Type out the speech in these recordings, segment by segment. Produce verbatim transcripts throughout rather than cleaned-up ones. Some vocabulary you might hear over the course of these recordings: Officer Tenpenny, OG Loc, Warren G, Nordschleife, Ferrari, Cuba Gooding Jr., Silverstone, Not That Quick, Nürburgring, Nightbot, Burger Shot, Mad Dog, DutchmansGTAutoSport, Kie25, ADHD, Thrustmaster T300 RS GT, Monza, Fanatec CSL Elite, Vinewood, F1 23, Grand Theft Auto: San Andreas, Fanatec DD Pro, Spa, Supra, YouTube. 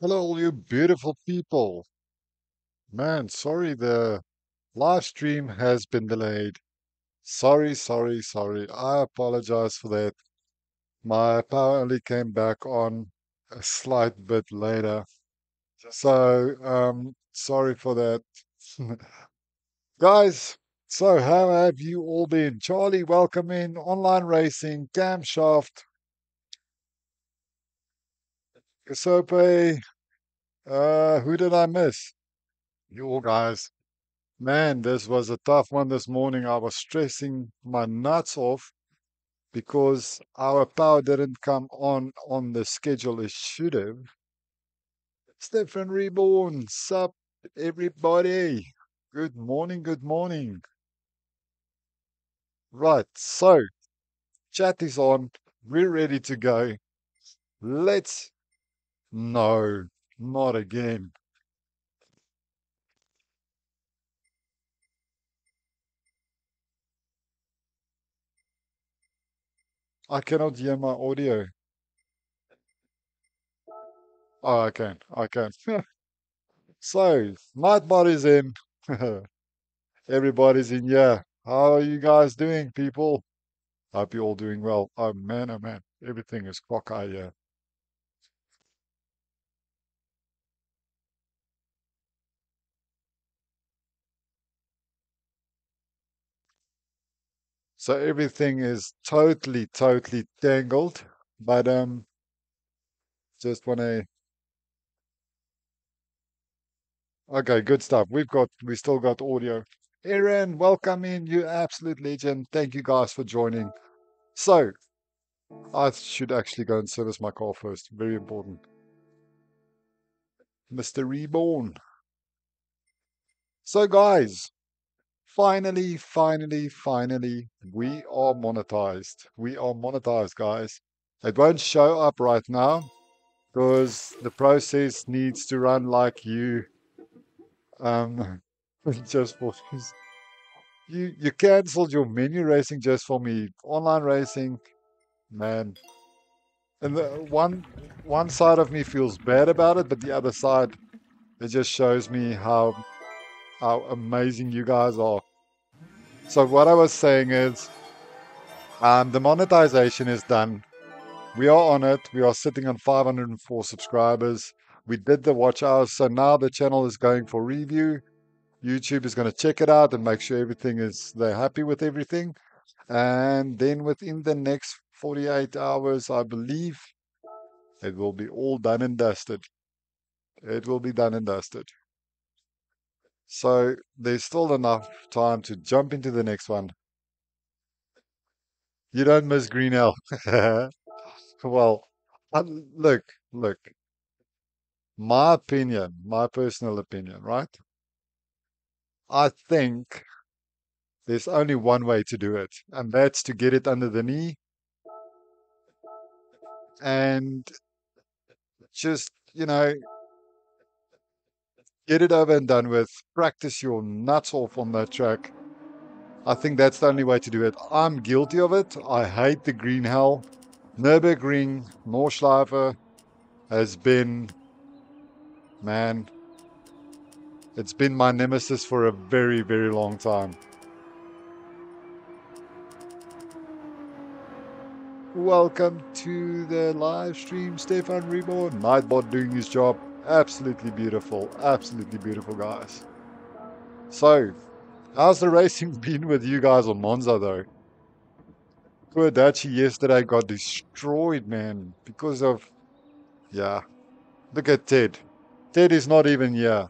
Hello, all you beautiful people. Man, sorry, the live stream has been delayed. Sorry, sorry, sorry. I apologize for that. My power only came back on a slight bit later. So, um, sorry for that. Guys, so how have you all been? Charlie, welcome in. Online Racing, Camshaft. Sope, uh, who did I miss? You all guys. Man, this was a tough one this morning. I was stressing my nuts off because our power didn't come on on the schedule it should have. Stefan Reborn, sup everybody. Good morning, good morning. Right, so chat is on. We're ready to go. Let's... No, not again. I cannot hear my audio. Oh, I can. I can. So, Nightbody's in. Everybody's in, yeah. How are you guys doing, people? Hope you're all doing well. Oh, man, oh, man. Everything is cockeye here. So everything is totally, totally tangled, but um, just want to. Okay, good stuff. We've got, we still got audio. Aaron, welcome in, you absolute legend. Thank you guys for joining. So, I should actually go and service my car first. Very important. Mister Reborn. So guys. Finally, finally, finally, we are monetized. We are monetized, guys. It won't show up right now because the process needs to run like you. Um, just for you, you cancelled your menu racing just for me. Online racing, man. And the one one side of me feels bad about it, but the other side, it just shows me how how amazing you guys are. So what I was saying is, um, the monetization is done. We are on it. We are sitting on five hundred and four subscribers. We did the watch hours. So now the channel is going for review. YouTube is going to check it out and make sure everything is, they're happy with everything. And then within the next forty-eight hours, I believe, it will be all done and dusted. It will be done and dusted. So there's still enough time to jump into the next one. You don't miss Greenell. Well, look, look. My opinion, my personal opinion, right? I think there's only one way to do it, and that's to get it under the knee and just, you know, get it over and done with. Practice your nuts off on that track. I think that's the only way to do it. I'm guilty of it. I hate the green hell. Nürburgring, Nordschleife has been, man, it's been my nemesis for a very, very long time. Welcome to the live stream, Stefan Reborn. Nightbot doing his job. Absolutely beautiful, absolutely beautiful, guys. So, how's the racing been with you guys on Monza, though? Poor Dutchie yesterday got destroyed, man, because of... Yeah. Look at Ted. Ted is not even here.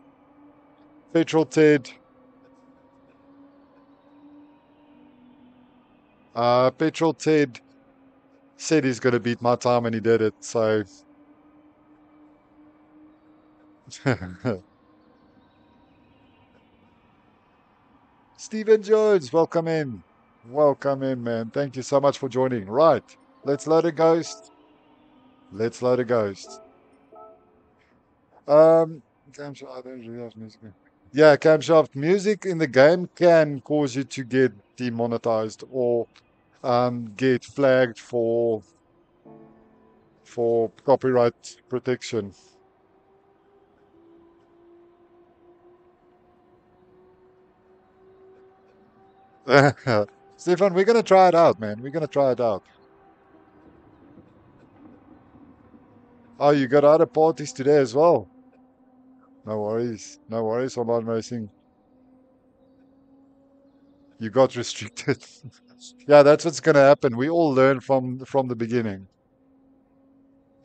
Petrol Ted. Uh, Petrol Ted said he's going to beat my time, and he did it, so... Stephen Jones, welcome in. Welcome in, man. Thank you so much for joining. Right, let's load a ghost. Let's load a ghost. Um, yeah, camshaft music in the game can cause you to get demonetized or um, get flagged for for copyright protection. Stefan, we're gonna try it out, man. We're gonna try it out. Oh, you got other parties today as well. No worries. No worries online racing. You got restricted. Yeah, that's what's gonna happen. We all learn from from the beginning.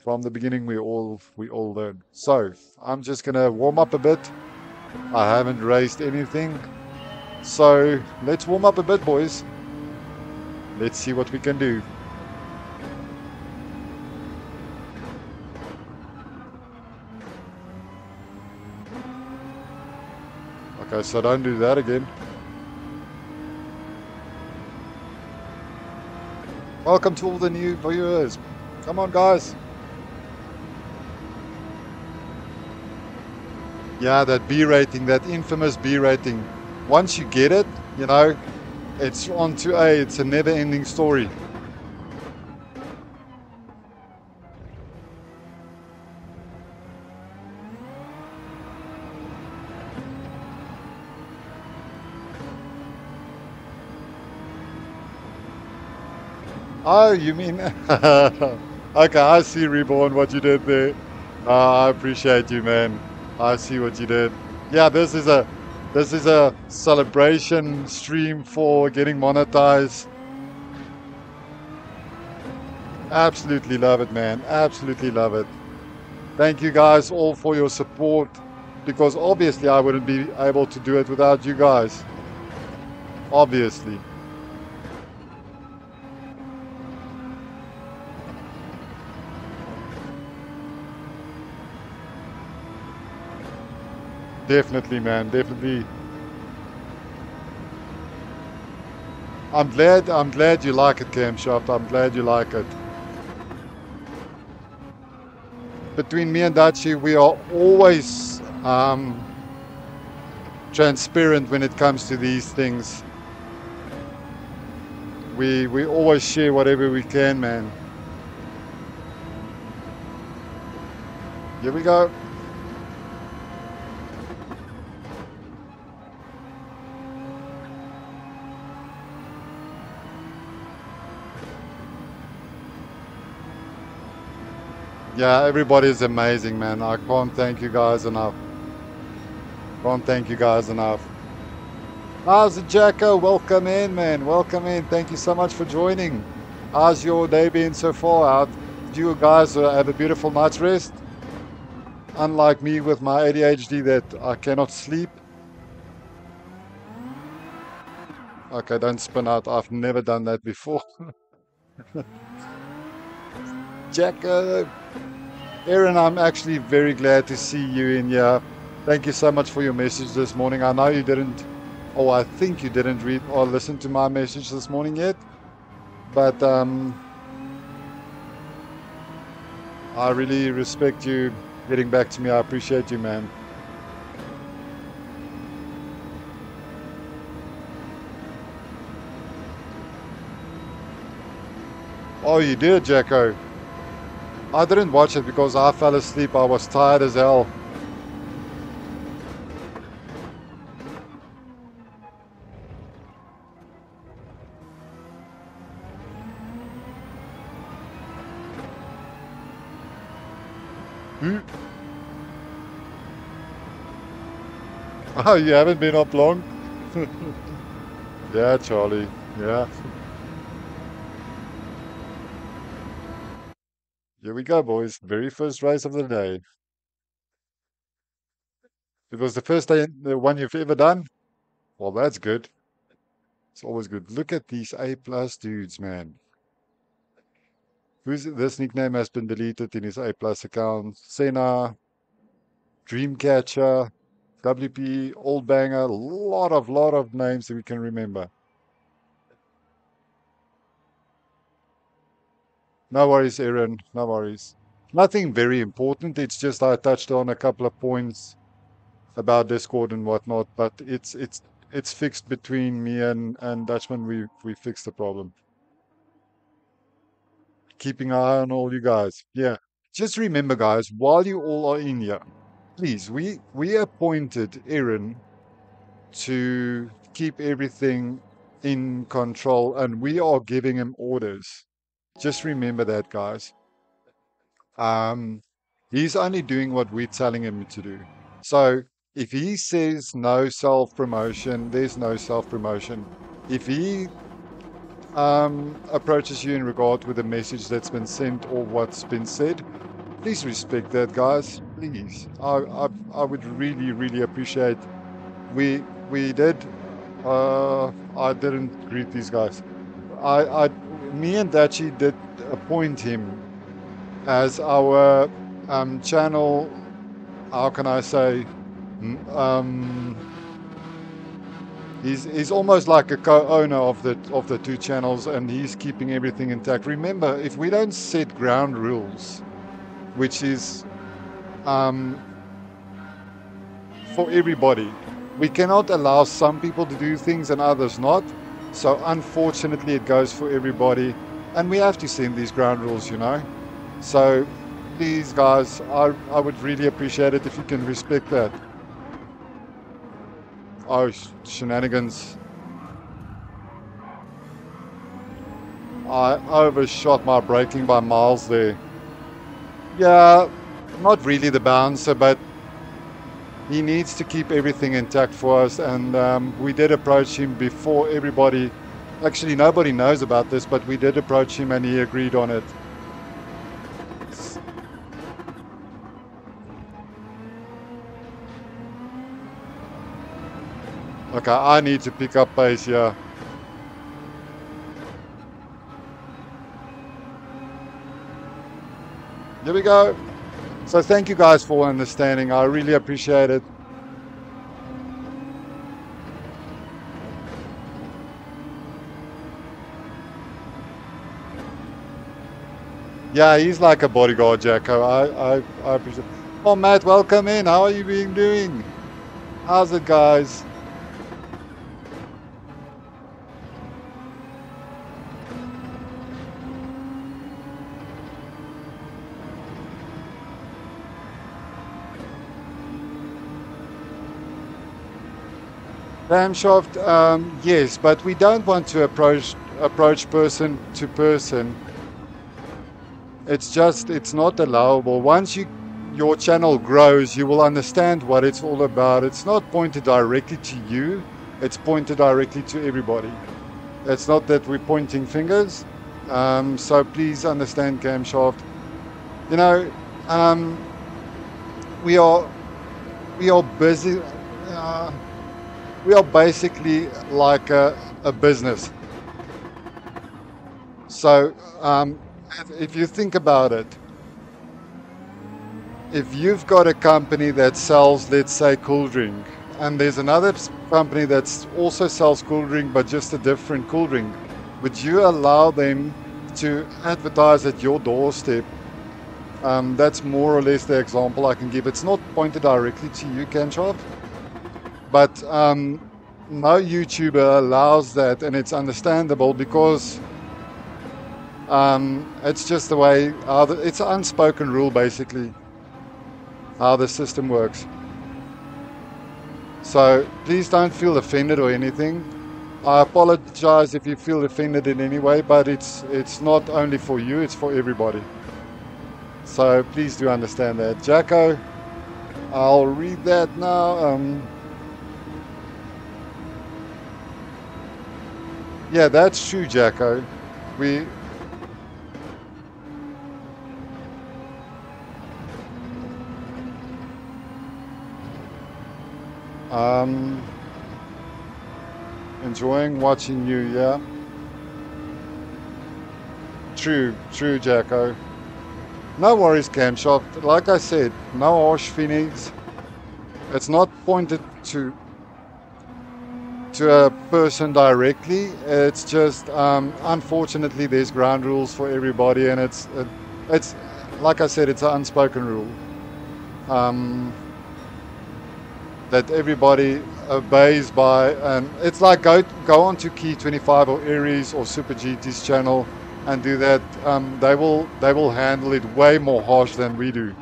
From the beginning we all we all learn. So I'm just gonna warm up a bit. I haven't raced anything. So let's warm up a bit, boys. Let's see what we can do. Okay, so don't do that again. Welcome to all the new viewers. Come on, guys. Yeah, that B rating, that infamous B rating. Once you get it, you know, it's on to A. It's a never-ending story. Oh, you mean... Okay, I see, Reborn, what you did there. Uh, I appreciate you, man. I see what you did. Yeah, this is a this is a celebration stream for getting monetized. Absolutely love it, man. Absolutely love it. Thank you guys all for your support, because obviously I wouldn't be able to do it without you guys. Obviously. Definitely, man, definitely. I'm glad, I'm glad you like it, Camshaft. I'm glad you like it. Between me and Dachi, we are always um, transparent when it comes to these things. We, we always share whatever we can, man. Here we go. Yeah, everybody's amazing, man. I can't thank you guys enough. Can't thank you guys enough. How's it, Jacko? Welcome in, man. Welcome in. Thank you so much for joining. How's your day been so far? Did you guys have a beautiful night's rest? Unlike me with my A D H D that I cannot sleep. Okay, don't spin out. I've never done that before. Jacko. Aaron, I'm actually very glad to see you in here. Thank you so much for your message this morning. I know you didn't, oh, I think you didn't read or listen to my message this morning yet, but um, I really respect you getting back to me. I appreciate you, man. Oh, you did, Jacko. I didn't watch it because I fell asleep. I was tired as hell. Hmm? Oh, you haven't been up long? Yeah, Charlie. Yeah. Here we go, boys. Very first race of the day. It was the first day, the one you've ever done. Well, that's good. It's always good. Look at these A-plus dudes, man. Who's, this nickname has been deleted in his A-plus account. Senna, Dreamcatcher, W P, Old Banger. A lot of, lot of names that we can remember. No worries, Aaron. No worries. Nothing very important. It's just I touched on a couple of points about Discord and whatnot, but it's it's it's fixed between me and and Dutchman. We we fixed the problem. Keeping an eye on all you guys. Yeah. Just remember, guys, while you all are in here, please. We we appointed Aaron to keep everything in control, and we are giving him orders. Just remember that, guys. Um, he's only doing what we're telling him to do. So if he says no self-promotion, there's no self-promotion. If he um, approaches you in regard with a message that's been sent or what's been said, please respect that, guys. Please. I, I, I would really, really appreciate. We we did. Uh, I didn't greet these guys. I, I, me and Dachi did appoint him as our um, channel. How can I say? Um, he's he's almost like a co-owner of the of the two channels, and he's keeping everything intact. Remember, if we don't set ground rules, which is um, for everybody, we cannot allow some people to do things and others not. So unfortunately, it goes for everybody, and we have to send these ground rules, you know. So please, guys, I I would really appreciate it if you can respect that. Oh, shenanigans. I overshot my braking by miles there. Yeah, not really the bouncer, but he needs to keep everything intact for us. And um, we did approach him before everybody, actually nobody knows about this, but we did approach him and he agreed on it. Okay, I need to pick up pace here. There we go. So thank you guys for understanding. I really appreciate it. Yeah, he's like a bodyguard, Jacko. I, I, I appreciate it. Oh, Matt, welcome in. How are you being doing? How's it, guys? Ramshaft, um, yes, but we don't want to approach approach person to person. It's just, it's not allowable. Once you your channel grows, you will understand what it's all about. It's not pointed directly to you. It's pointed directly to everybody. It's not that we're pointing fingers. Um, so please understand, Camshaft. You know, um, we are we are busy. Uh, We are basically like a, a business. So um, if you think about it, if you've got a company that sells, let's say, cool drink, and there's another company that also sells cool drink, but just a different cool drink, would you allow them to advertise at your doorstep? Um, that's more or less the example I can give. It's not pointed directly to you, Canshop. But um, no YouTuber allows that, and it's understandable because um, it's just the way, uh, it's an unspoken rule basically, how the system works. So please don't feel offended or anything. I apologize if you feel offended in any way, but it's, it's not only for you, it's for everybody. So please do understand that. Jacko, I'll read that now. Um, Yeah, that's true, Jacko. We um enjoying watching you, yeah. True, true, Jacko. No worries, Camshaft. Like I said, no harsh feelings. It's not pointed to to a person directly. It's just um, unfortunately there's ground rules for everybody, and it's it, it's like I said, it's an unspoken rule um, that everybody obeys by. And it's like go go on to Key twenty-five or Aries or Super G T's channel and do that. Um, they will they will handle it way more harsh than we do.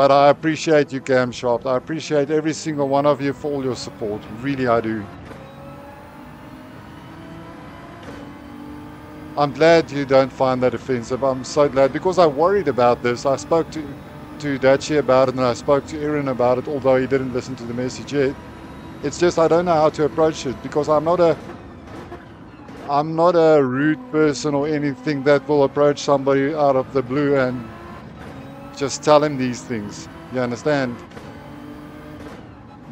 But I appreciate you, Camshaft. I appreciate every single one of you for all your support. Really, I do. I'm glad you don't find that offensive. I'm so glad, because I worried about this. I spoke to, to Dachi about it, and I spoke to Aaron about it, although he didn't listen to the message yet. It's just I don't know how to approach it, because I'm not a... I'm not a rude person or anything that will approach somebody out of the blue and just tell him these things. You understand?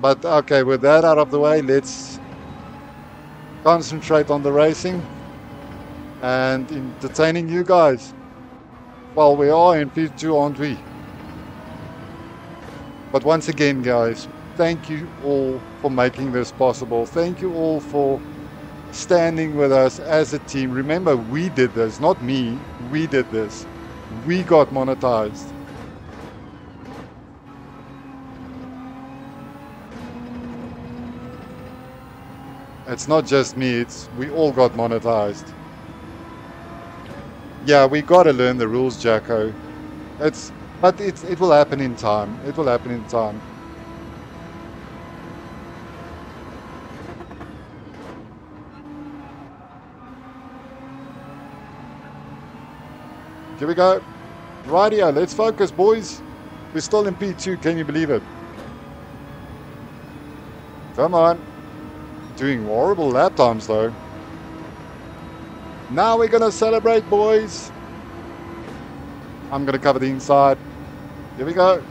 But okay, with that out of the way, let's concentrate on the racing and entertaining you guys. Well, we are in P two, aren't we? But once again, guys, thank you all for making this possible. Thank you all for standing with us as a team. Remember, we did this, not me. We did this. We got monetized. It's not just me, it's we all got monetized. Yeah, we gotta learn the rules, Jacko. It's but it's it will happen in time. It will happen in time. Here we go. Rightio, let's focus, boys. We're still in P two, can you believe it? Come on. Doing horrible lap times, though. Now we're going to celebrate, boys. I'm going to cover the inside. Here we go.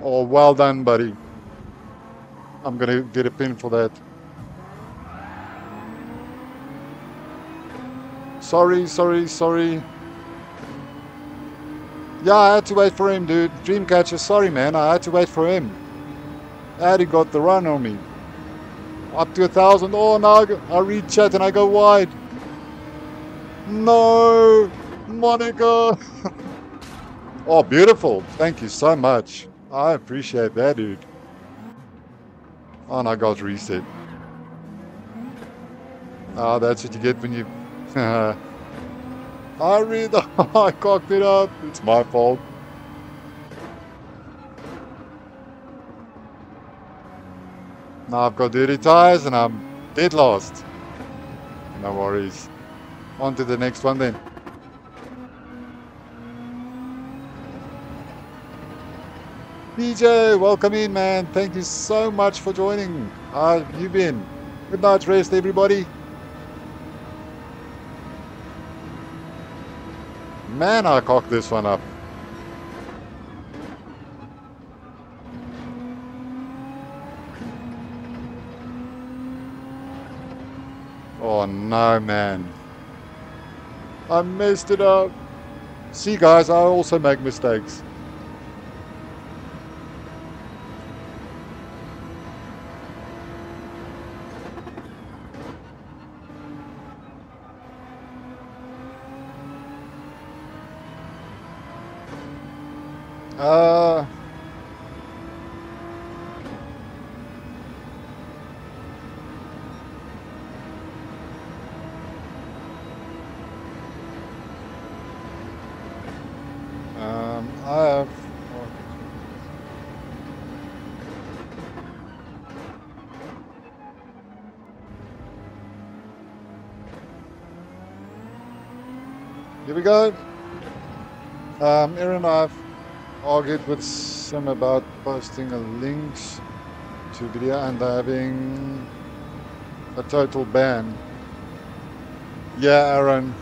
Oh, well done, buddy. I'm going to get a pin for that. Sorry, sorry, sorry. Yeah, I had to wait for him, dude. Dreamcatcher, sorry, man. I had to wait for him. And he got the run on me. Up to a thousand. Oh, now I read chat and I go wide. No, Monica. Oh, beautiful. Thank you so much. I appreciate that, dude. Oh, and I got reset. Ah, oh, that's what you get when you... I read the... I cocked it up. It's my fault. Now I've got dirty tires and I'm dead lost. No worries. On to the next one then. D J, welcome in, man. Thank you so much for joining. How have you been? Good night rest, everybody. Man, I cocked this one up. Oh no, man. I messed it up. See, guys, I also make mistakes. Uh, um, I have. Here we go. Um, Aaron, I've argued with some about posting a link to video and having a total ban. Yeah, Aaron.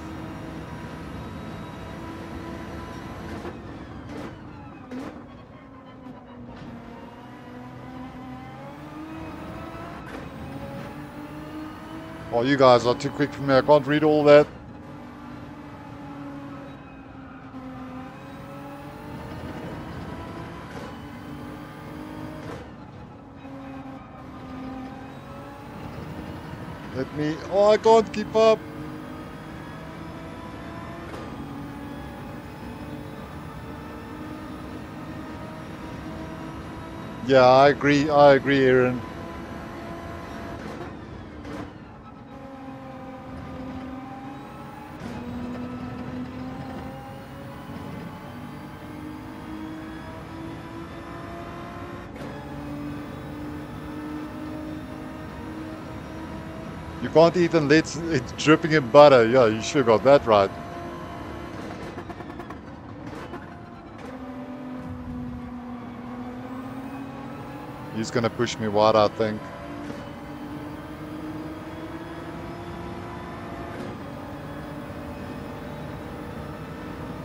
Oh, you guys are too quick for me. I can't read all that. Let me... Oh, I can't keep up! Yeah, I agree, I agree, Aaron. You can't even let it dripping in butter. Yeah, you sure got that right. He's gonna push me wide, I think.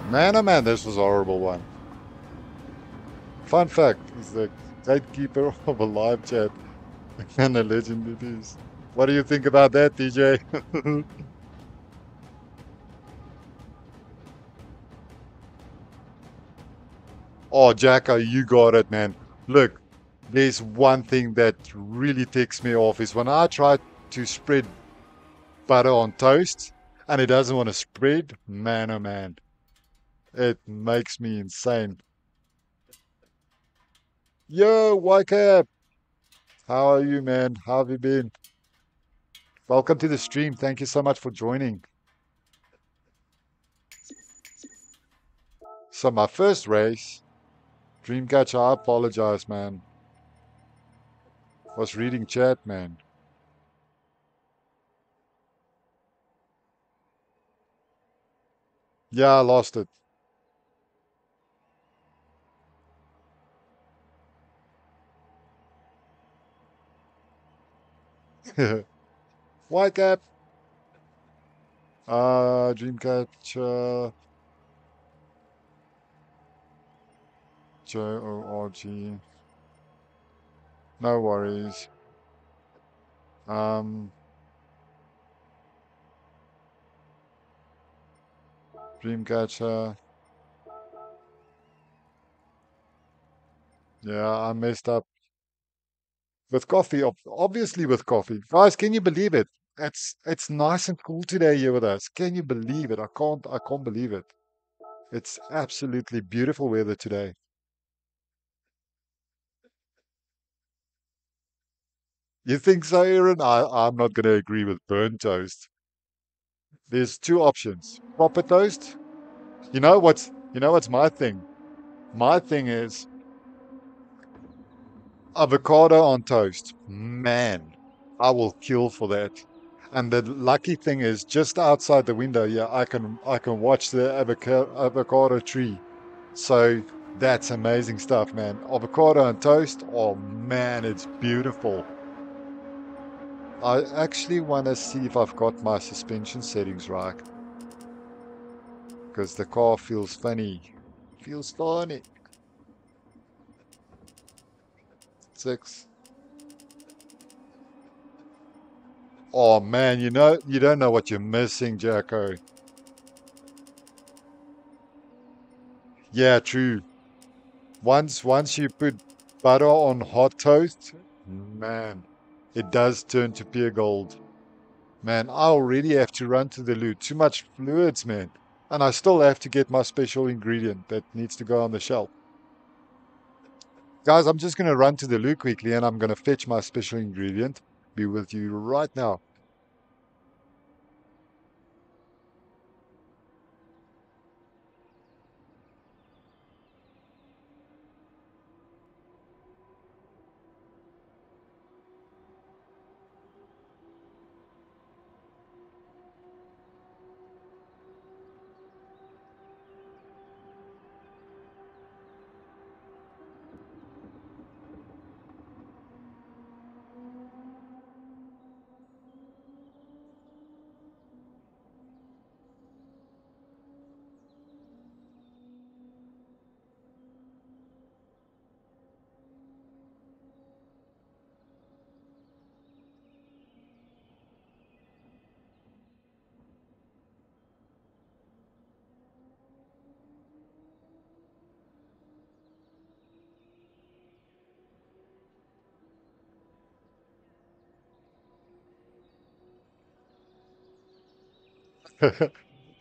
Man, oh man, this was a horrible one. Fun fact, he's the gatekeeper of a live chat. And a legend it is. What do you think about that, D J? Oh, Jacko, you got it, man. Look, there's one thing that really ticks me off is when I try to spread butter on toast and it doesn't want to spread, man, oh man. It makes me insane. Yo, wake up. How are you, man? How have you been? Welcome to the stream. Thank you so much for joining. So my first race, Dreamcatcher, I apologize, man. Was reading chat, man. Yeah, I lost it. White cap. Uh, Dreamcatcher. J O R G. No worries. Um, Dreamcatcher. Yeah, I messed up. With coffee, obviously with coffee. Guys, can you believe it? It's it's nice and cool today here with us. Can you believe it? I can't I can't believe it. It's absolutely beautiful weather today. You think so, Aaron? I, I'm not gonna agree with burnt toast. There's two options. Proper toast. You know what's you know what's my thing? My thing is avocado on toast, man, I will kill for that. And the lucky thing is, just outside the window, yeah, I can I can watch the avocado avocado tree. So that's amazing stuff, man. Avocado on toast, oh man, it's beautiful. I actually want to see if I've got my suspension settings right, because the car feels funny, feels funny. Six. Oh man, you know you don't know what you're missing, Jacko. Yeah, true. Once once you put butter on hot toast, man, it does turn to pure gold. Man, I already have to run to the loo. Too much fluids, man. And I still have to get my special ingredient that needs to go on the shelf. Guys, I'm just going to run to the loo quickly and I'm going to fetch my special ingredient. Be with you right now.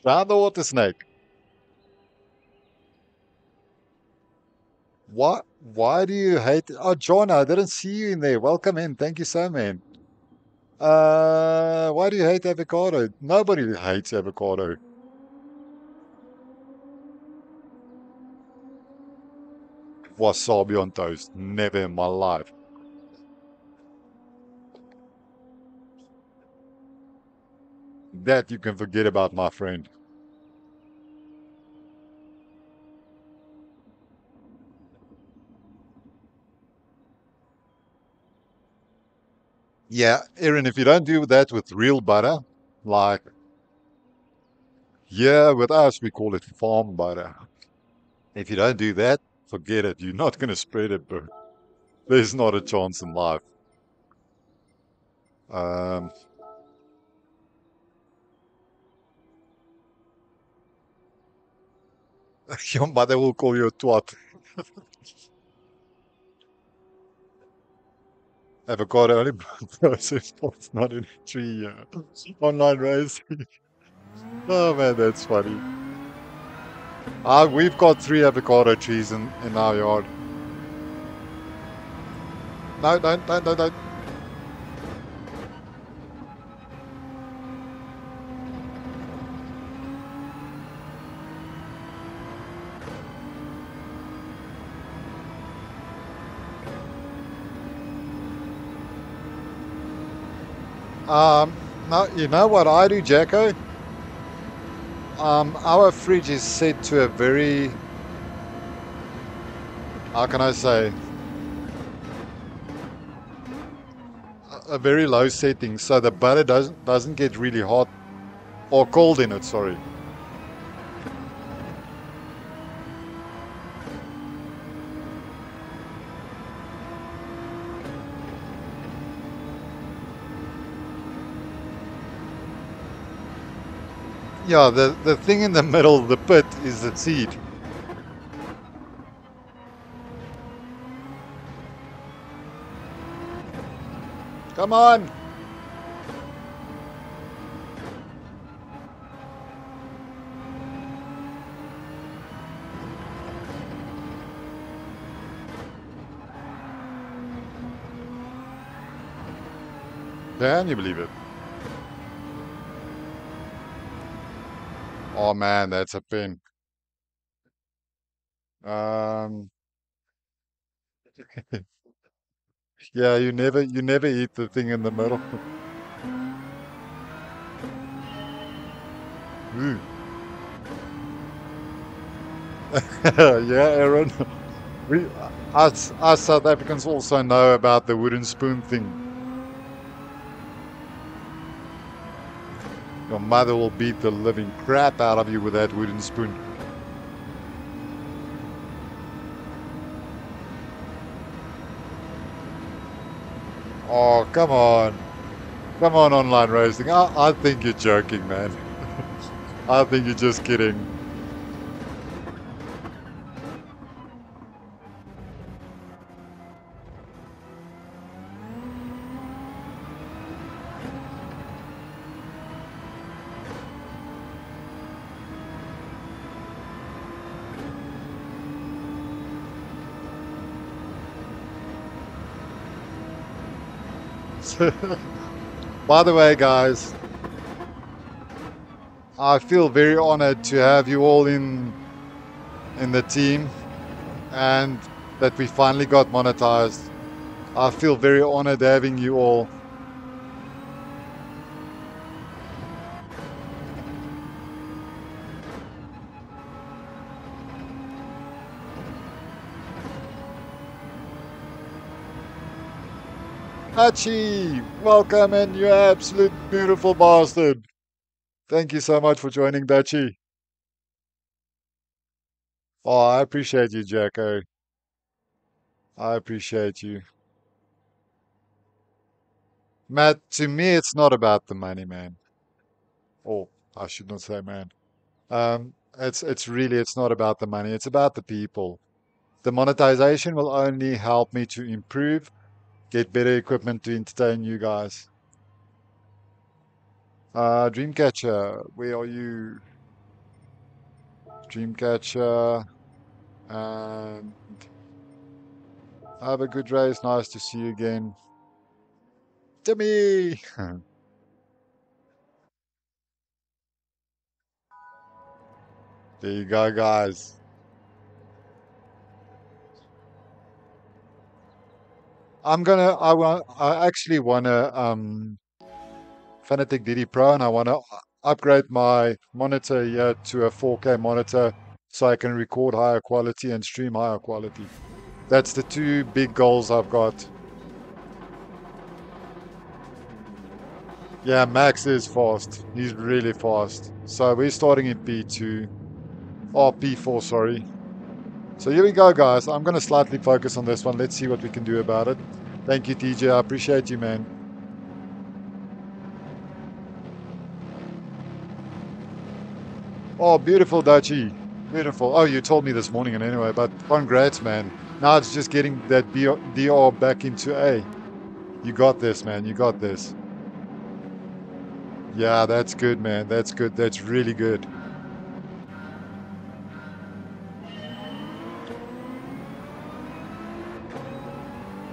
Down the water snake. What? Why do you hate it? Oh, John, I didn't see you in there. Welcome in. Thank you so much. Uh, why do you hate avocado? Nobody hates avocado. Wasabi on toast. Never in my life. That you can forget about, my friend. Yeah, Aaron, if you don't do that with real butter, like, yeah, with us, we call it farm butter. If you don't do that, forget it. You're not going to spread it, bro. There's not a chance in life. Um... Your mother will call you a twat. Avocado only processed parts, not in a tree. Uh, online racing. Oh man, that's funny. Uh, we've got three avocado trees in, in our yard. No, don't, don't, don't, don't. Um, no, you know what I do, Jacko? Um, our fridge is set to a very, how can I say, a, a very low setting, so the butter doesn't doesn't get really hot or cold in it. Sorry. Yeah, the, the thing in the middle of the pit is the seed. Come on! Can you believe it? Oh man, that's a pin. Um, yeah, you never, you never eat the thing in the middle. Ooh. Yeah, Aaron. We, us, us South Africans also know about the wooden spoon thing. Your mother will beat the living crap out of you with that wooden spoon. Oh, come on. Come on, online racing. I, I think you're joking, man. I think you're just kidding. By the way, guys, I feel very honored to have you all in in the team and that we finally got monetized. I feel very honored having you all. Hachi, welcome, and you absolute beautiful bastard. Thank you so much for joining, Dachi. Oh, I appreciate you, Jacko. I appreciate you. Matt, to me, it's not about the money, man. Oh, I should not say man. Um, it's, it's really, it's not about the money. It's about the people. The monetization will only help me to improve. Get better equipment to entertain you guys. Uh, Dreamcatcher, where are you? Dreamcatcher. And have a good race. Nice to see you again. Timmy! There you go, guys. I'm gonna, I, want, I actually wanna um, Fanatec D D Pro, and I want to upgrade my monitor here to a four K monitor so I can record higher quality and stream higher quality. That's the two big goals I've got. Yeah, Max is fast. He's really fast. So we're starting in P two. Oh, P four, sorry. So here we go, guys. I'm going to slightly focus on this one. Let's see what we can do about it. Thank you, T J. I appreciate you, man. Oh, beautiful, Dutchie. Beautiful. Oh, you told me this morning and anyway, but congrats, man. Now it's just getting that D R back into A. You got this, man. You got this. Yeah, that's good, man. That's good. That's really good.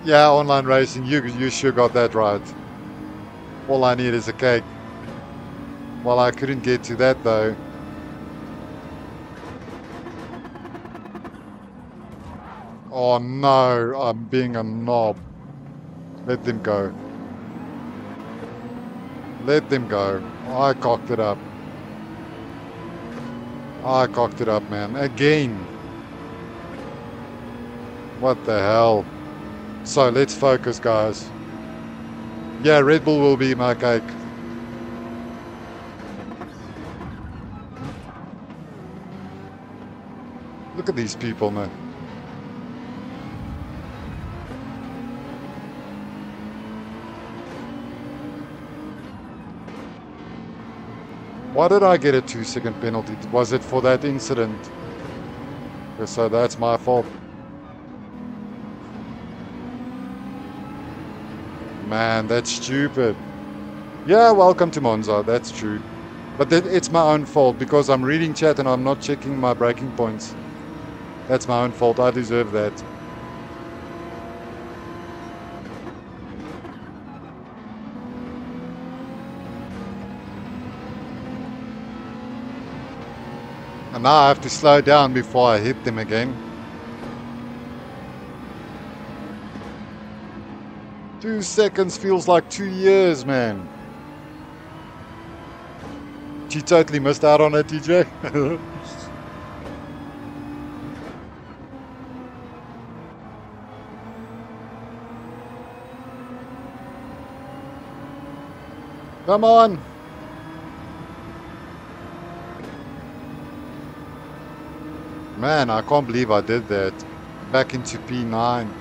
Yeah, online racing. You you sure got that right. All I need is a cake. Well, I couldn't get to that though. Oh no, I'm being a knob. Let them go. Let them go. I cocked it up. I cocked it up, man. Again. What the hell? So let's focus, guys. Yeah, Red Bull will be my cake. Look at these people, man. Why did I get a two second penalty? Was it for that incident? So that's my fault. Man, that's stupid. Yeah, welcome to Monza, that's true. But it's my own fault because I'm reading chat and I'm not checking my braking points. That's my own fault, I deserve that. Now I have to slow down before I hit them again. Two seconds feels like two years, man. She totally missed out on it, T J. Come on. Man, I can't believe I did that. Back into P nine.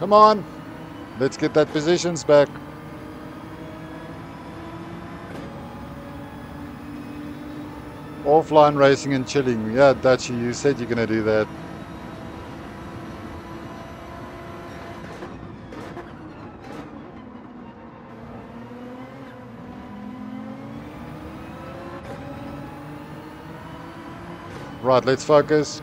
Come on. Let's get that positions back. Offline racing and chilling. Yeah, Dutchie, you said you're going to do that. Right, let's focus.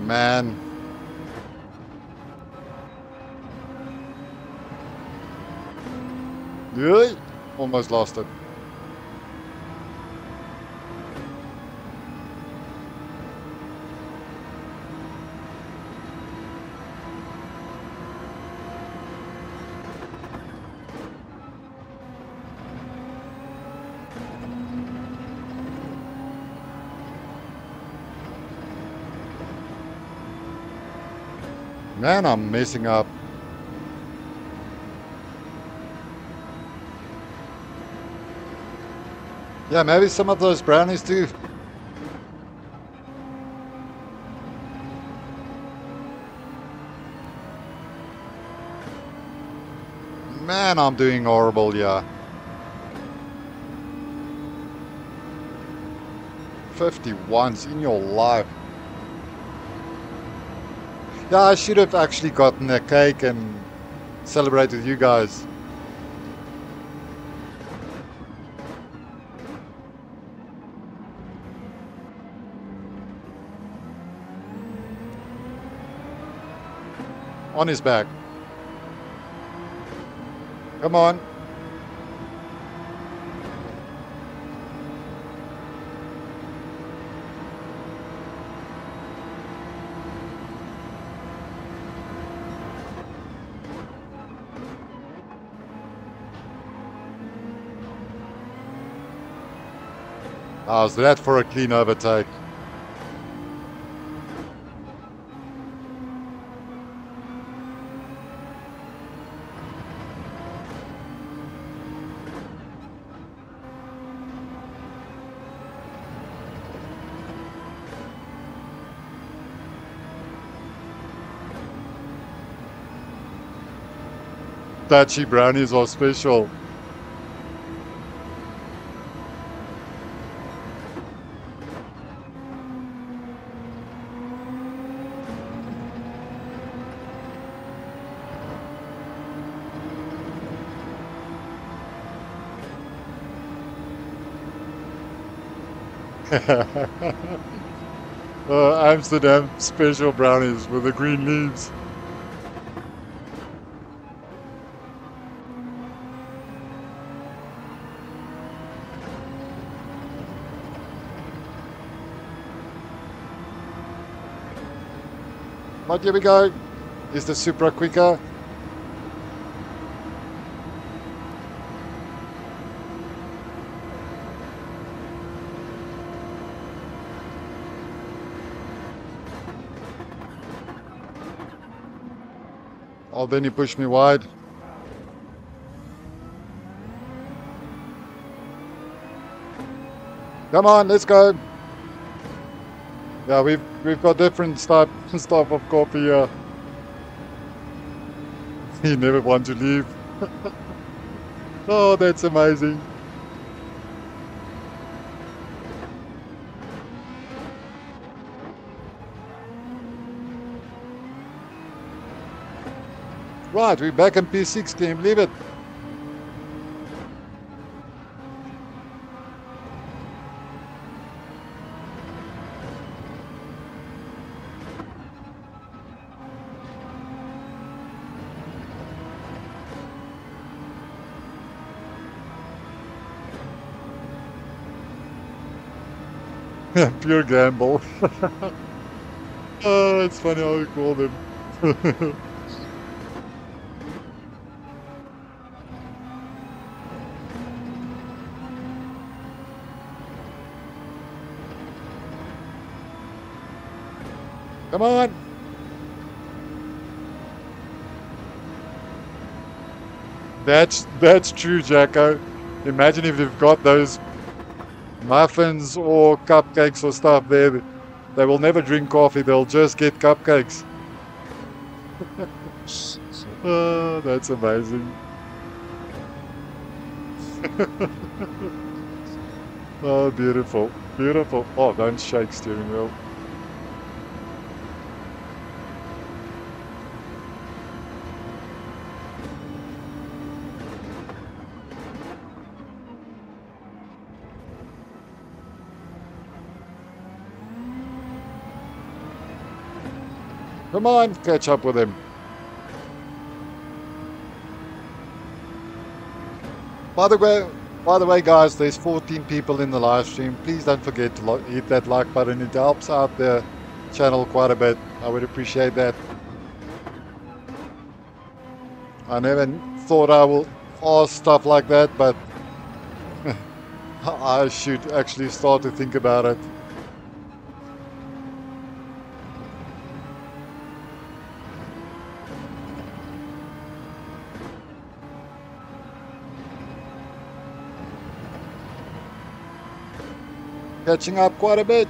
Man. Almost lost it. Man, I'm messing up. Yeah, maybe some of those brownies too. Man, I'm doing horrible, yeah. fifty-ones in your life. Yeah, I should have actually gotten a cake and celebrated with you guys. on his back. Come on. How's that for a clean overtake? Touchy brownies are special. uh, Amsterdam special brownies with the green leaves. But here we go. Is the Supra quicker? Oh, then you pushed me wide. Come on, let's go. Yeah, we've we've got different type stuff of coffee here. He never wants to leave. Oh, that's amazing. Right, we're back in P six, team, leave it. Pure gamble. Oh, it's funny how you call them. Come on! That's that's true, Jacko. Imagine if you've got those muffins or cupcakes or stuff there. They will never drink coffee, they'll just get cupcakes. Oh, that's amazing. Oh, beautiful, beautiful. Oh, don't shake steering wheel. Come on, catch up with him. By the way, by the way, guys, there's fourteen people in the live stream. Please don't forget to hit that like button. It helps out the channel quite a bit. I would appreciate that. I never thought I will ask stuff like that, but I should actually start to think about it. Catching up quite a bit.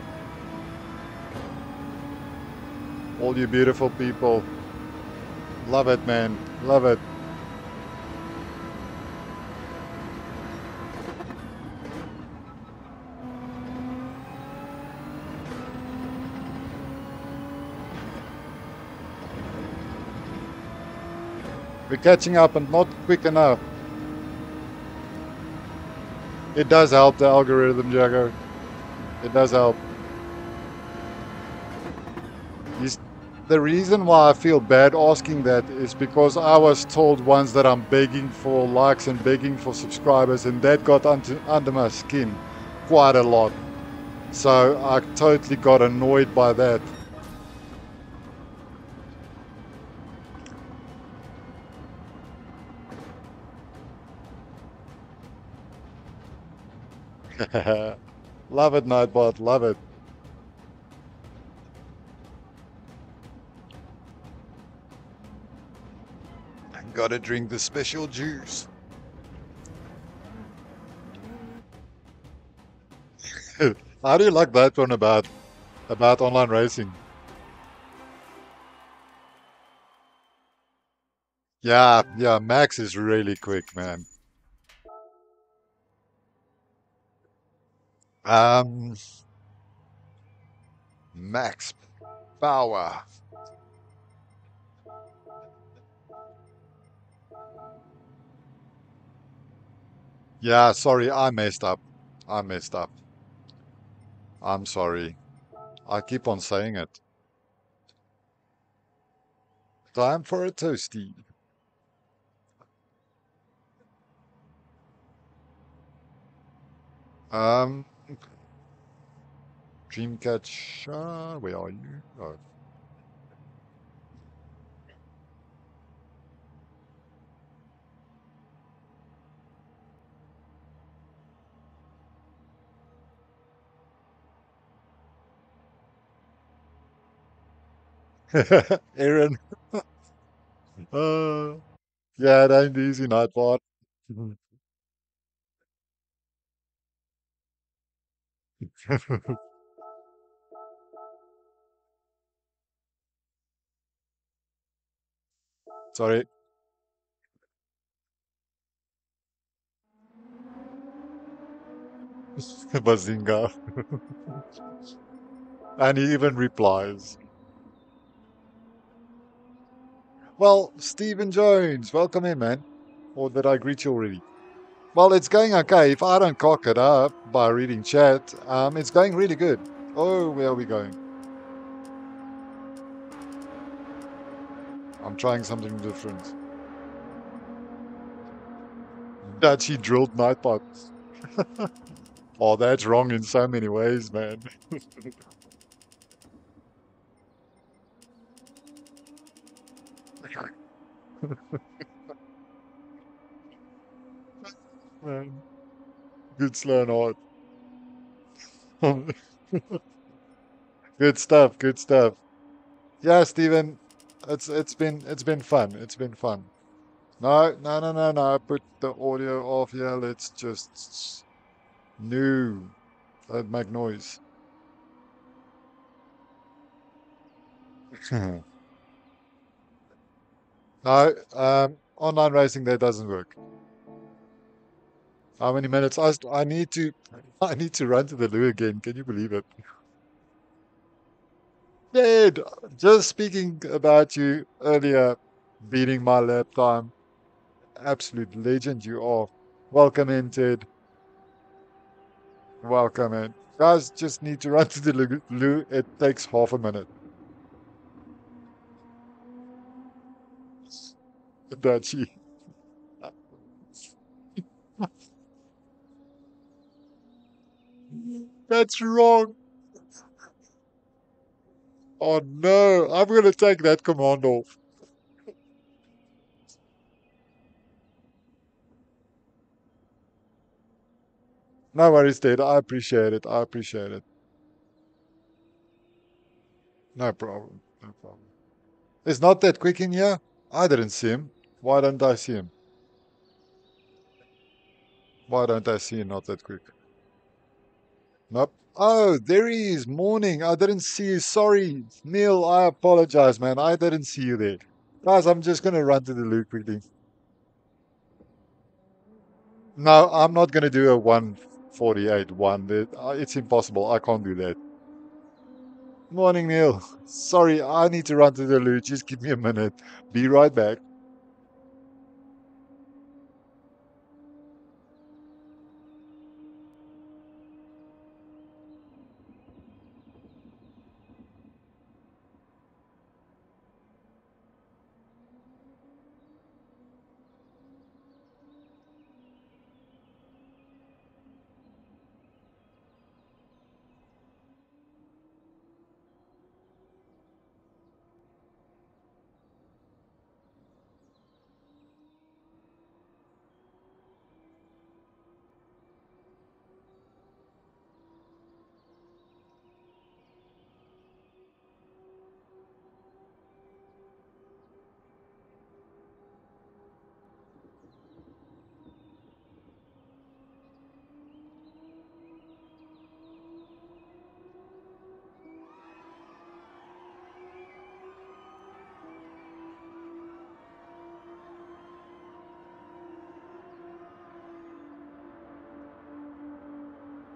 All you beautiful people. Love it, man. Love it. We're catching up and not quick enough. It does help the algorithm, Jagger. It does help. He's The reason why I feel bad asking that is because I was told once that I'm begging for likes and begging for subscribers, and that got under, under my skin quite a lot. So I totally got annoyed by that. Love it, Nightbot, love it. Gotta drink the special juice. How do you like that one about about online racing? Yeah, yeah, Max is really quick, man. Um, Max Power. Yeah, sorry, I messed up. I messed up. I'm sorry. I keep on saying it. Time for a toasty. Um, Dreamcatcher, where are you? Oh. Aaron. uh, yeah, it ain't easy, Nightbot. Sorry. Bazinga. And he even replies. Well, Stephen Jones, welcome in, man. Or did I greet you already? Well, it's going okay. If I don't cock it up by reading chat, um, it's going really good. Oh, where are we going? I'm trying something different. That she drilled Nightbot. Oh, that's wrong in so many ways, man. Man, good slow and hard. Good stuff, good stuff. Yeah, Stephen, it's it's been it's been fun. It's been fun. No, no, no, no, no. Put the audio off here. Yeah, let's just no, don't make noise. No, um, online racing, that doesn't work. How many minutes? I, I need to, I need to run to the loo again. Can you believe it? Dead. Just speaking about you earlier, beating my lap time. Absolute legend you are. Welcome in, Ted. Welcome in. Guys, just need to run to the loo. It takes half a minute. Dutchie. That's wrong. Oh no, I'm going to take that command off. No worries, Ted. I appreciate it. I appreciate it. No problem. No problem. It's not that quick in here. I didn't see him. Why don't I see him? Why don't I see him? Not that quick. Nope. Oh, there he is. Morning. I didn't see you. Sorry, Neil. I apologize, man. I didn't see you there. Guys, I'm just going to run to the loo quickly. No, I'm not going to do a one forty-eight one. It's impossible. I can't do that. Morning, Neil. Sorry, I need to run to the loo. Just give me a minute. Be right back.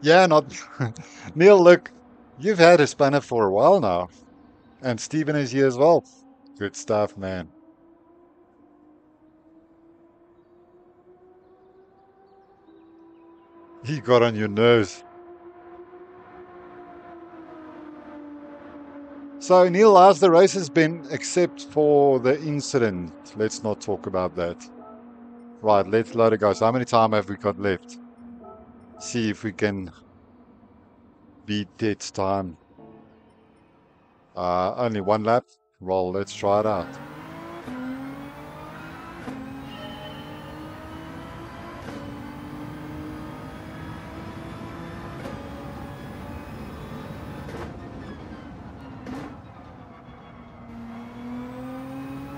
Yeah, not... Neil, look, you've had a spanner for a while now. And Steven is here as well. Good stuff, man. He got on your nerves. So, Neil, how's the race has been, except for the incident? Let's not talk about that. Right, let's load it, guys. How many time have we got left? See if we can beat its time. Uh, only one lap. Roll, let's try it out.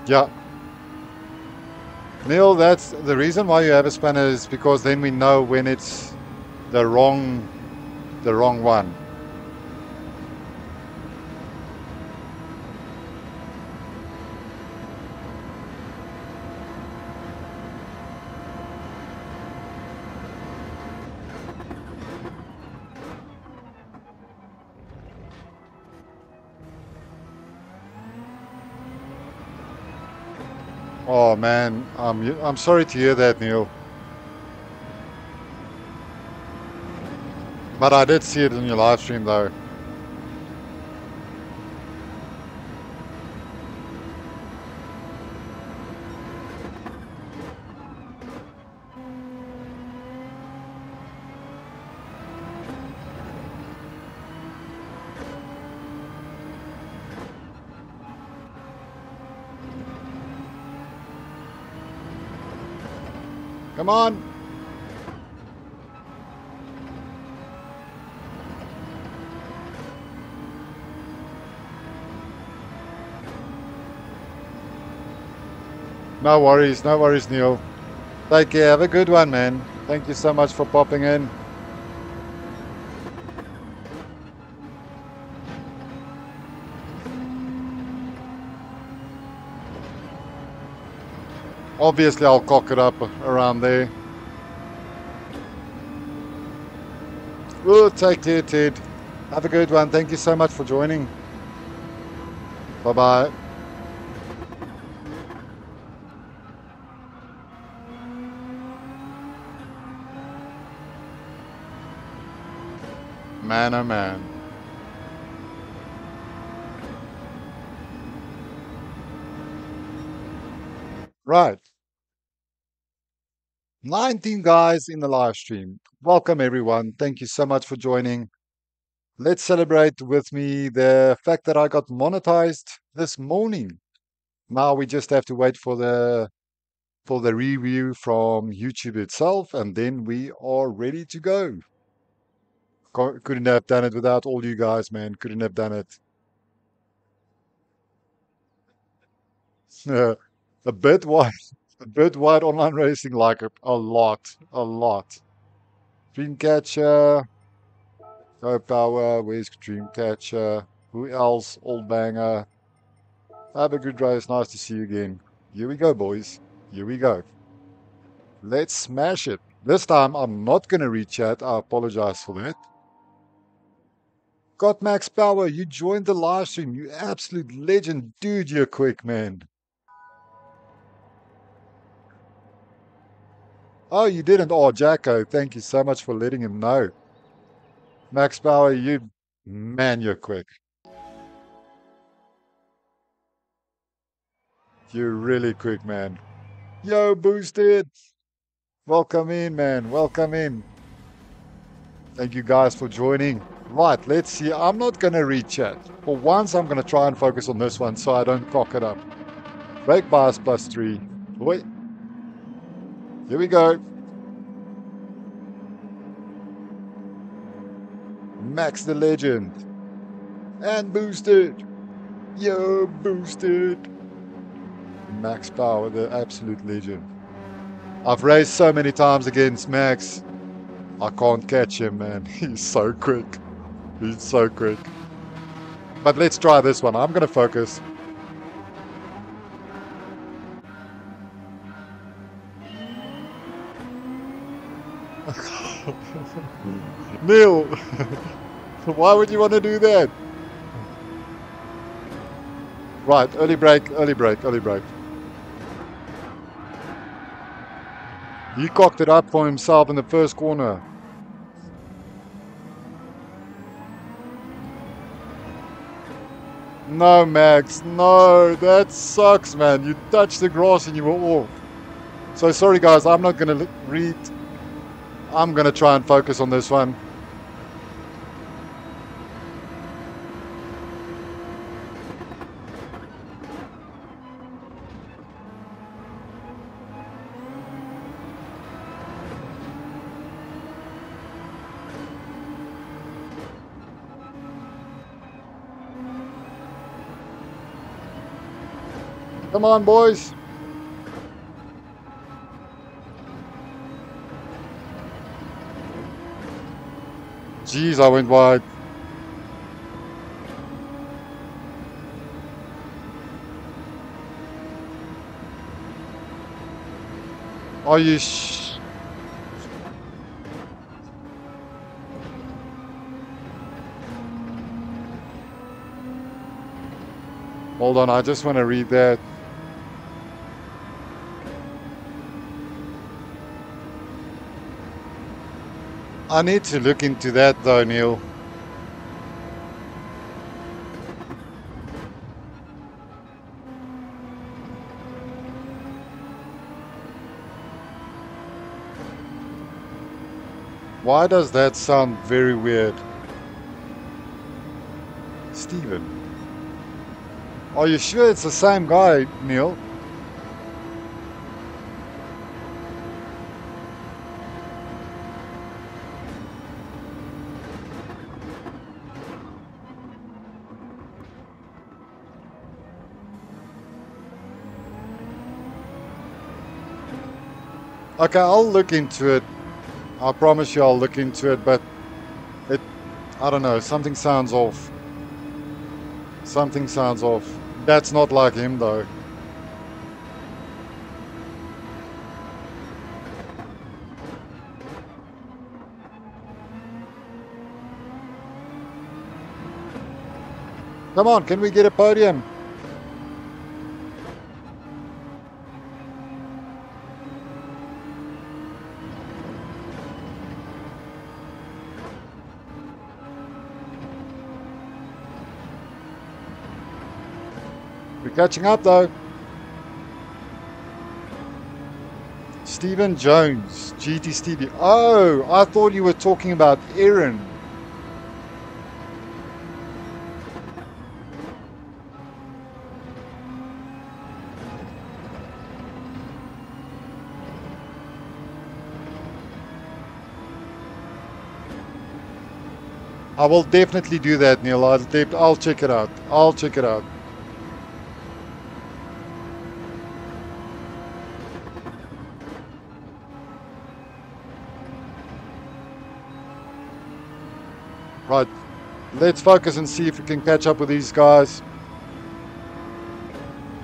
Yeah. Neil, that's the reason why you have a spanner is because then we know when it's the wrong, the wrong one. Oh man, I'm I'm sorry to hear that, Neil. But I did see it in your live stream though. Come on. No worries, no worries, Neil. Take care, have a good one, man. Thank you so much for popping in. Obviously, I'll cock it up around there. We'll take care, Ted. Have a good one. Thank you so much for joining. Bye-bye. Man, oh man. Right. nineteen guys in the live stream. Welcome everyone. Thank you so much for joining. Let's celebrate with me the fact that I got monetized this morning. Now we just have to wait for the for the review from YouTube itself, and then we are ready to go. Couldn't have done it without all you guys, man. Couldn't have done it. A bit wide. A bit wide online racing, like a, a lot, a lot. Dreamcatcher, Go Power, where's Dreamcatcher? Who else? Old Banger. Have a good race. Nice to see you again. Here we go, boys. Here we go. Let's smash it. This time I'm not going to re-chat. I apologize for that. Got Max Power. You joined the live stream. You absolute legend, dude. You're quick, man. Oh, you didn't? Oh, Jacko, thank you so much for letting him know. Max Power, you... Man, you're quick. You're really quick, man. Yo, Boosted! Welcome in, man. Welcome in. Thank you guys for joining. Right, let's see. I'm not going to re-chat. For once, I'm going to try and focus on this one so I don't cock it up. Brake bias plus three. Wait. Here we go. Max the Legend. And Boosted. Yo, Boosted. Max Power, the absolute legend. I've raced so many times against Max. I can't catch him, man. He's so quick. He's so quick. But let's try this one. I'm going to focus. Neil, why would you want to do that? Right, early break, early break, early break. He cocked it up for himself in the first corner. No, Max, no, that sucks, man. You touched the grass and you were off. So sorry, guys, I'm not going to read. I'm going to try and focus on this one. Come on, boys. Jeez, I went wide. Are you sh... Hold on, I just want to read that. I need to look into that though, Neil. Why does that sound very weird? Steven. Are you sure it's the same guy, Neil? Okay, I'll look into it. I promise you I'll look into it, but it, I don't know, something sounds off. Something sounds off. That's not like him though. Come on, can we get a podium? Catching up though. Stephen Jones, G T Stevie. Oh, I thought you were talking about Aaron. I will definitely do that, Neil. I'll, I'll check it out. I'll check it out. Right, let's focus and see if we can catch up with these guys.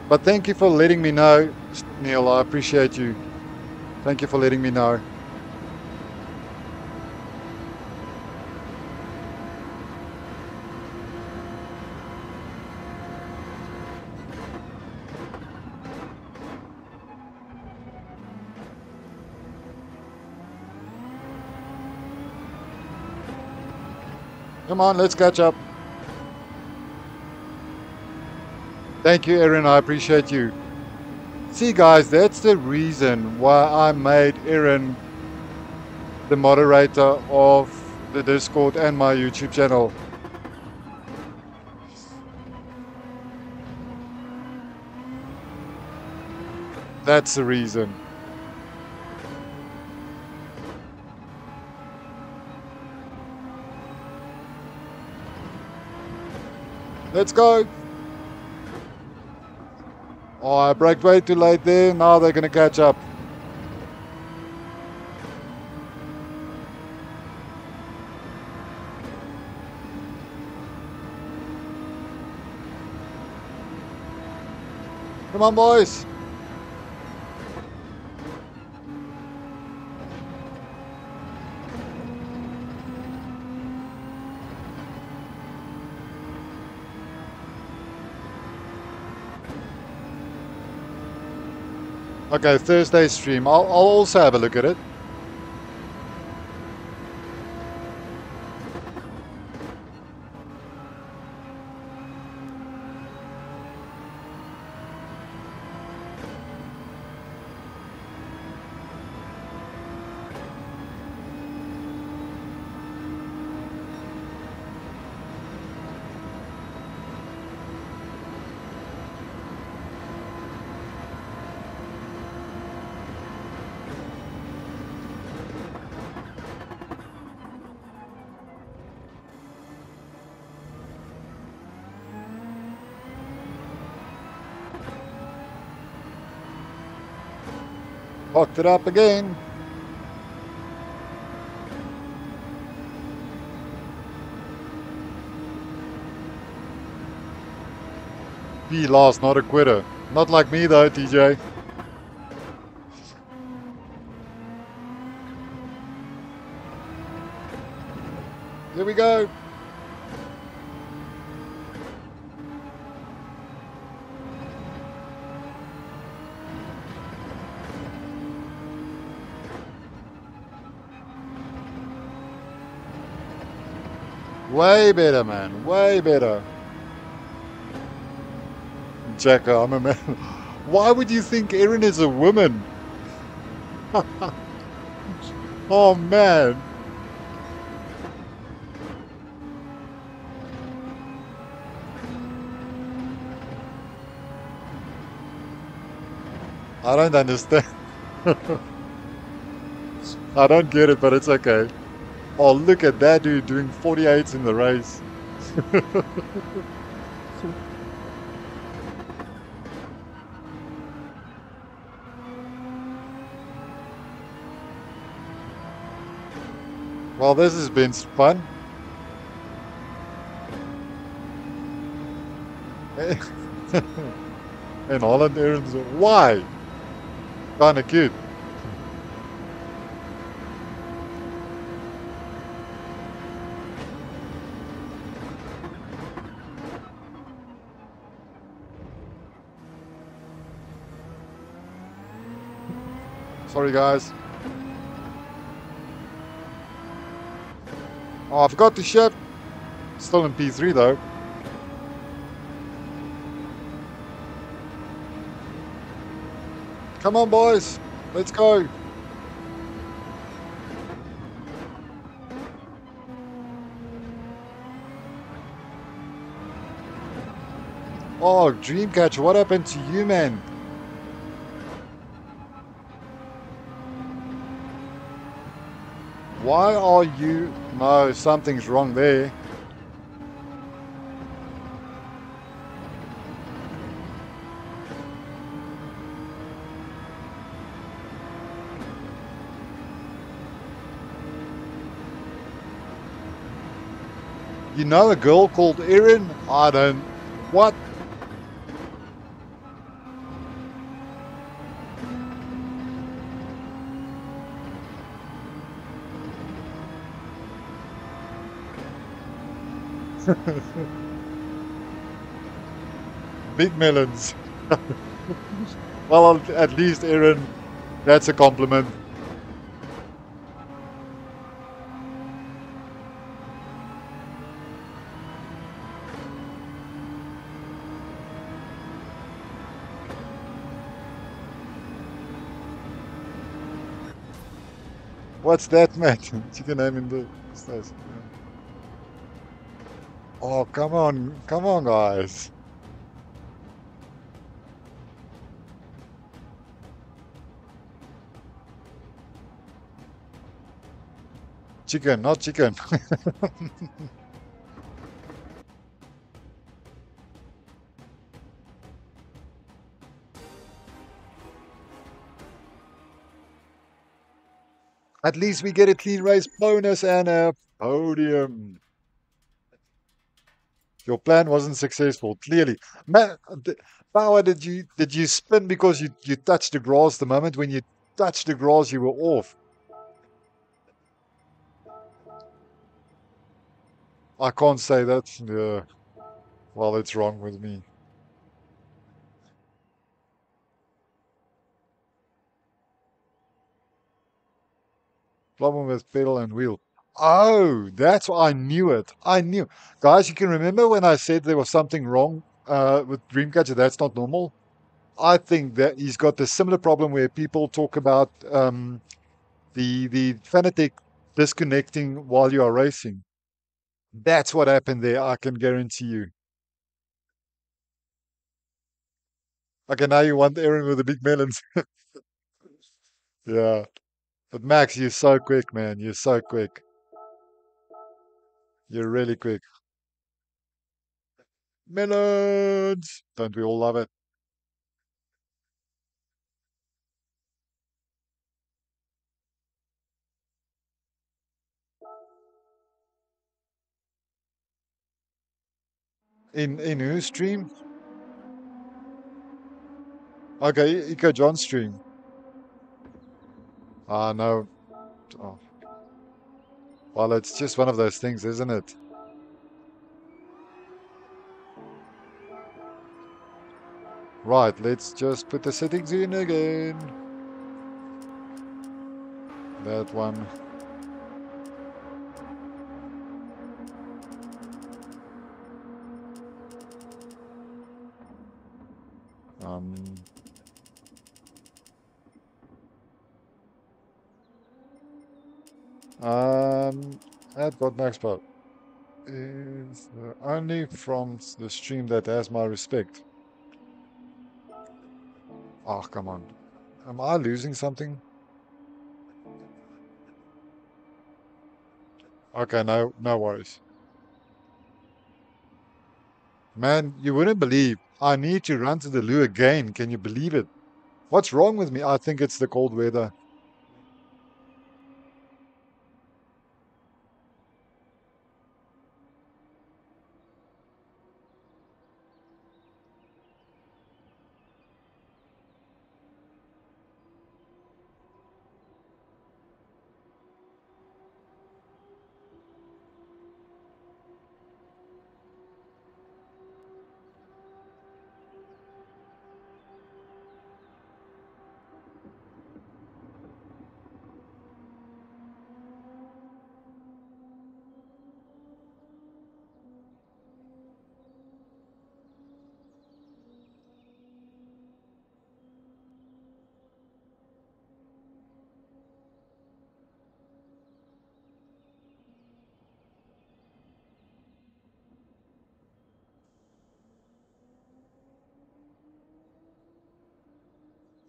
But thank you for letting me know, Neil, I appreciate you. Thank you for letting me know. Come on, let's catch up. Thank you, Aaron, I appreciate you. See guys, that's the reason why I made Aaron the moderator of the Discord and my YouTube channel. That's the reason. Let's go. Oh, I braked way too late there. Now they're going to catch up. Come on, boys. Okay, Thursday stream. I'll, I'll also have a look at it. Hooked it up again. Be last, not a quitter. Not like me though, T J. Here we go. Way better, man. Way better. Jacko, I'm a man. Why would you think Erin is a woman? Oh, man. I don't understand. I don't get it, but it's okay. Oh, look at that dude doing forty-eights in the race. Well, this has been fun. And Holland Erin's, why? Kinda cute. Sorry guys. Oh, I forgot to shift. Still in P three though. Come on boys, let's go. Oh, Dreamcatcher, what happened to you, man? Why are you... No, something's wrong there. You know a girl called Erin? I don't... What? Big melons. Well, at least Erin, that's a compliment. What's that, man? Chicken ham in the slice. Oh, come on, come on, guys. Chicken, not chicken. At least we get a clean race bonus and a podium. Your plan wasn't successful, clearly. Man, Power, did you did you spin because you, you touched the grass the moment? When you touched the grass, you were off. I can't say that. Yeah. Well, it's wrong with me. problem with pedal and wheel. Oh, that's why I knew it. I knew. Guys, you can remember when I said there was something wrong uh, with Dreamcatcher, that's not normal? I think that he's got the similar problem where people talk about um, the, the Fanatec disconnecting while you are racing. That's what happened there, I can guarantee you. Okay, now you want Aaron with the big melons. Yeah. But Max, you're so quick, man. You're so quick. You're really quick. Melons! Don't we all love it? In in whose stream? Okay, Eco John's stream. Ah, no. Oh. Well, it's just one of those things, isn't it? Right, let's just put the settings in again. That one. Um... Um, at what Max Pop is only from the stream that has my respect. Oh, come on. Am I losing something? Okay, no, no worries. Man, you wouldn't believe. I need to run to the loo again. Can you believe it? What's wrong with me? I think it's the cold weather.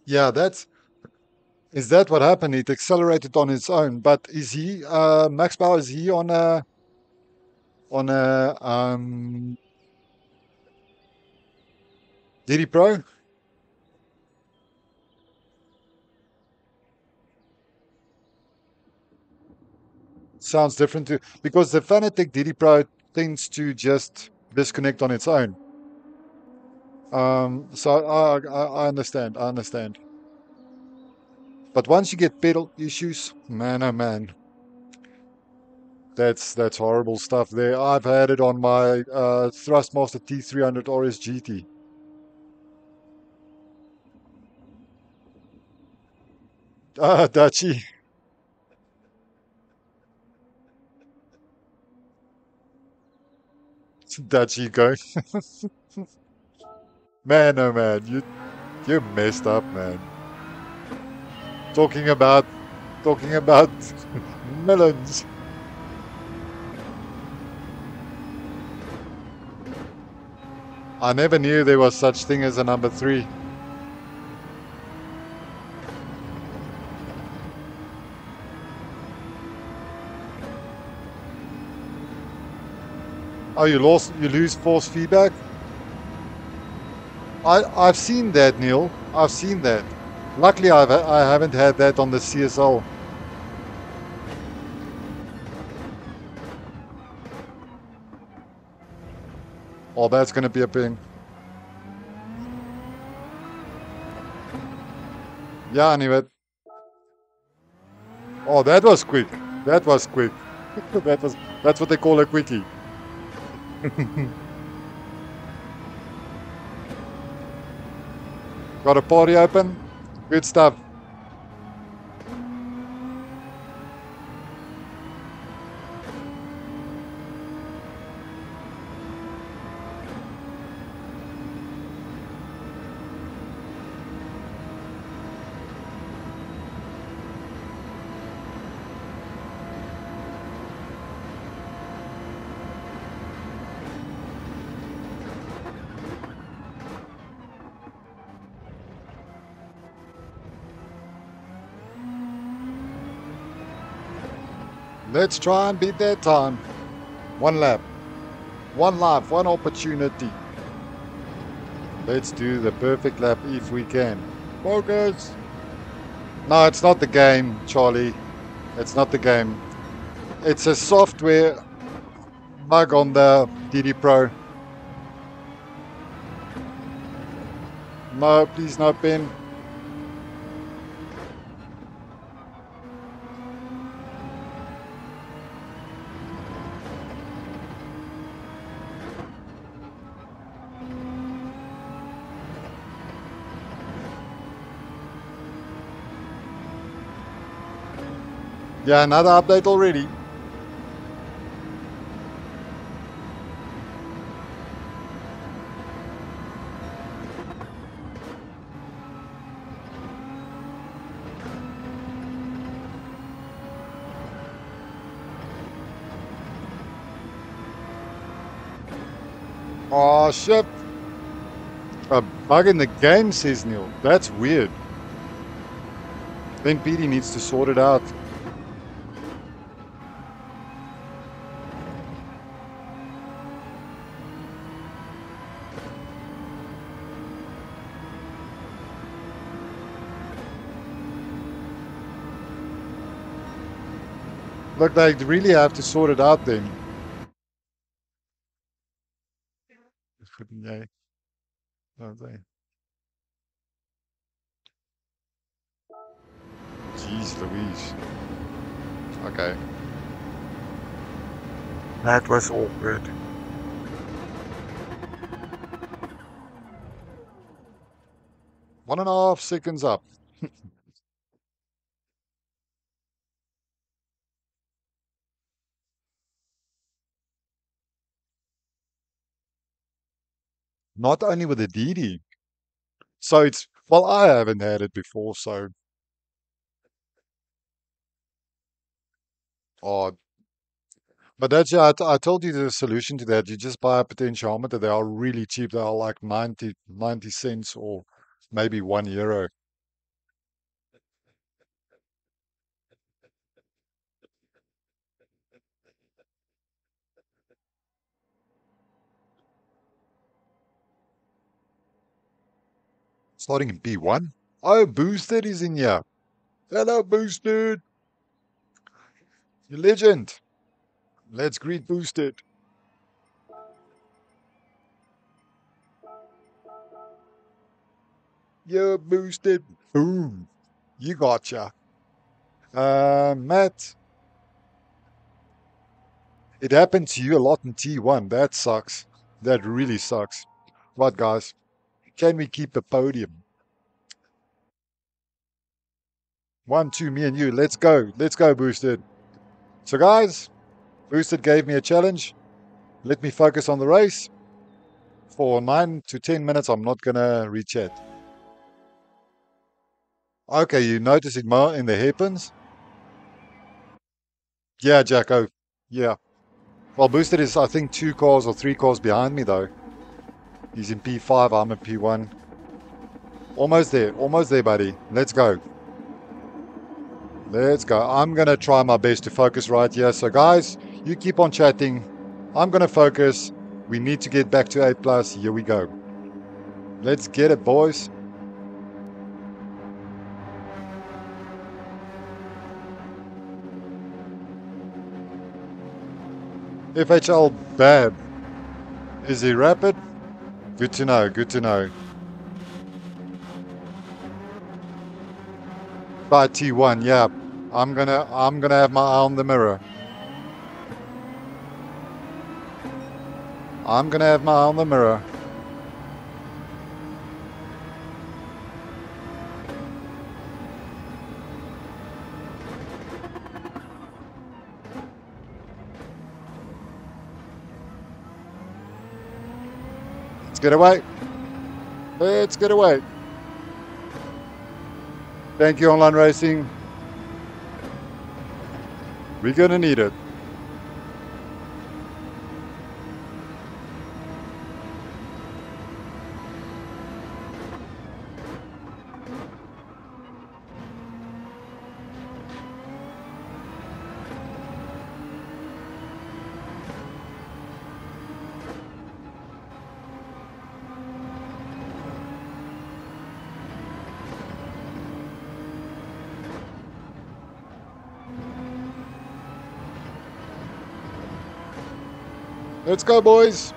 Yeah, that's, is that what happened? It accelerated on its own, but is he, uh, Max Bauer, is he on a, on a, um, D D Pro? Sounds different too, because the Fanatec D D Pro tends to just disconnect on its own. Um, so I, I, I understand, I understand. But once you get pedal issues, man, oh man, that's that's horrible stuff there. I've had it on my uh, Thrustmaster T three hundred R S G T. Ah, Dutchie. Dutchie going. Man, oh man, you you messed up, man. Talking about talking about melons. I never knew there was such thing as a number three. Oh, you lost, you lose force feedback? I, I've seen that, Neil. I've seen that. Luckily, I've, I haven't had that on the C S L. Oh, that's going to be a ping. Yeah, I knew it. Oh, that was quick. That was quick. that was. That's what they call a quickie. Got a party open. Good stuff. Let's try and beat that time. One lap, one life, one opportunity. Let's do the perfect lap if we can. Focus. No, it's not the game, Charlie. It's not the game. It's a software bug on the D D Pro. No, please no pen. Yeah, another update already. Oh shit! A bug in the game, says Neil. That's weird. Then P D needs to sort it out. Look, they really have to sort it out then. They, don't they? Jeez Louise. Okay. That was awkward. One and a half seconds up. Not only with the D D. So it's, well, I haven't had it before, so. Oh. But that's, I, I told you the solution to that. You just buy a potentiometer. They are really cheap. They are like ninety, ninety cents or maybe one euro. Starting in B one. Oh, Boosted is in here. Hello, Boosted. You legend. Let's greet Boosted. You're Boosted. Boom. You gotcha. Uh, Matt. It happened to you a lot in T one. That sucks. That really sucks. Right, guys. Can we keep the podium? One, two, me and you. Let's go. Let's go, Boosted. So, guys, Boosted gave me a challenge. Let me focus on the race. For nine to ten minutes, I'm not going to re-chat. Okay, you notice it more in the hairpins? Yeah, Jacko. Yeah. Well, Boosted is, I think, two cars or three cars behind me, though. He's in P five, I'm in P one. Almost there, almost there, buddy. Let's go. Let's go. I'm going to try my best to focus right here. So, guys, you keep on chatting. I'm going to focus. We need to get back to A plus. Here we go. Let's get it, boys. F H L bad. Is he rapid? Good to know, good to know. By T one, yeah. I'm gonna I'm gonna have my eye on the mirror. I'm gonna have my eye on the mirror. Get away. Let's get away. Thank you, Online Racing. We're going to need it. Let's go, boys.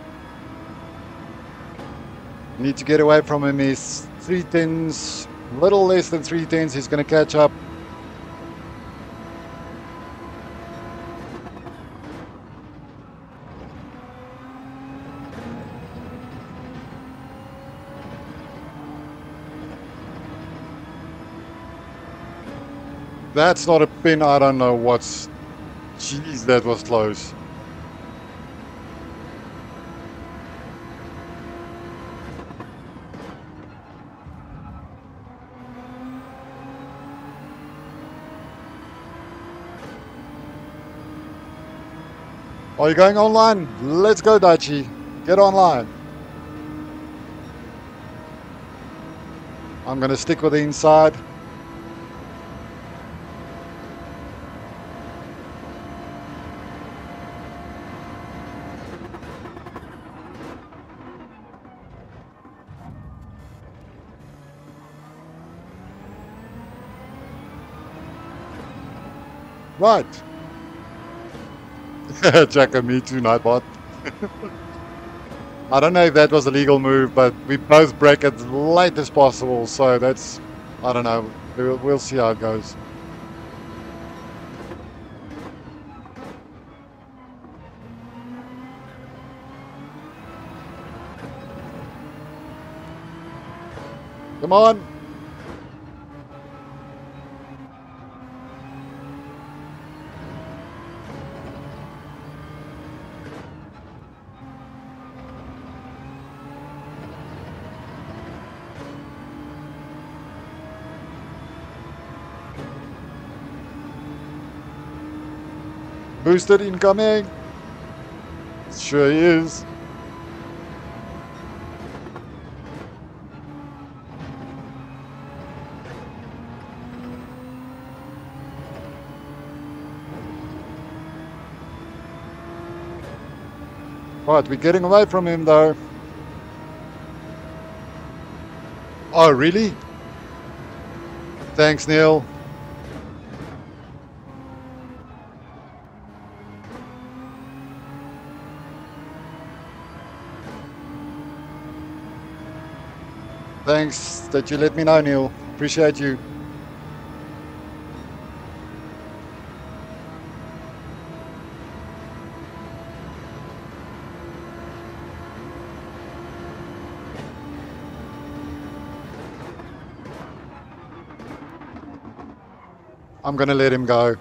Need to get away from him. He's three tens, a little less than three tens. He's going to catch up. That's not a pin. I don't know what's... Jeez, that was close. Are you going online? Let's go, Dutchie. Get online. I'm going to stick with the inside. Right. Jacker, me too, Nightbot. I don't know if that was a legal move, but we both break as late as possible, so that's, I don't know, we'll, we'll see how it goes. Come on. Boosted incoming. Sure is. Right, we're getting away from him though. Oh, really? Thanks, Neil. Thanks that you let me know, Neil. Appreciate you. I'm going to let him go.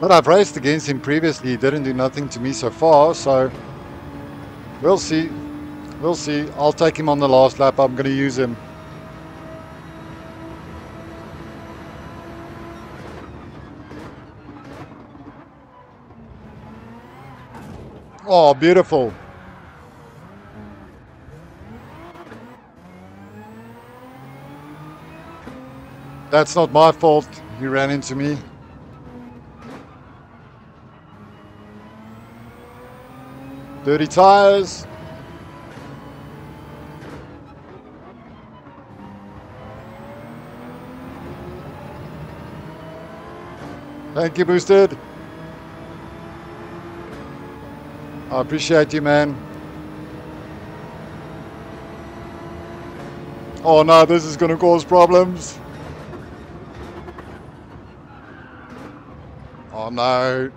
But I've raced against him previously, he didn't do nothing to me so far, so we'll see, we'll see. I'll take him on the last lap, I'm going to use him. Oh, beautiful. That's not my fault, he ran into me. Dirty tires. Thank you, Boosted. I appreciate you, man. Oh no, this is going to cause problems. Oh no.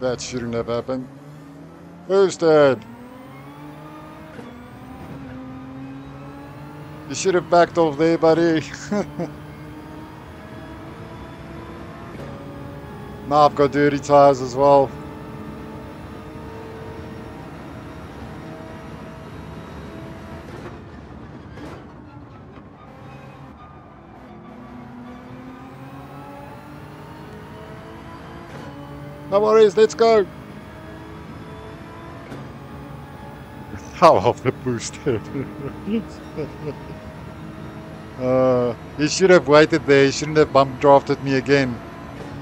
That shouldn't have happened. Who's dead? You should have backed off there, buddy. Now I've got dirty tires as well. No worries, let's go. How off the boosted. uh, he should have waited there. He shouldn't have bump drafted me again.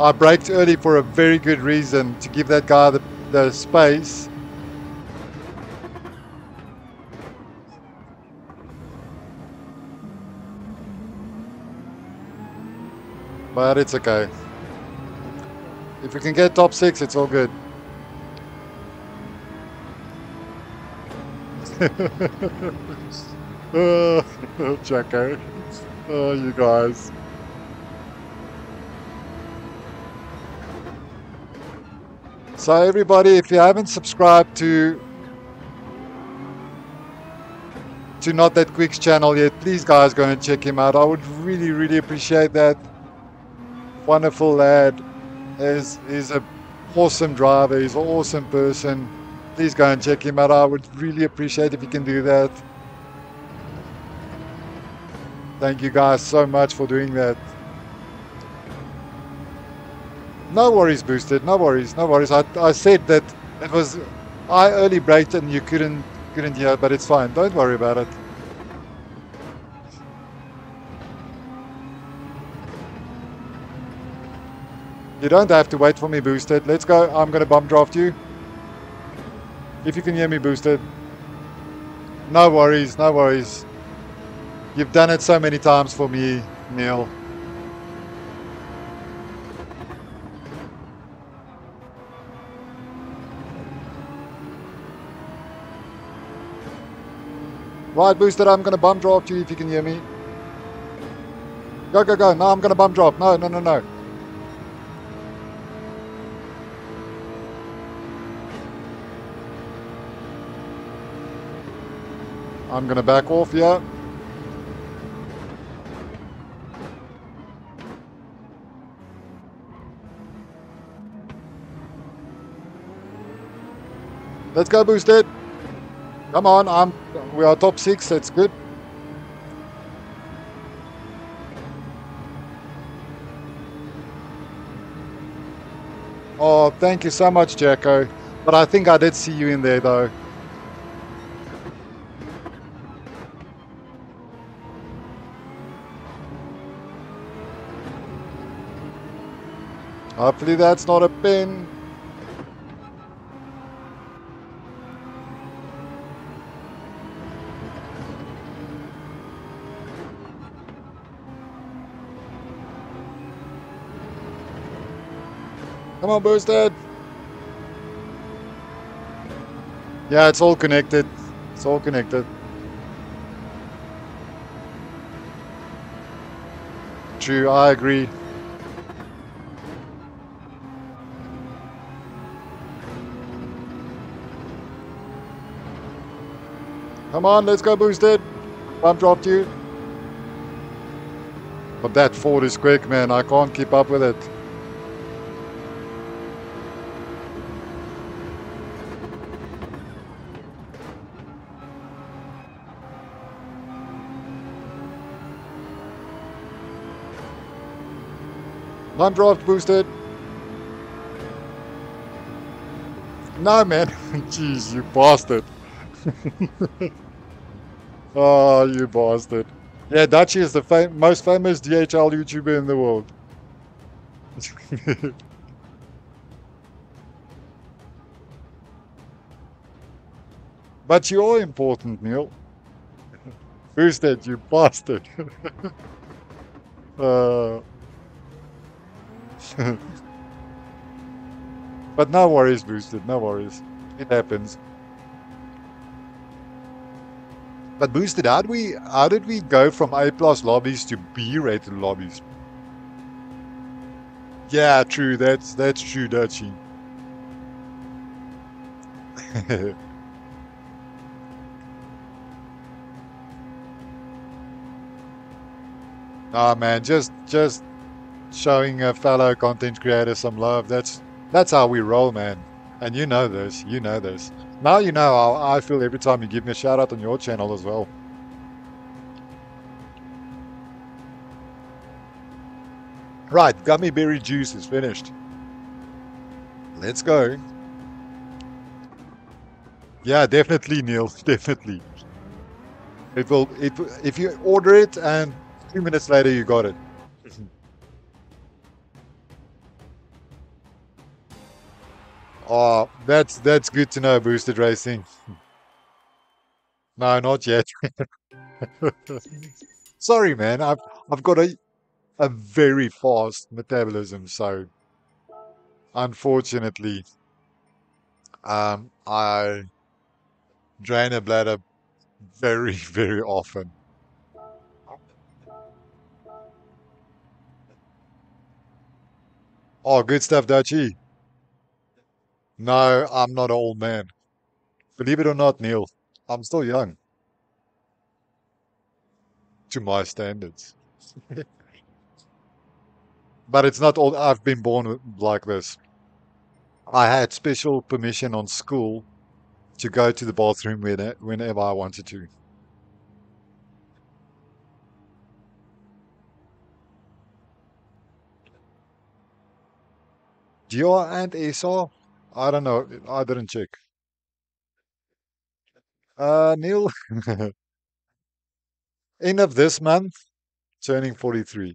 I braked early for a very good reason, to give that guy the, the space. but it's okay. If we can get top six, it's all good. Oh, Jacko. Oh, you guys. So everybody, if you haven't subscribed to to Not That Quick's channel yet, please guys go and check him out. I would really, really appreciate that. Wonderful lad. He's, he's an awesome driver. He's an awesome person. Please go and check him out. I would really appreciate if you can do that. Thank you guys so much for doing that. No worries, Boosted. No worries. No worries. I, I said that it was... I early braked and you couldn't couldn't hear, but it's fine. Don't worry about it. You don't have to wait for me, Boosted. Let's go. I'm going to bump draft you. If you can hear me, Boosted. No worries. No worries. You've done it so many times for me, Neil. Right, Boosted, I'm going to bump draft you if you can hear me. Go, go, go. No, I'm going to bump draft. No, no, no, no. I'm going to back off, yeah. Let's go, Boosted. Come on, I'm, we are top six, that's good. Oh, thank you so much, Jacko. But I think I did see you in there, though. Hopefully that's not a pin. Come on, Boosted. Yeah, it's all connected. It's all connected. True, I agree. Come on, let's go, Boosted. Bump dropped you. But that Ford is quick, man. I can't keep up with it. Bump dropped, Boosted. No, man. Jeez, you bastard. Oh, you bastard. Yeah, Dutchie is the fam most famous D H L YouTuber in the world. But you're important, Neil. Who's that, you bastard? uh. But no worries, Boosted, no worries. It happens. But Boosted, how did we how did we go from A-plus lobbies to B-rated lobbies? Yeah, true. That's that's true, Dutchie. Ah, oh, man, just just showing a fellow content creator some love. That's that's how we roll, man. And you know this. You know this. Now you know how I feel every time you give me a shout out on your channel as well. Right, gummy berry juice is finished. Let's go. Yeah, definitely, Neil. Definitely. It will. It if you order it and two minutes later you got it. Oh, that's that's good to know, Boosted Racing. No, not yet. Sorry, man. I've I've got a a very fast metabolism, so unfortunately um, I drain a bladder very, very often. Oh, good stuff, Dutchie. No, I'm not an old man. Believe it or not, Neil, I'm still young. To my standards. But it's not all, I've been born like this. I had special permission on school to go to the bathroom whenever I wanted to. G R and S R? I don't know. I didn't check. Uh, Neil? End of this month, turning forty-three.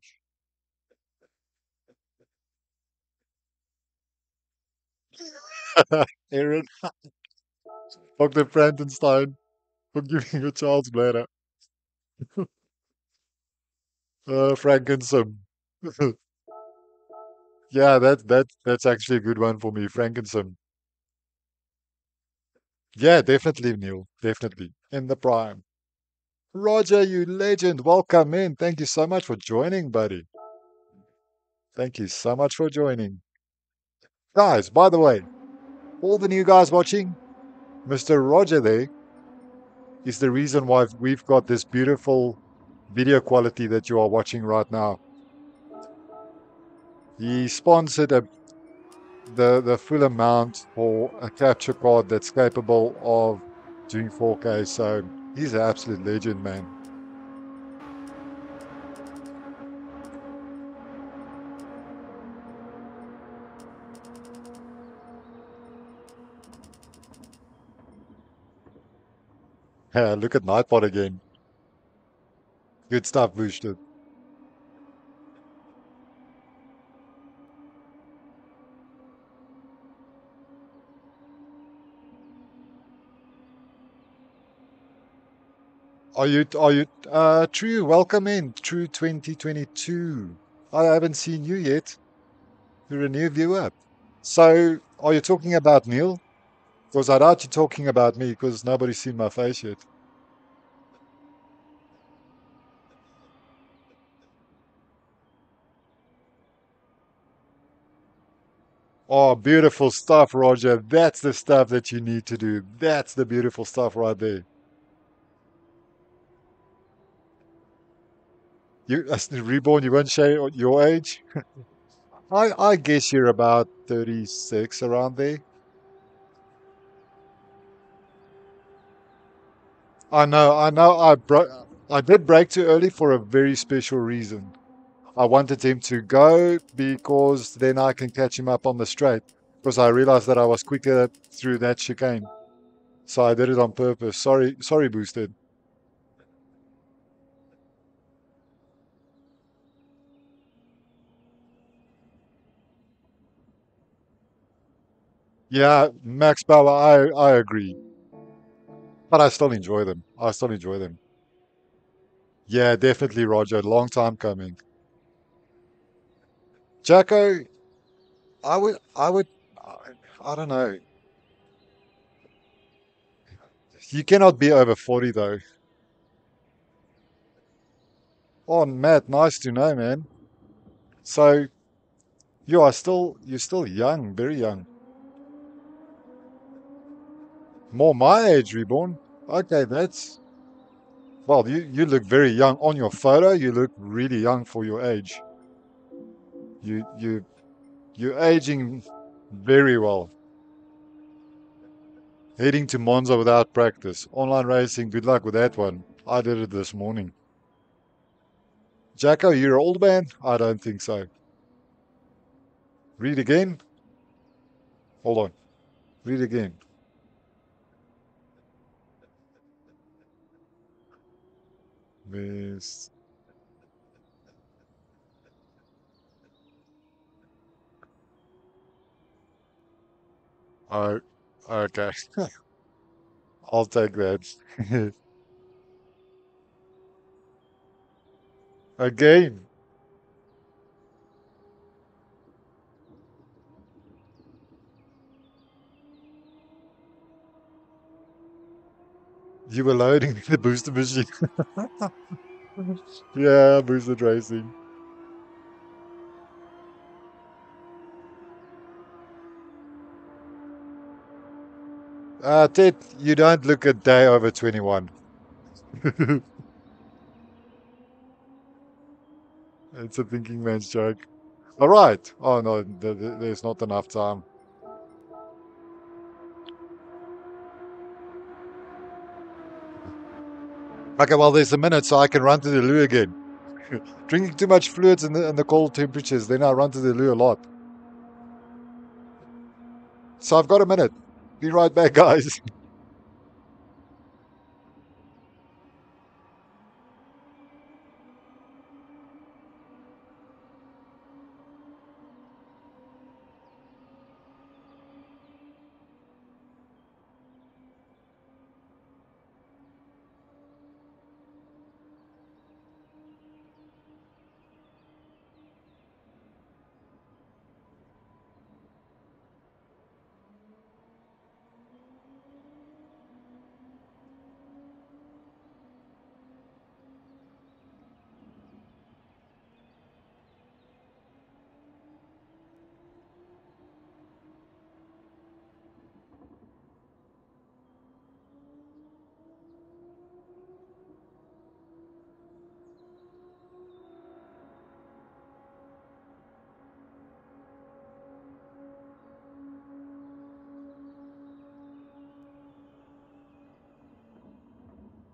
Aaron, Doctor Frankenstein, for giving your child's bladder. uh, Frankenstein. Yeah, that that that's actually a good one for me, Frankenstein. Yeah, definitely, Neil, definitely in the prime. Roger, you legend, welcome in. Thank you so much for joining, buddy. Thank you so much for joining. Guys, by the way, all the new guys watching, Mister Roger there is the reason why we've got this beautiful video quality that you are watching right now. He sponsored a, the, the full amount for a capture card that's capable of doing four K, so he's an absolute legend, man. Yeah, look at Nightbot again. Good stuff, Bushton. Are you, are you, uh, True, welcome in, True twenty twenty-two. I haven't seen you yet. You're a new viewer. So, are you talking about Neil? Because I doubt you're talking about me, because nobody's seen my face yet. Oh, beautiful stuff, Roger. That's the stuff that you need to do. That's the beautiful stuff right there. You, as the reborn, you won't show your age. I, I guess you're about thirty-six, around there. I know, I know. I broke. I did break too early for a very special reason. I wanted him to go because then I can catch him up on the straight. Because I realized that I was quicker through that chicane, so I did it on purpose. Sorry, sorry, Boosted. Yeah, Max Power, I, I agree. But I still enjoy them. I still enjoy them. Yeah, definitely, Roger. Long time coming. Jacko, I would, I would, I don't know. You cannot be over forty, though. Oh, Matt, nice to know, man. So, you are still, you're still young, very young. More my age, Reborn. Okay, that's... Well, you, you look very young. On your photo, you look really young for your age. You, you, you're aging very well. Heading to Monza without practice. Online racing, good luck with that one. I did it this morning. Jacko, you're an old man? I don't think so. Read again. Hold on. Read again. This. Oh, okay. I'll take that. Again. You were loading the booster machine. Yeah, booster racing. Uh, Ted, you don't look a day over twenty-one. It's a thinking man's joke. All right. Oh, no, th th there's not enough time. Okay, well, there's a minute, so I can run to the loo again. Drinking too much fluids in the, in the cold temperatures, then I run to the loo a lot. So I've got a minute. Be right back, guys.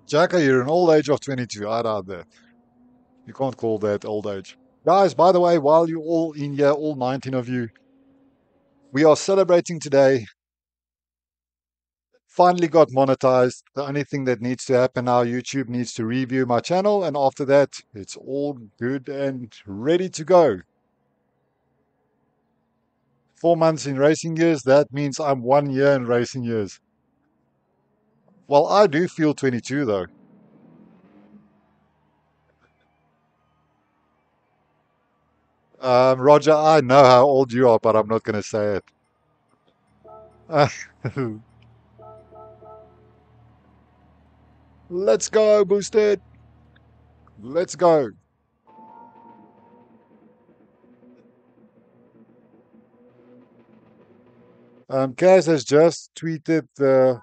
Jacko, you're an old age of twenty-two. I doubt that. You can't call that old age. Guys, by the way, while you're all in here, all nineteen of you, we are celebrating today. Finally got monetized. The only thing that needs to happen now, YouTube needs to review my channel. And after that, it's all good and ready to go. Four months in racing years. That means I'm one year in racing years. Well, I do feel twenty-two, though. Um, Roger, I know how old you are, but I'm not going to say it. Uh, Let's go, Boosted. Let's go. Um, Kaz has just tweeted the...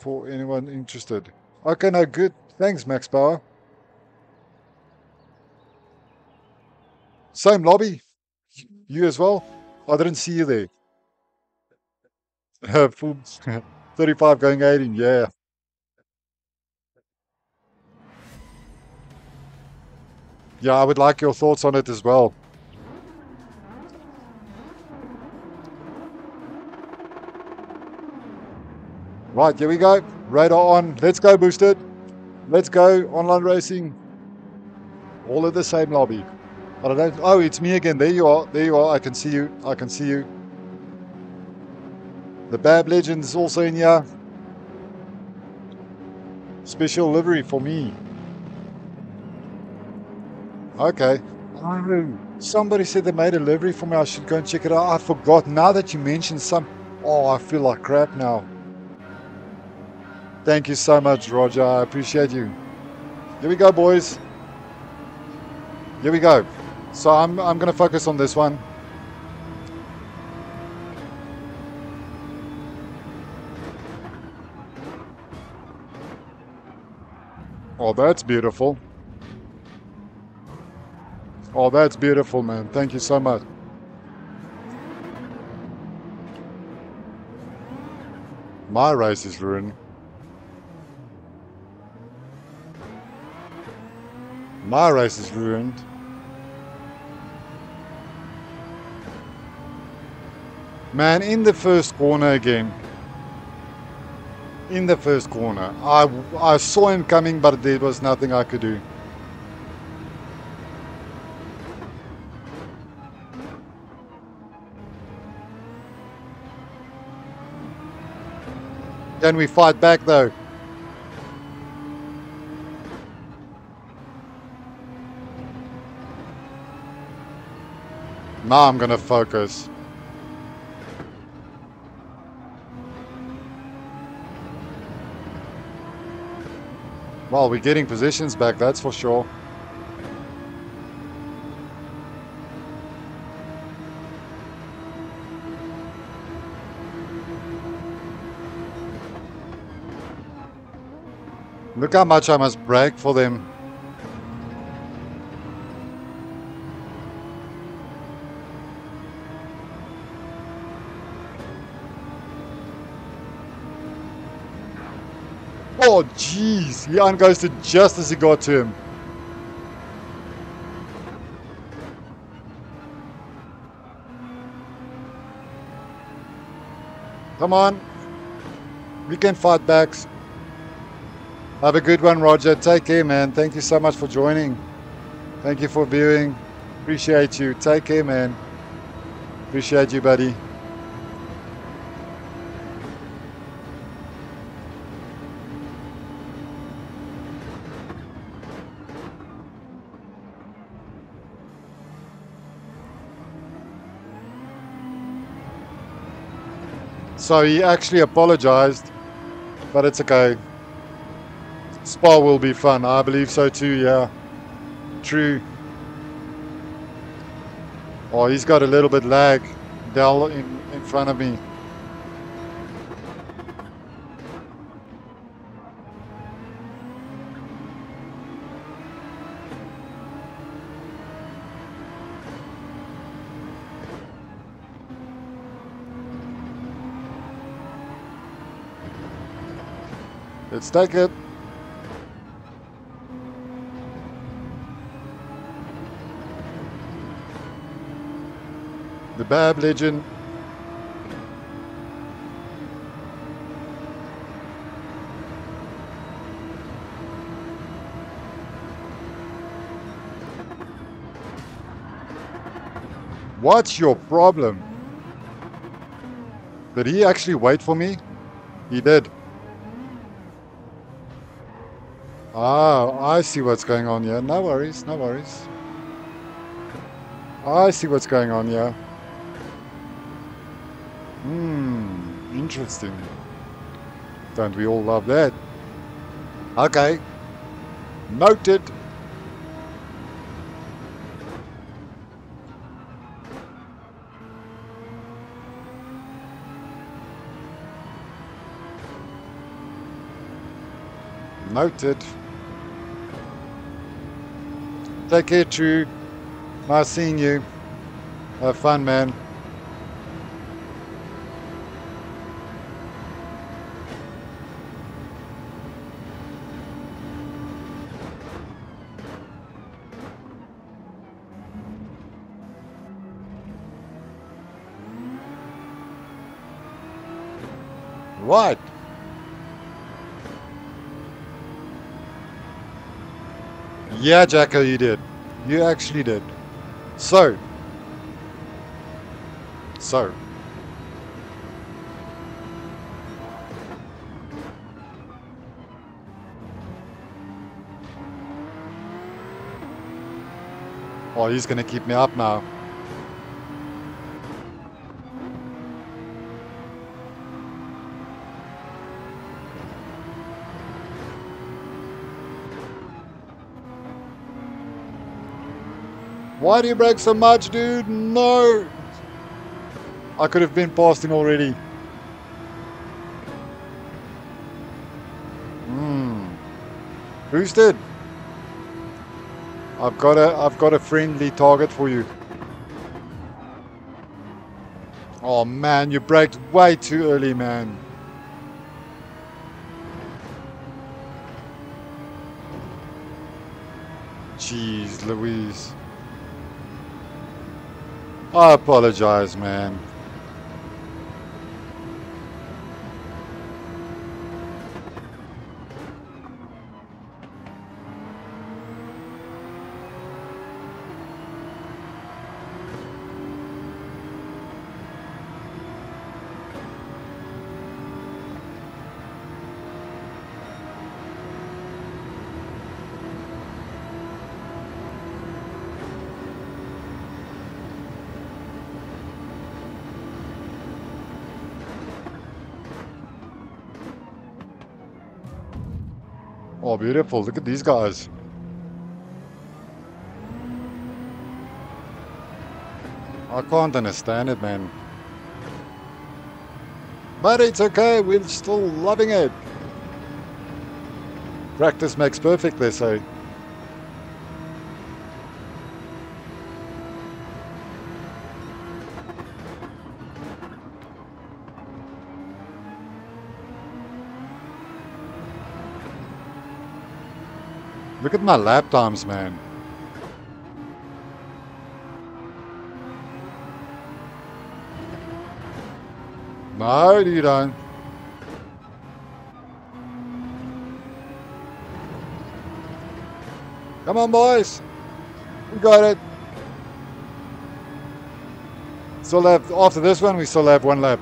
for anyone interested. Okay, no, good. Thanks, Max Bauer. Same lobby. You as well? I didn't see you there. thirty-five going eighteen, yeah. Yeah, I would like your thoughts on it as well. Right, here we go. Radar on. Let's go, Boosted. Let's go. Online racing. All in the same lobby. I don't know. Oh, it's me again. There you are. There you are. I can see you. I can see you. The Bab Legend is also in here. Special livery for me. Okay. Oh, somebody said they made a livery for me. I should go and check it out. I forgot. Now that you mentioned some... Oh, I feel like crap now. Thank you so much, Roger. I appreciate you. Here we go, boys. Here we go. So I'm, I'm going to focus on this one. Oh, that's beautiful. Oh, that's beautiful, man. Thank you so much. My race is ruined. My race is ruined. Man, in the first corner again. In the first corner. I, I saw him coming, but there was nothing I could do. Can we fight back, though? Now I'm going to focus. Well, we're getting positions back, that's for sure. Look how much I must brake for them. Oh, jeez. Jan goes to just as he got to him. Come on. We can fight back. Have a good one, Roger. Take care, man. Thank you so much for joining. Thank you for viewing. Appreciate you. Take care, man. Appreciate you, buddy. So he actually apologized, but it's okay. Spa will be fun. I believe so too, yeah. True. Oh, he's got a little bit lag down in, in front of me. Let's take it. The Bab Legend. What's your problem? Did he actually wait for me? He did. Ah, I see what's going on here. No worries, no worries. I see what's going on here. Hmm, interesting. Don't we all love that? Okay, noted. Noted. Take care, True. Nice seeing you. Have fun, man. Right. Yeah, Jacko, you did. You actually did. So, so, oh, he's gonna keep me up now. Why do you brake so much, dude? No! I could have been past him already. Hmm. Boosted. I've got a I've got a friendly target for you. Oh man, you braked way too early, man. Jeez Louise. I apologize, man. Oh, beautiful. Look at these guys. I can't understand it, man. But it's okay, we're still loving it. Practice makes perfect, they say. Look at my lap times, man. No, you don't. Come on, boys. We got it. Still have, after this one, we still have one lap.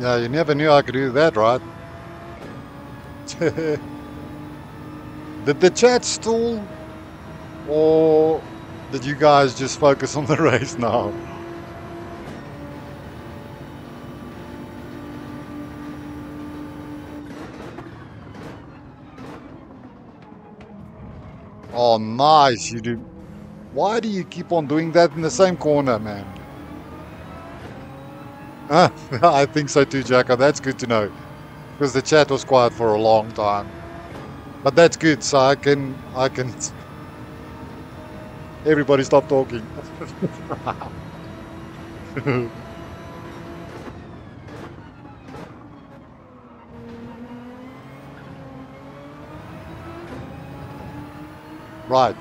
Yeah, you never knew I could do that, right? Did the chat stall? Or did you guys just focus on the race now? Oh, nice, you do. Why do you keep on doing that in the same corner, man? Uh, I think so too, Jacko. That's good to know, because the chat was quiet for a long time. But that's good, so I can, I can. Everybody, stop talking. Right.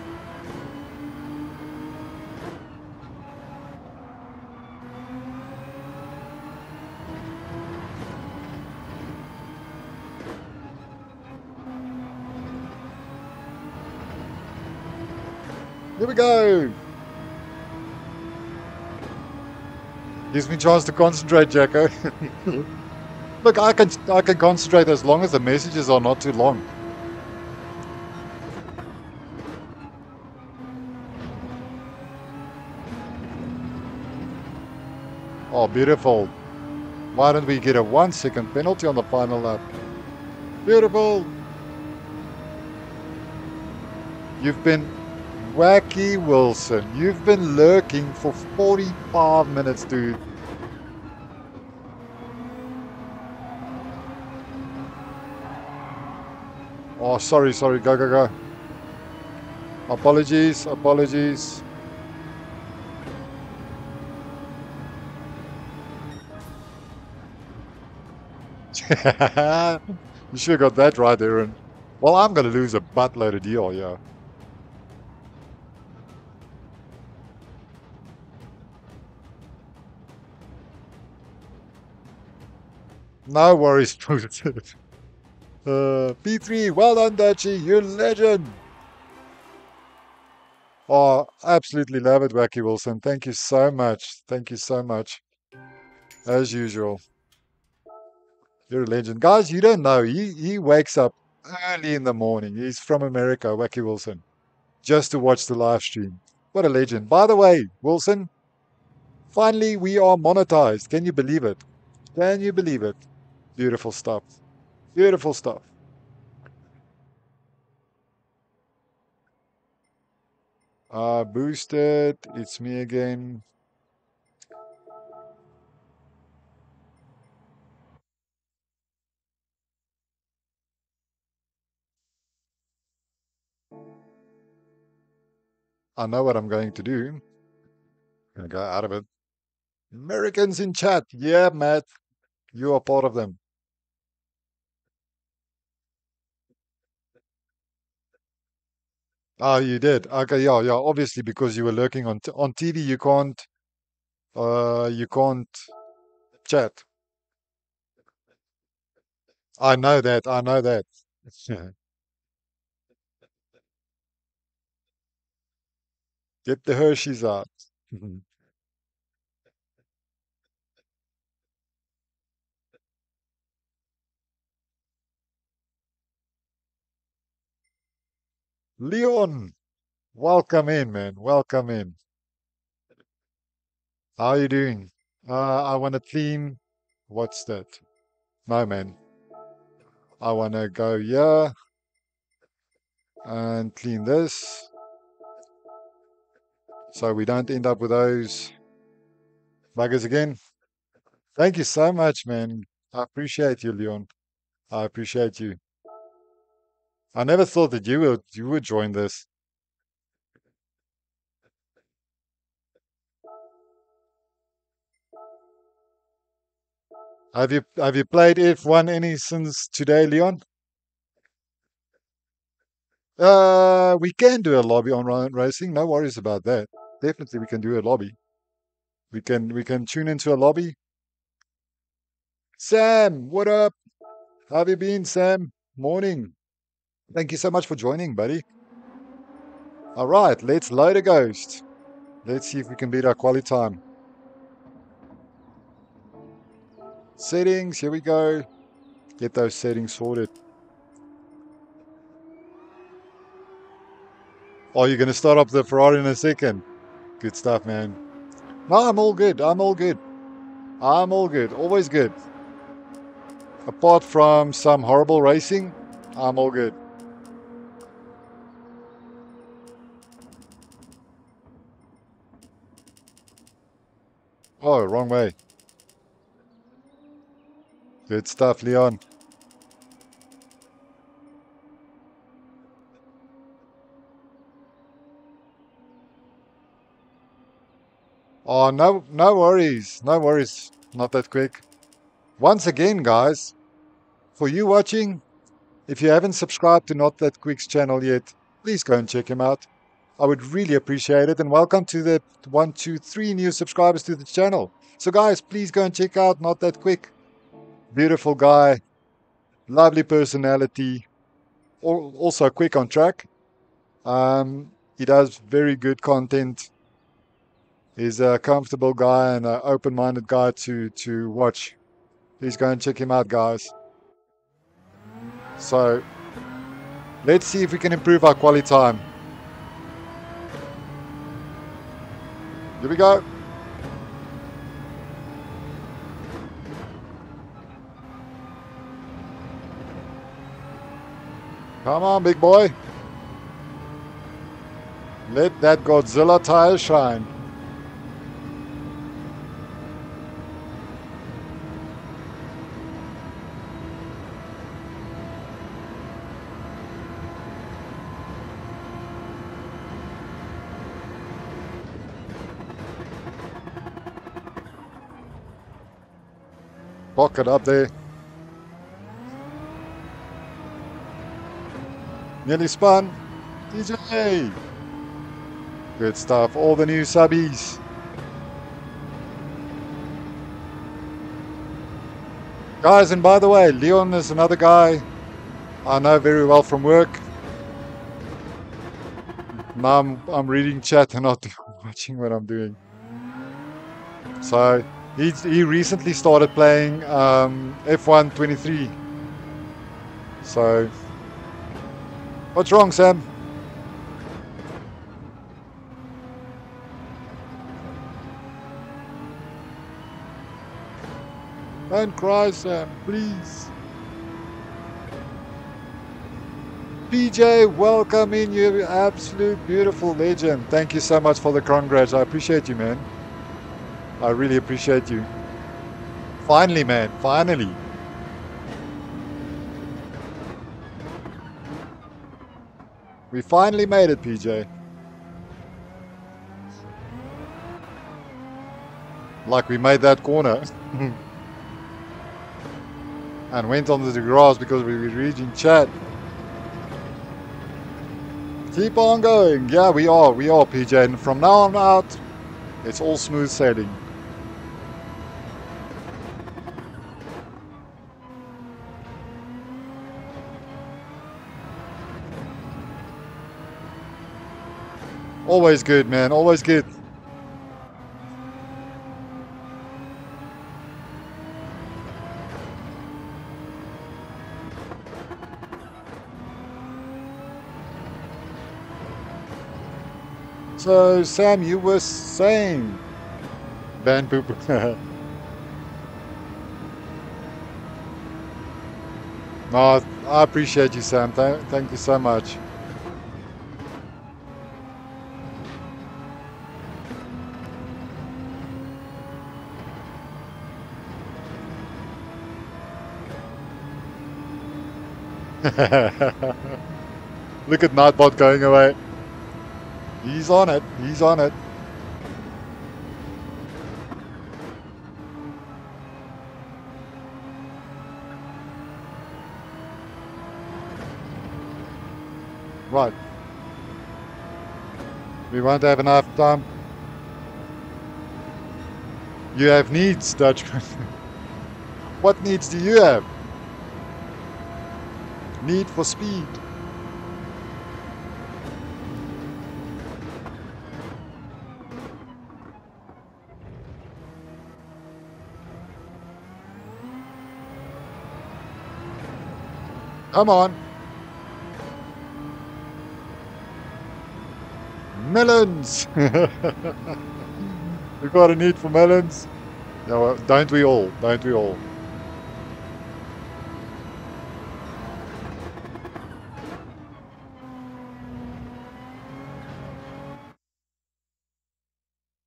Here we go! Gives me a chance to concentrate, Jacko. Look, I can I can concentrate as long as the messages are not too long. Oh, beautiful. Why don't we get a one second penalty on the final lap? Beautiful! You've been... Wacky Wilson, you've been lurking for forty-five minutes, dude. Oh, sorry, sorry, go, go, go. Apologies, apologies. You sure got that right, Aaron. Well, I'm going to lose a buttload of deal, yeah. No worries, positive. uh, P three, well done, Dutchie, you legend. Oh, absolutely love it, Wacky Wilson. Thank you so much. Thank you so much. As usual. You're a legend. Guys, you don't know. He, he wakes up early in the morning. He's from America, Wacky Wilson, just to watch the live stream. What a legend. By the way, Wilson, finally we are monetized. Can you believe it? Can you believe it? Beautiful stuff. Beautiful stuff. Uh, boosted. It's me again. I know what I'm going to do. I'm going to go out of it. Americans in chat. Yeah, Matt. You are part of them. Oh, you did. Okay, yeah, yeah. Obviously, because you were lurking on t on T V, you can't, uh, you can't chat. I know that. I know that. Get the Hershey's out. Mhm. Leon, welcome in, man. Welcome in. How are you doing? Uh, I want to clean. What's that? No, man. I want to go here and clean this, so we don't end up with those buggers again. Thank you so much, man. I appreciate you, Leon. I appreciate you. I never thought that you would you would join this. Have you have you played F one any since today, Leon? Uh, we can do a lobby on Ryan Racing. No worries about that. Definitely, we can do a lobby. We can we can tune into a lobby. Sam, what up? How have you been, Sam? Morning. Thank you so much for joining, buddy. All right, let's load a ghost. Let's see if we can beat our quality time. Settings, here we go. Get those settings sorted. Oh, you're going to start up the Ferrari in a second. Good stuff, man. No, I'm all good. I'm all good. I'm all good. Always good. Apart from some horrible racing, I'm all good. Oh, wrong way. Good stuff, Leon. Oh, no, no worries. No worries. Not that quick. Once again, guys, for you watching, if you haven't subscribed to Not That Quick's channel yet, please go and check him out. I would really appreciate it. And welcome to the one, two, three new subscribers to the channel. So guys, please go and check out Not That Quick. Beautiful guy, lovely personality, also quick on track. Um, he does very good content. He's a comfortable guy and an open-minded guy to, to watch. Please go and check him out, guys. So let's see if we can improve our quality time. Here we go. Come on, big boy. Let that Godzilla tire shine. Pocket up there. Nearly spun. D J. Good stuff. All the new subbies. Guys, and by the way, Leon is another guy I know very well from work. Now I'm, I'm reading chat and not watching what I'm doing. So... He, he recently started playing um, F one twenty-three. So, what's wrong, Sam? Don't cry, Sam, please. P J, welcome in. You're absolute beautiful legend. Thank you so much for the congrats. I appreciate you, man. I really appreciate you. Finally, man, finally. We finally made it, P J. Like we made that corner. And went onto the grass because we were reading chat. Keep on going. Yeah, we are, we are, P J. And from now on out, it's all smooth sailing. Always good, man. Always good. So, Sam, you were saying Van Poop. No, I appreciate you, Sam. Th thank you so much. Look at Nightbot going away. He's on it. He's on it. Right. We won't have enough time. You have needs, Dutchman. What needs do you have? Need for speed. Come on. Melons. We've got a need for melons. No, don't we all? Don't we all?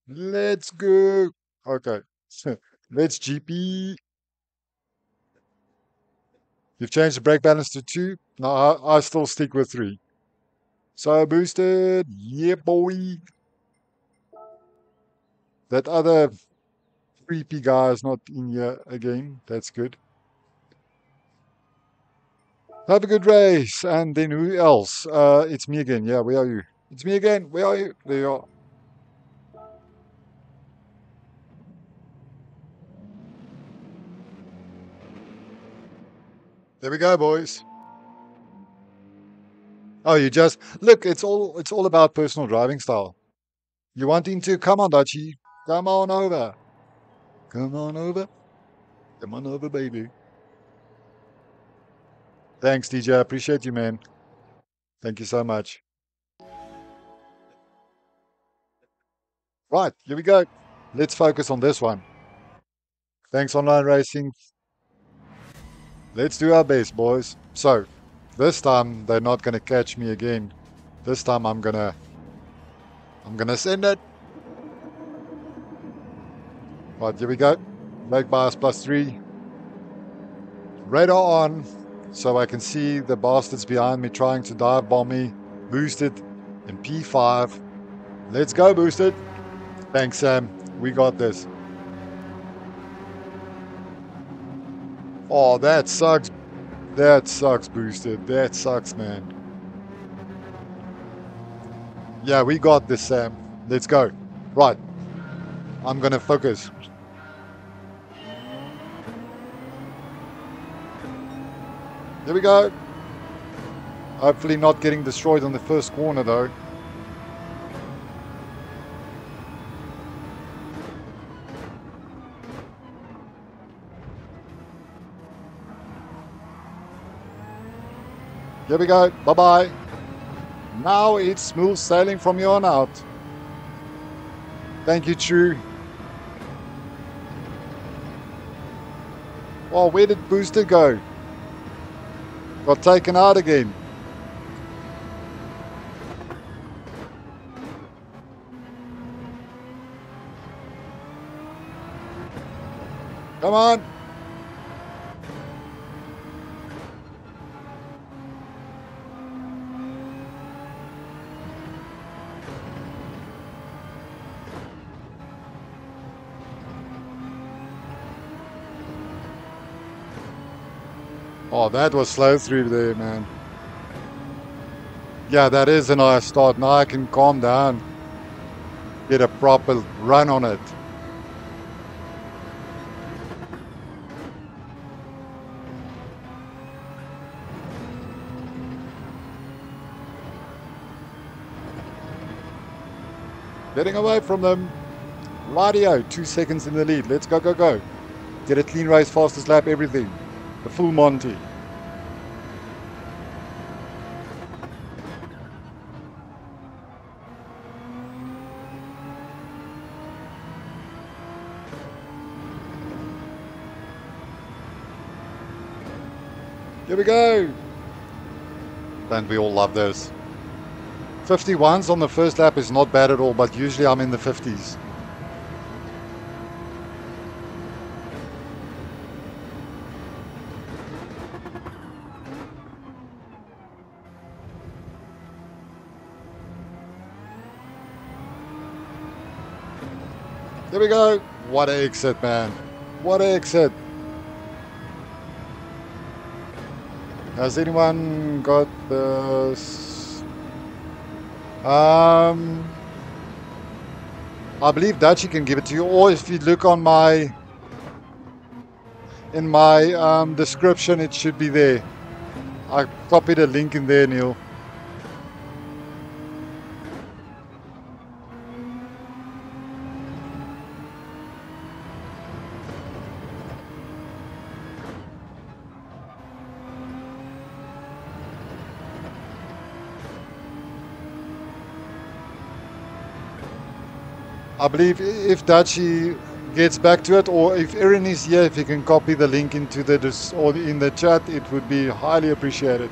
Let's go. Okay. Let's G P. You've changed the brake balance to two. No, I, I still stick with three. So boosted. Yeah, boy. That other creepy guy is not in here again. That's good. Have a good race. And then who else? Uh, it's me again. Yeah, where are you? It's me again. Where are you? There you are. There we go, boys. Oh, you just look. It's all. It's all about personal driving style. You want him to come on, Dutchie. Come on over. Come on over. Come on over, baby. Thanks, D J. I appreciate you, man. Thank you so much. Right, here we go. Let's focus on this one. Thanks, Online Racing. Let's do our best, boys. So, this time they're not going to catch me again. This time I'm going to I'm going to send it. Right, here we go. Brake bias plus three. Radar on, so I can see the bastards behind me trying to dive bomb me. Boosted in P five. Let's go, Boosted. Thanks, Sam. We got this. Oh, that sucks. That sucks, Boosted. That sucks, man. Yeah, we got this, Sam. Let's go. Right. I'm going to focus. There we go. Hopefully not getting destroyed on the first corner, though. There we go. Bye-bye. Now it's smooth sailing from here on out. Thank you, True. Oh, where did Booster go? Got taken out again. Come on. Oh, that was slow through there, man. Yeah, that is a nice start. Now I can calm down. Get a proper run on it. Getting away from them. Radio, two seconds in the lead. Let's go, go, go. Get a clean race, fastest lap, everything. The full Monty. Here we go. Don't we all love those? fifty-ones on the first lap is not bad at all, but usually I'm in the fifties. There we go. What an exit, man. What an exit. Has anyone got the... Um, I believe Dutchie can give it to you, or if you look on my... In my um, description, it should be there. I copied a link in there, Neil. I believe if Dutchie gets back to it, or if Erin is here, if you can copy the link into the dis or in the chat, it would be highly appreciated.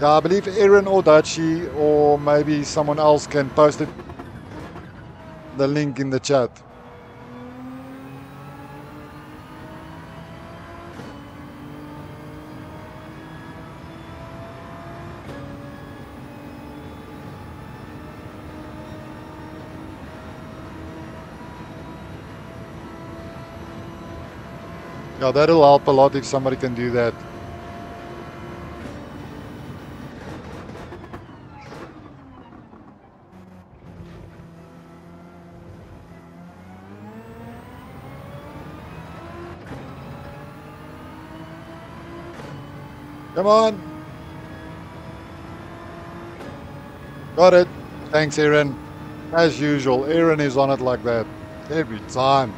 Yeah, I believe Erin or Dutchie, or maybe someone else can post it. The link in the chat. Yeah, that'll help a lot if somebody can do that. Come on. Got it. Thanks, Erin. As usual, Erin is on it like that every time.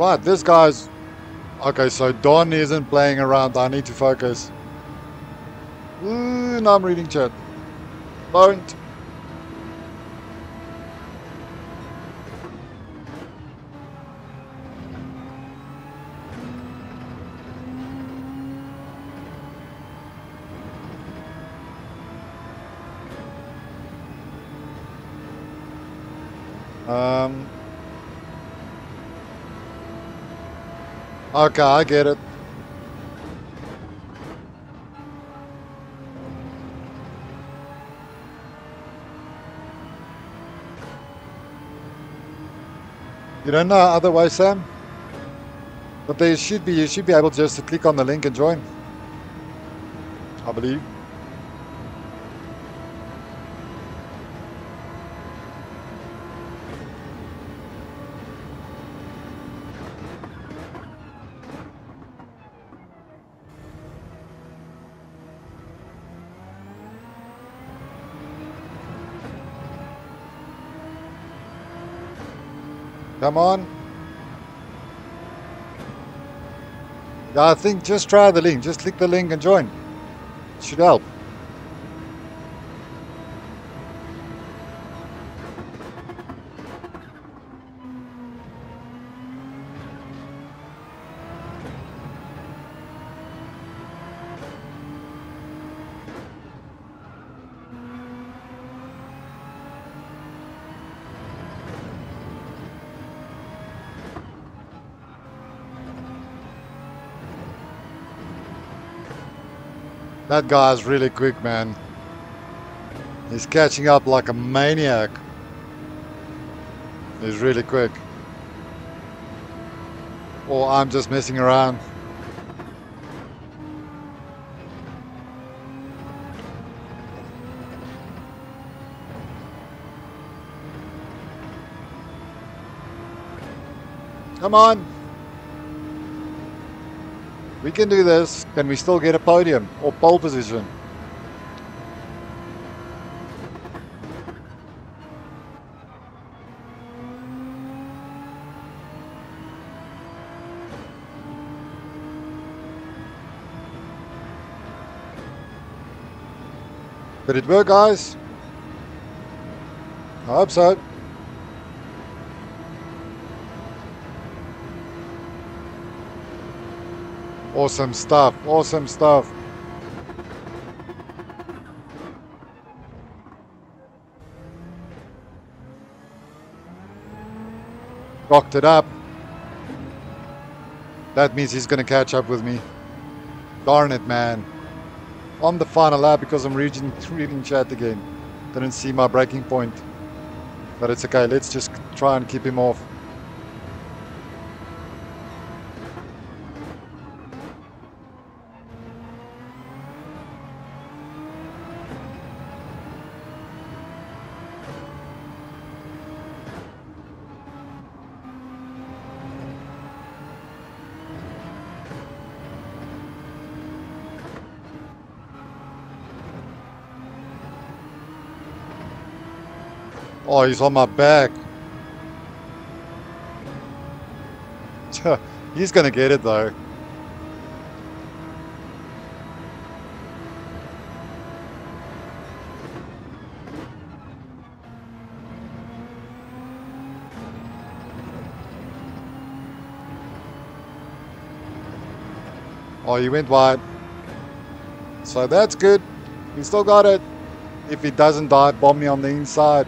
Right, this guy's... Okay, so Don isn't playing around. I need to focus. Ooh, no, I'm reading chat. Don't. Um... Okay, I get it. You don't know other way, Sam? But there should be, you should be able just to click on the link and join. I believe. Come on. I think just try the link. Just click the link and join. It should help. That guy's really quick, man. He's catching up like a maniac. He's really quick. Or I'm just messing around. Come on. We can do this. Can we still get a podium or pole position? Did it work, guys? I hope so. Awesome stuff, awesome stuff. Rocked it up. That means he's gonna catch up with me. Darn it, man. On the final lap because I'm reading, reading chat again. Didn't see my breaking point. But it's okay, let's just try and keep him off. Oh, he's on my back. He's gonna get it though. Oh, he went wide. So that's good. He still got it. If he doesn't die, bomb me on the inside.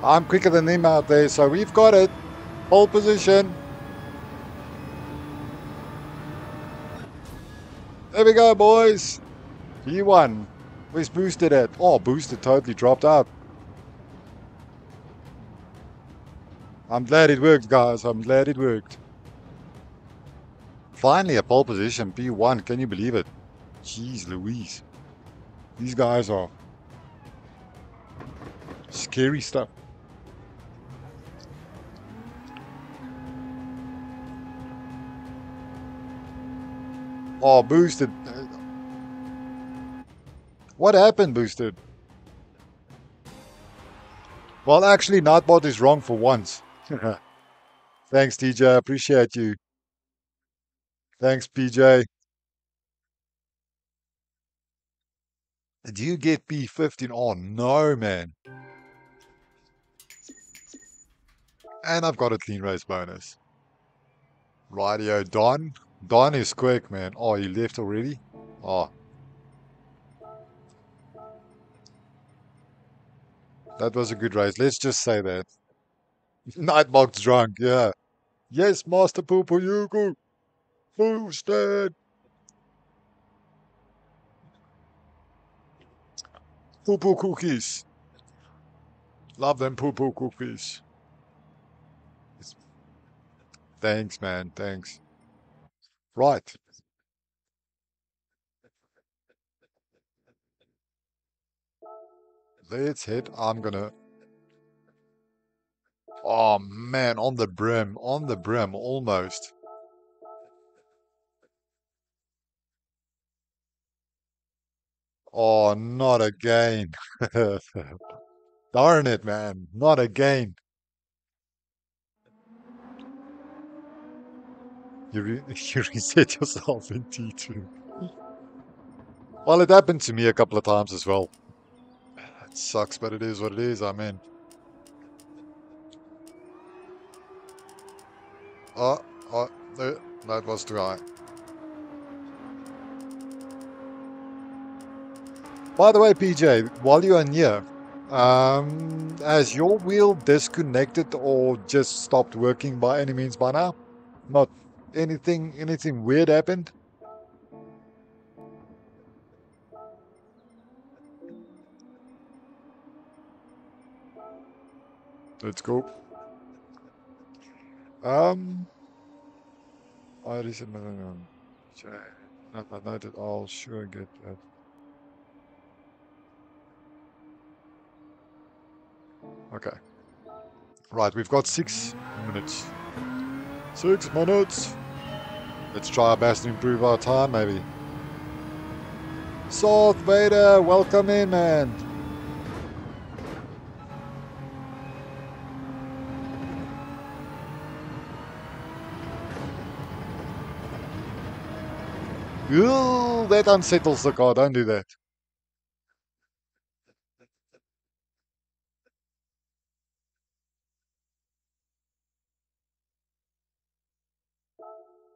I'm quicker than him out there, so we've got it. Pole position. There we go, boys. He won. We've boosted it. Oh, boosted totally dropped out. I'm glad it worked, guys. I'm glad it worked. Finally, a pole position. P one. Can you believe it? Jeez Louise. These guys are scary stuff. Oh, boosted. What happened, boosted? Well, actually, Notbot is wrong for once. Thanks, T J. I appreciate you. Thanks, P J. Did you get P fifteen? Oh, no, man. And I've got a clean race bonus. Rightio, Don. Don is quick, man. Oh, he left already? Oh. That was a good race. Let's just say that. Nightbox drunk, yeah. Yes, Master Poopo, you go. Boosted. Poo-poo cookies. Love them poo-poo cookies. Thanks, man. Thanks. Right. Let's hit. I'm gonna... Oh, man. On the brim. On the brim. Almost. Oh, not again. Darn it, man. Not again. You, re you reset yourself in T two. Well, it happened to me a couple of times as well. It sucks, but it is what it is, I mean. Oh, oh, no, that was too high. By the way, P J, while you are here, Um, has your wheel disconnected or just stopped working by any means by now? Not anything, anything weird happened? Let's go. Um, I recently not noted. I'll sure get that. Okay. Right, we've got six minutes. Six minutes. Let's try our best to improve our time, maybe. Salt Vader, welcome in, man. Ooh, that unsettles the car, don't do that.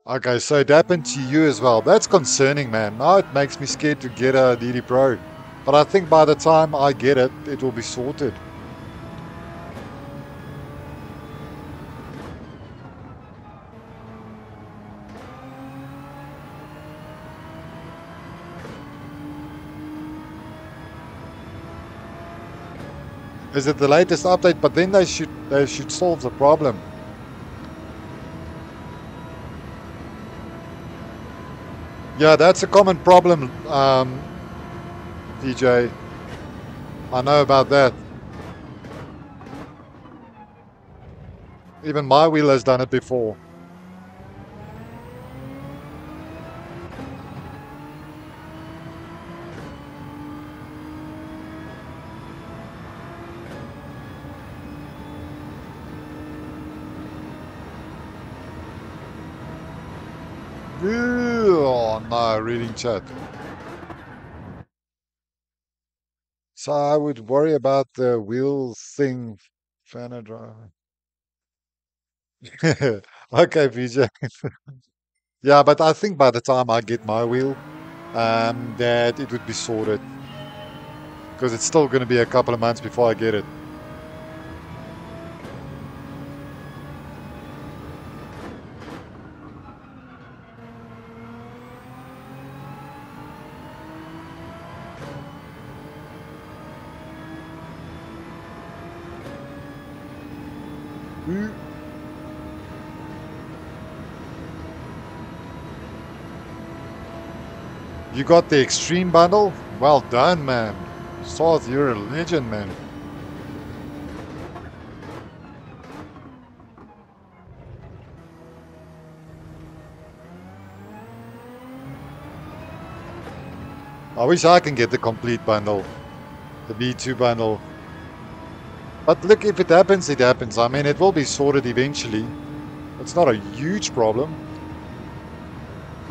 Okay, so it happened to you as well. That's concerning, man. Now it makes me scared to get a D D Pro. But I think by the time I get it, it will be sorted. Is it the latest update? But then they should they should solve the problem. Yeah, that's a common problem, um, D J. I know about that. Even my wheel has done it before. Ah, reading chat. So I would worry about the wheel thing, Fanadra. Okay, Vijay. Yeah, but I think by the time I get my wheel, um, that it would be sorted. Because it's still going to be a couple of months before I get it. You got the extreme bundle? Well done, man. Soth, you're a legend, man. I wish I can get the complete bundle, the B two bundle. But look, if it happens, it happens. I mean, it will be sorted eventually. It's not a huge problem.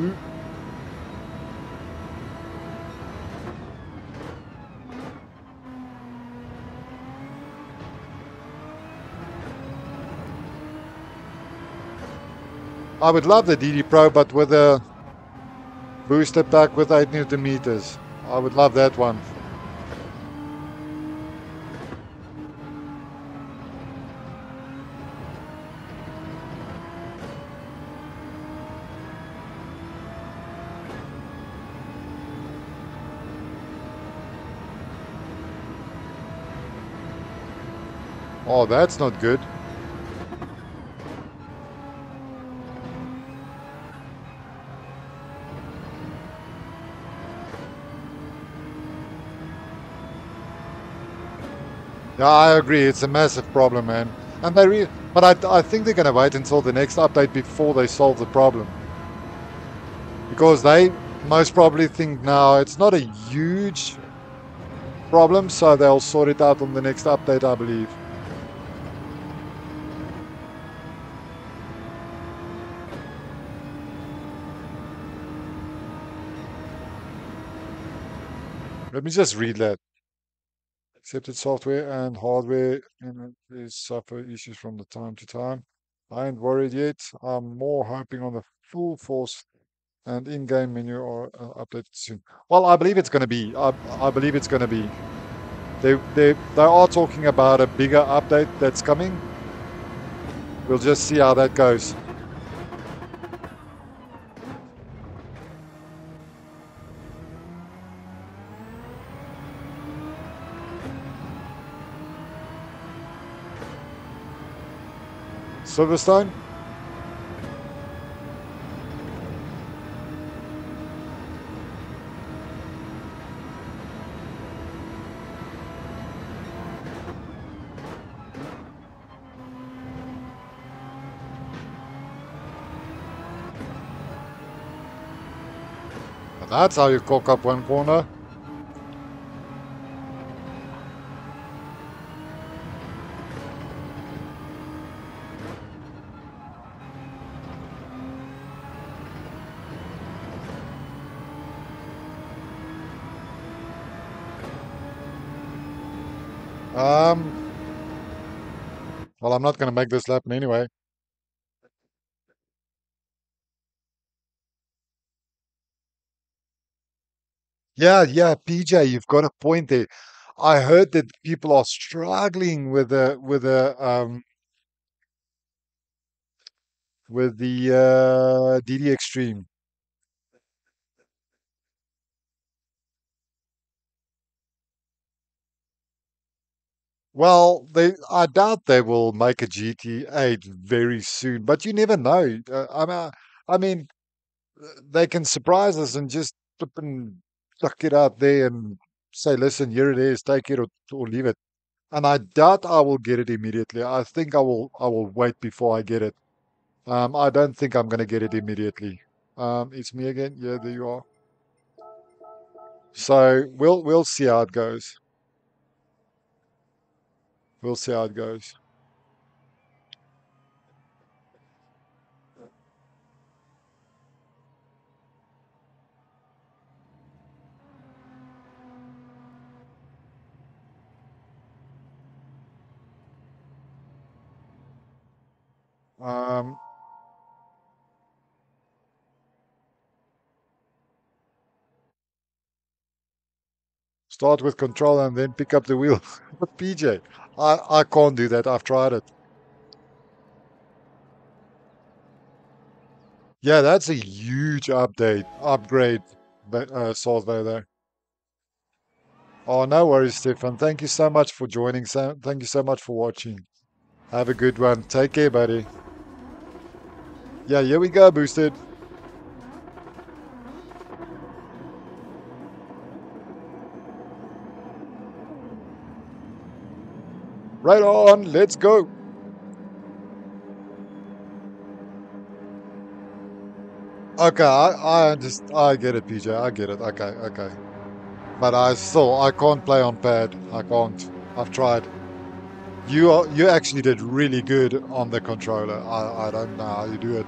Ooh. I would love the D D Pro, but with a booster pack with eight newton meters. I would love that one. Oh, that's not good. Yeah, I agree. It's a massive problem, man. And they, re but I, I think they're going to wait until the next update before they solve the problem, because they most probably think now it's not a huge problem, so they'll sort it out on the next update, I believe. Let me just read that. Accepted software and hardware and is suffer issues from the time to time. I ain't worried yet. I'm more hoping on the full force and in-game menu or uh, updated soon. Well, I believe it's going to be. I, I believe it's going to be. They, they, they are talking about a bigger update that's coming. We'll just see how that goes. Silverstone. That's how you cock up one corner. Um. Well, I'm not going to make this happen anyway. Yeah, yeah, P J, you've got a point there. I heard that people are struggling with the with the um, with the uh, D D Extreme. Well, they I doubt they will make a G T eight very soon, but you never know. Uh, I mean, I mean, they can surprise us and just flip and Stuck it out there and say, listen, here it is, take it or, or leave it. And I doubt I will get it immediately. I think I will I will wait before I get it. Um, I don't think I'm going to get it immediately. Um, it's me again. Yeah, there you are. So we'll we'll see how it goes. We'll see how it goes. Um, start with control and then pick up the wheel. But P J, I, I can't do that. I've tried it. Yeah, that's a huge update, upgrade, uh, Salvo there. Oh, no worries, Stefan. Thank you so much for joining. Thank you so much for watching. Have a good one. Take care, buddy. Yeah, here we go, Boosted. Right on, let's go. Okay, I, I just, I get it, P J, I get it, okay, okay. But I still, I can't play on pad, I can't, I've tried. You are, you actually did really good on the controller. I, I don't know how you do it.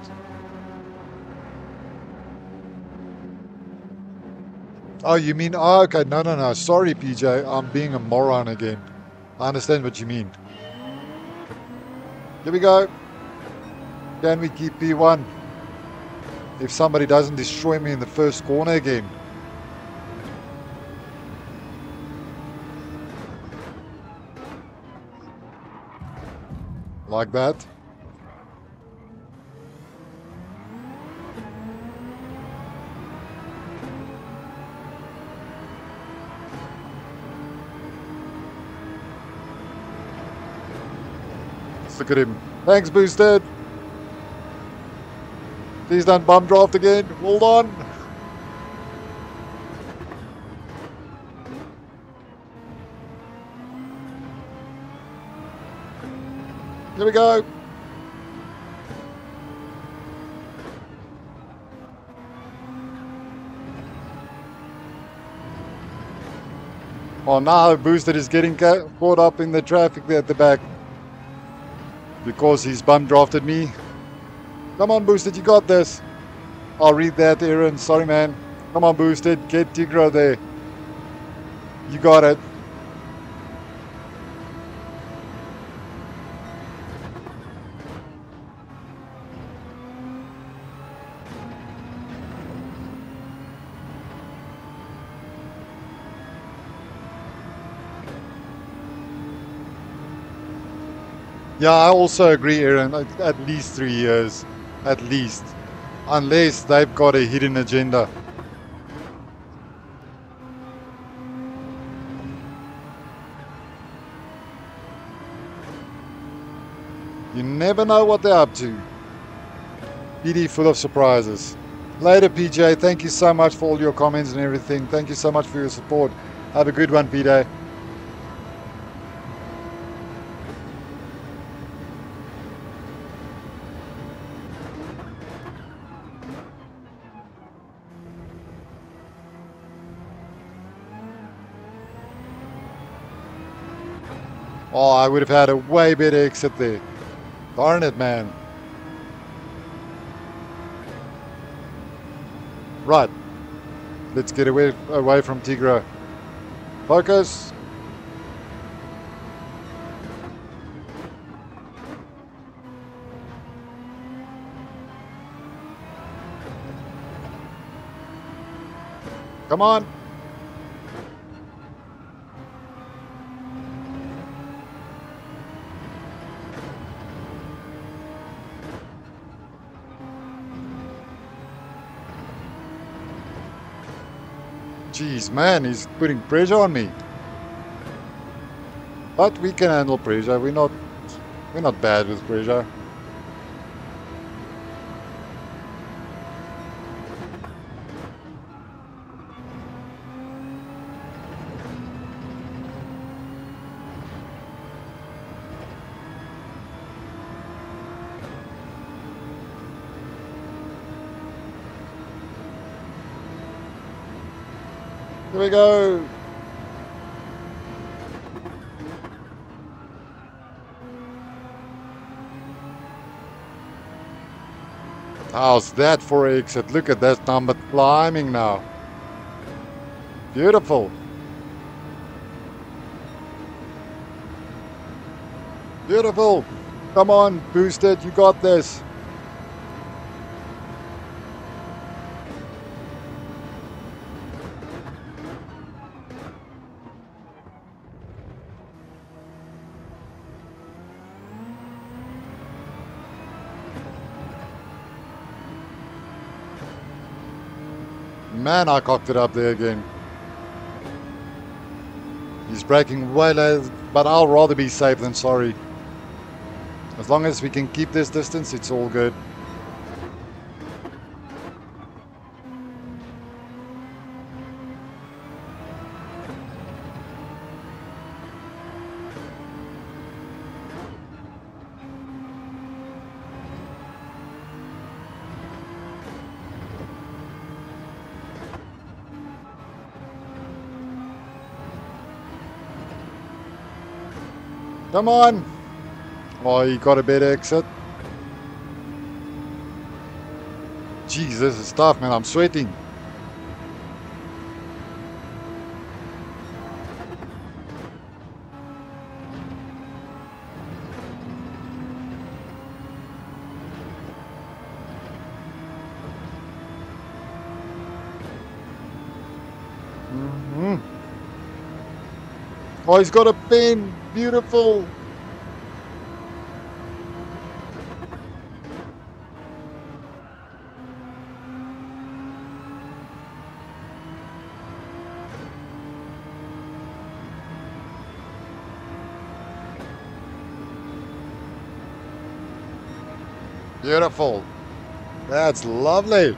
Oh, you mean... Oh, okay. No, no, no. Sorry, P J. I'm being a moron again. I understand what you mean. Here we go. Can we keep P one? If somebody doesn't destroy me in the first corner again. Like that. Look at him. Thanks, Boosted. Please don't bum draft again. Hold on. Here we go. Oh, now Boosted is getting ca caught up in the traffic there at the back because he's bum drafted me. Come on, Boosted, you got this. I'll read that, Aaron. Sorry, man. Come on, Boosted. Get Tigro there. You got it. Yeah, I also agree, Aaron. At least three years. At least. Unless they've got a hidden agenda. You never know what they're up to. D D full of surprises. Later, P J. Thank you so much for all your comments and everything. Thank you so much for your support. Have a good one, P J. Oh, I would have had a way better exit there. Darn it, man. Right. Let's get away, away from Tigro. Focus. Come on. Jeez, man, he's putting pressure on me. But we can handle pressure. We're not, we're not bad with pressure. Here we go. How's that for an exit? Look at that number climbing now. Beautiful. Beautiful. Come on, boost it. You got this. Man, I cocked it up there again. He's braking way late, but I'll rather be safe than sorry. As long as we can keep this distance, it's all good. Come on! Oh, you got a better exit. Jeez, this is tough, man. I'm sweating. Mm-hmm. Oh, he's got a pin! Beautiful. Beautiful. That's lovely.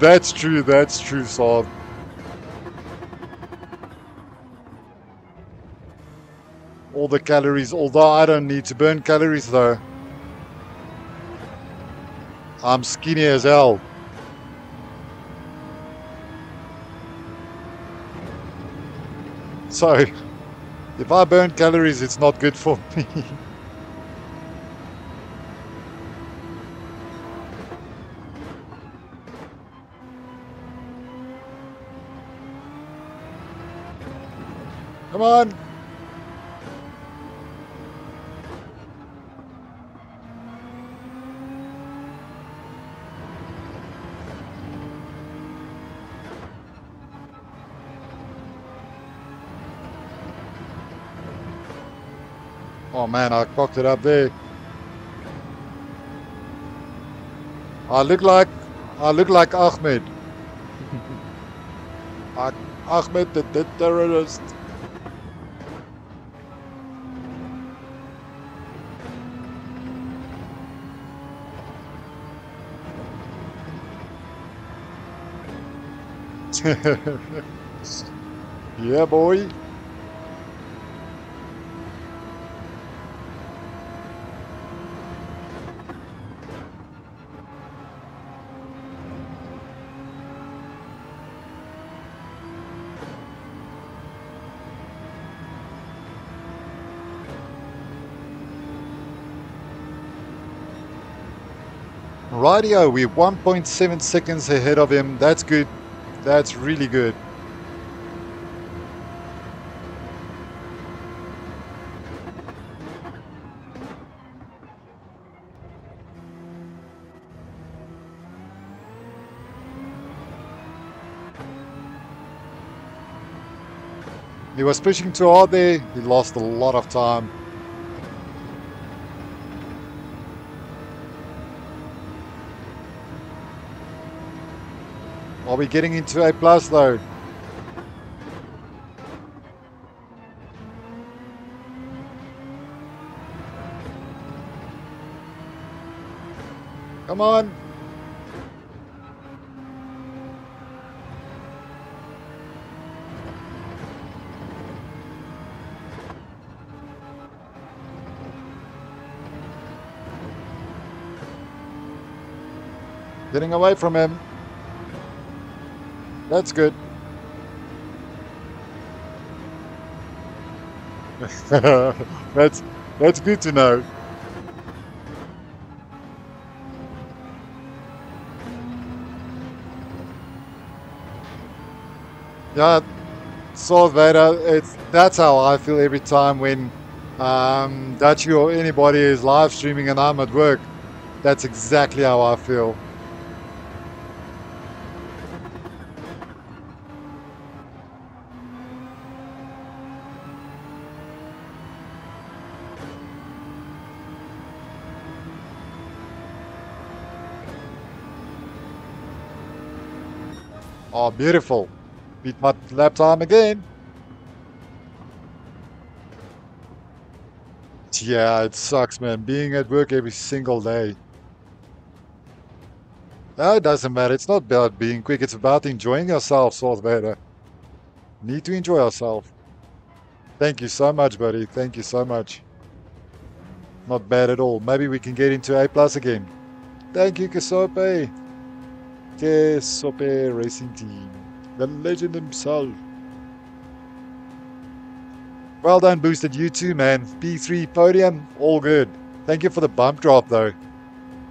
That's true. That's true, Saul. All the calories, although I don't need to burn calories though. I'm skinny as hell. So, if I burn calories, it's not good for me. Come on. Oh man, I cocked it up there. I look like, I look like Ahmed. I, Ahmed the, the terrorist. Yeah, boy. Rightio, we're one point seven seconds ahead of him. That's good. That's really good. He was pushing too hard there. He lost a lot of time. Are we getting into A plus though? Come on. Getting away from him. That's good. that's that's good to know. Yeah, Darth Vader. It's that's how I feel every time when um, Dutchie or anybody is live streaming and I'm at work. That's exactly how I feel. Oh, beautiful. Beat my lap time again. Yeah, it sucks, man. Being at work every single day. No, it doesn't matter. It's not about being quick. It's about enjoying yourself, Darth Vader. Need to enjoy yourself. Thank you so much, buddy. Thank you so much. Not bad at all. Maybe we can get into A plus again. Thank you, Kasope. Sope Racing Team, the legend himself. Well done, Boosted. You too, man. P three podium, all good. Thank you for the bump drop, though.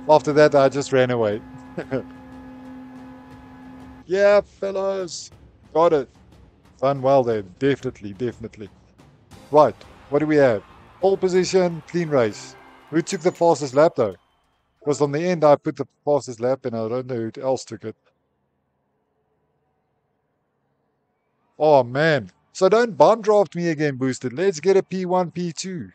After that, I just ran away. Yeah, fellas. Got it. Done well there. Definitely, definitely. Right, what do we have? Pole position, clean race. Who took the fastest lap, though? Because on the end, I put the fastest lap and I don't know who else took it. Oh, man. So don't bomb draft me again, Boosted. Let's get a P one, P two.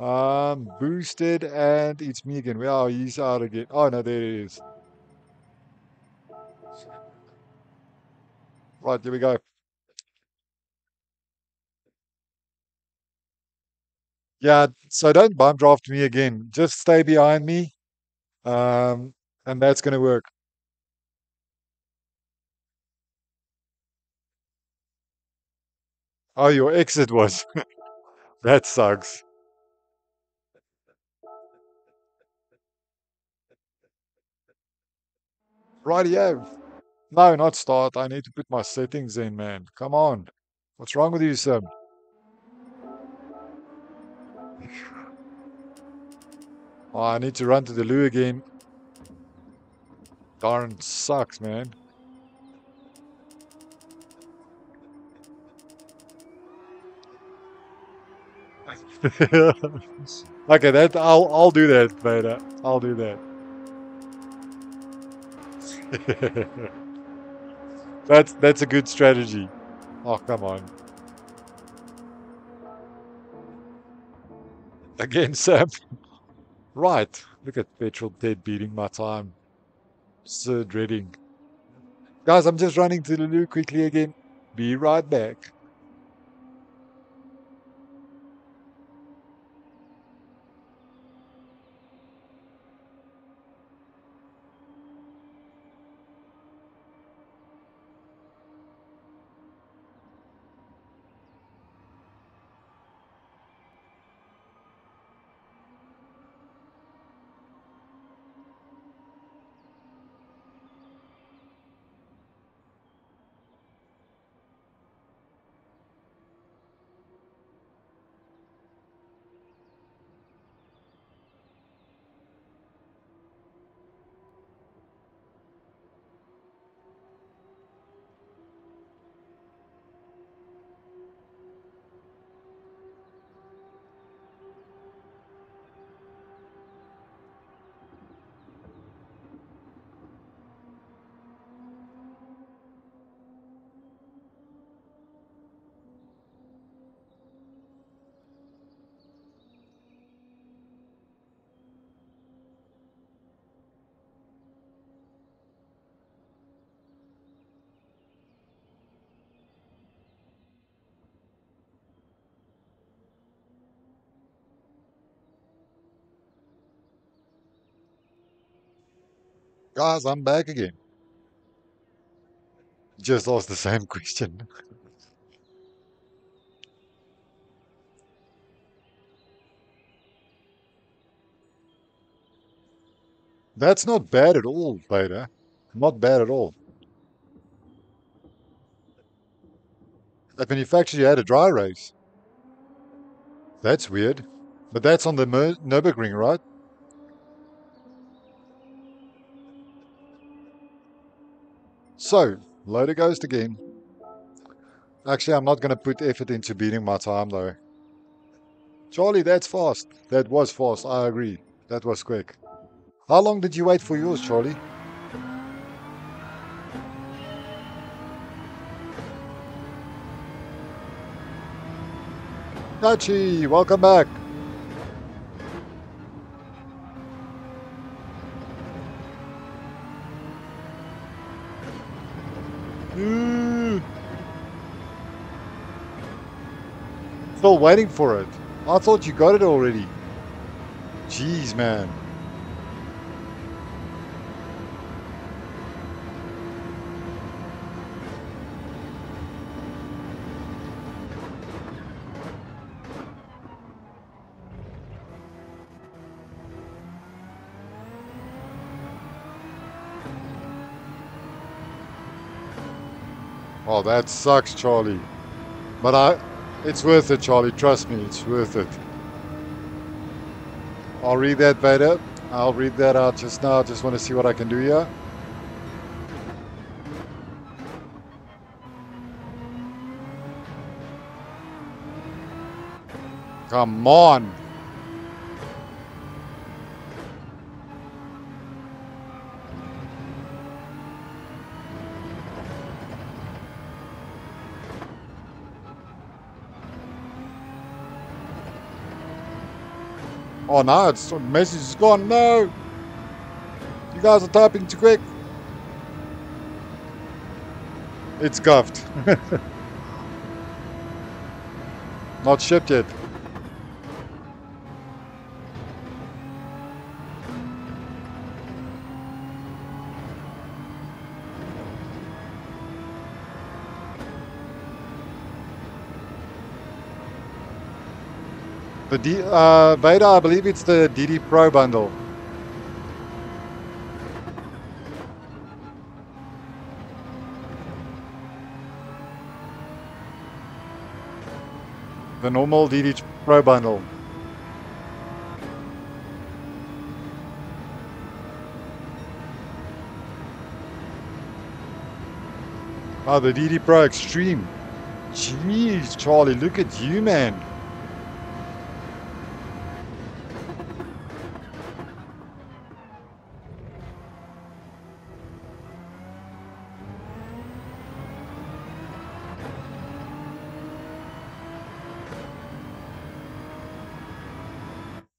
Um, Boosted, and it's me again. Well, he's out again. Oh, no, there it is. Right, here we go. Yeah, so don't bump draft me again. Just stay behind me, um, and that's going to work. Oh, your exit was. That sucks. Rightio. No, not start. I need to put my settings in, man. Come on. What's wrong with you, Sam? Oh, I need to run to the loo again. Darn sucks, man. Okay, that I'll I'll do that, Vader. I'll do that. that's that's a good strategy. Oh, come on. again, Sam. Right, look at petrol Ted beating my time. So dreading. Guys, I'm just running to the loo quickly again. Be right back. Guys, I'm back again. Just asked the same question. That's not bad at all, Beta. Not bad at all. That manufacturer had a dry race. That's weird. But that's on the Nürburgring, right? So, loader ghost again. Actually, I'm not going to put effort into beating my time though. Charlie, that's fast. That was fast, I agree. That was quick. How long did you wait for yours, Charlie? Nachi, welcome back. Still waiting for it. I thought you got it already. Jeez, man. Oh, that sucks, Charlie. But I... It's worth it, Charlie. Trust me, it's worth it. I'll read that, Vader. I'll read that out just now. Just want to see what I can do here. Come on. Oh no, it's, the message is gone. No! You guys are typing too quick. It's guffed. Not shipped yet. The D, uh, Vader, I believe it's the D D Pro bundle. The normal D D Pro bundle. Oh, the D D Pro Extreme. Jeez, Charlie, look at you, man.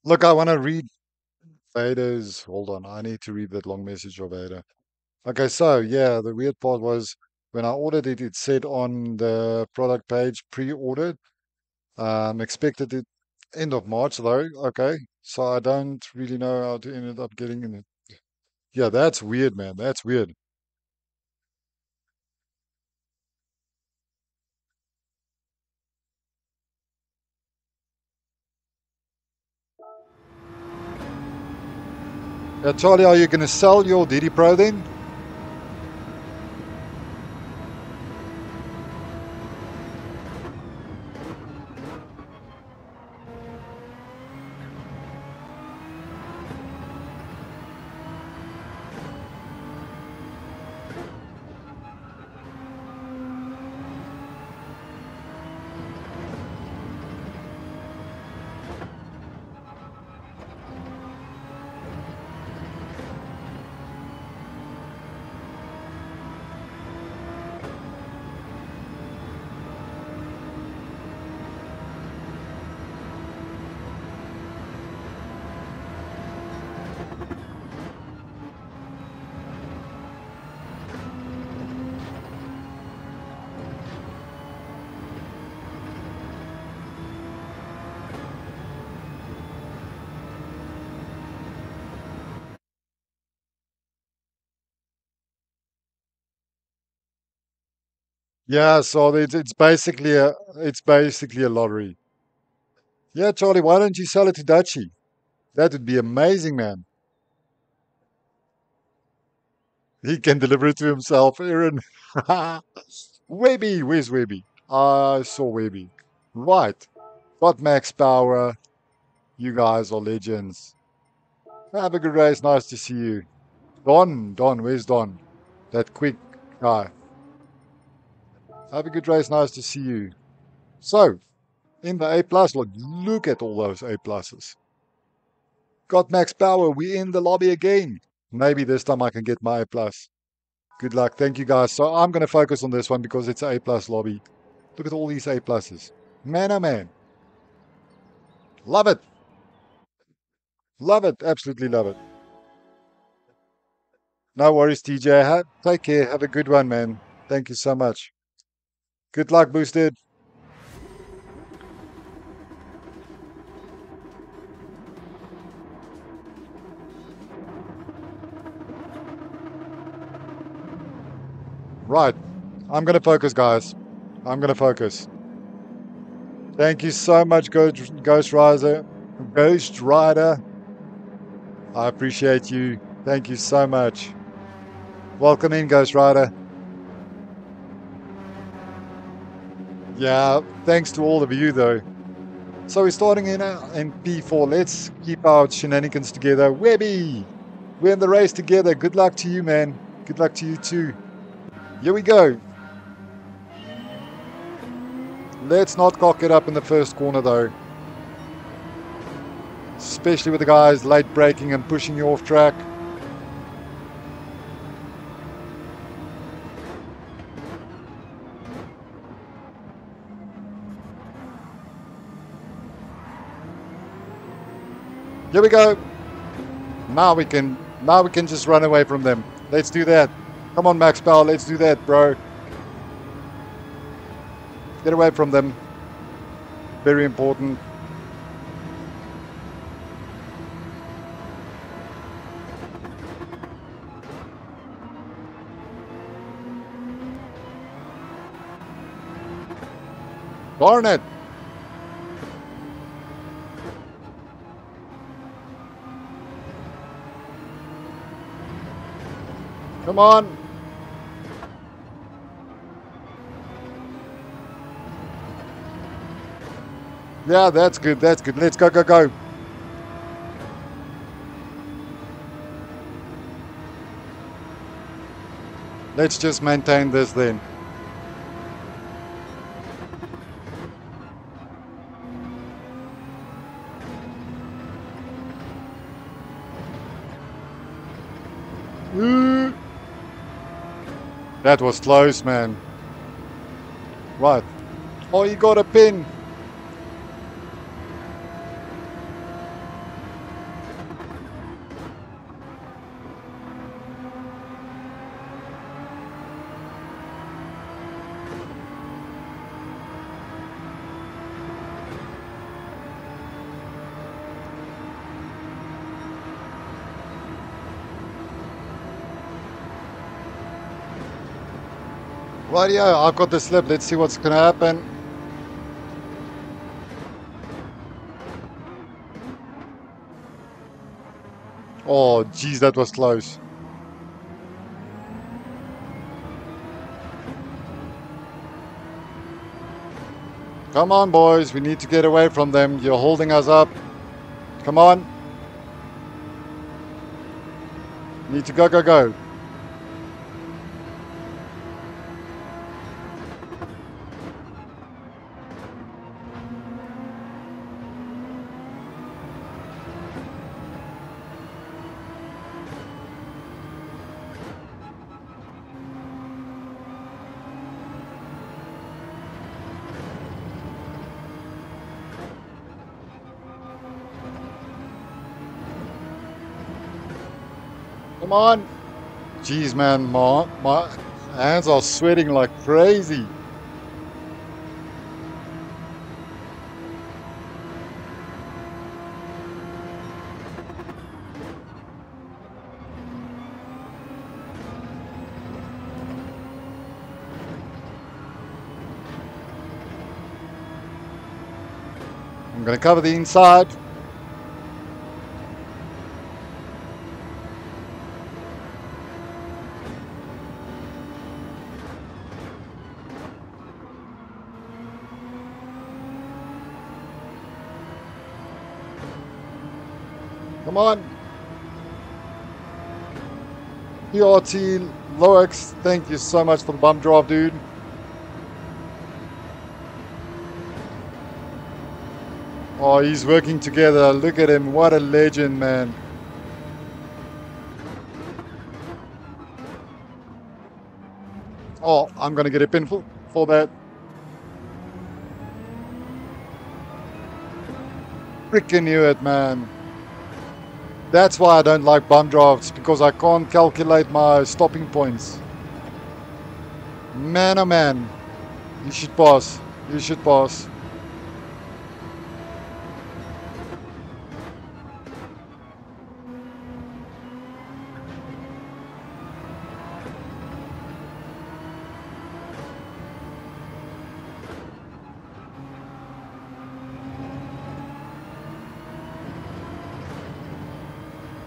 Look, I want to read Vader's. Hold on, I need to read that long message of Vader. Okay, so yeah, the weird part was when I ordered it, it said on the product page pre-ordered. Um, expected it end of March though. Okay, so I don't really know how to end up getting in it. Yeah, that's weird, man. That's weird. Now, Charlie, are you going to sell your D D Pro then? Yeah, so it's it's basically a it's basically a lottery. Yeah, Charlie, why don't you sell it to Dutchie? That would be amazing, man. He can deliver it to himself, Aaron. Webby, where's Webby? I saw Webby. Right, got Max Power. You guys are legends. Have a good race. Nice to see you, Don. Don, where's Don? That quick guy. Have a good race, nice to see you. So, in the A plus, look, look at all those A pluses. Got Max Power, we're in the lobby again. Maybe this time I can get my A plus. Good luck, thank you guys. So I'm going to focus on this one because it's an A plus lobby. Look at all these A pluses. Man, oh man. Love it. Love it, absolutely love it. No worries, T J. Have, take care, have a good one, man. Thank you so much. Good luck, Boosted. Right. I'm going to focus, guys. I'm going to focus. Thank you so much, Ghost, Ghost Rider. Ghost Rider. I appreciate you. Thank you so much. Welcome in, Ghost Rider. Yeah, thanks to all of you though. So we're starting in, uh, in P four. Let's keep our shenanigans together. Webby, we're in the race together. Good luck to you, man. Good luck to you too. Here we go. Let's not cock it up in the first corner though. Especially with the guys late braking and pushing you off track. Here we go. Now we can now we can just run away from them. Let's do that. Come on, Max Powell, let's do that, bro. Get away from them. Very important. Darn it. Come on. Yeah, that's good. That's good. Let's go, go, go. Let's just maintain this then. Ooh. That was close, man. Right. Oh, you got a pin. Radio, I've got this lip, let's see what's going to happen. Oh, geez, that was close. Come on, boys, we need to get away from them. You're holding us up. Come on. Need to go, go, go. Come on. Jeez, man, my, my hands are sweating like crazy. I'm going to cover the inside. Come on. E R T Loex, thank you so much for the bump drive, dude. Oh, he's working together. Look at him. What a legend, man. Oh, I'm going to get a pin for, for that. Freaking knew it, man. That's why I don't like bump drafts, because I can't calculate my stopping points. Man, oh man. You should pass. You should pass.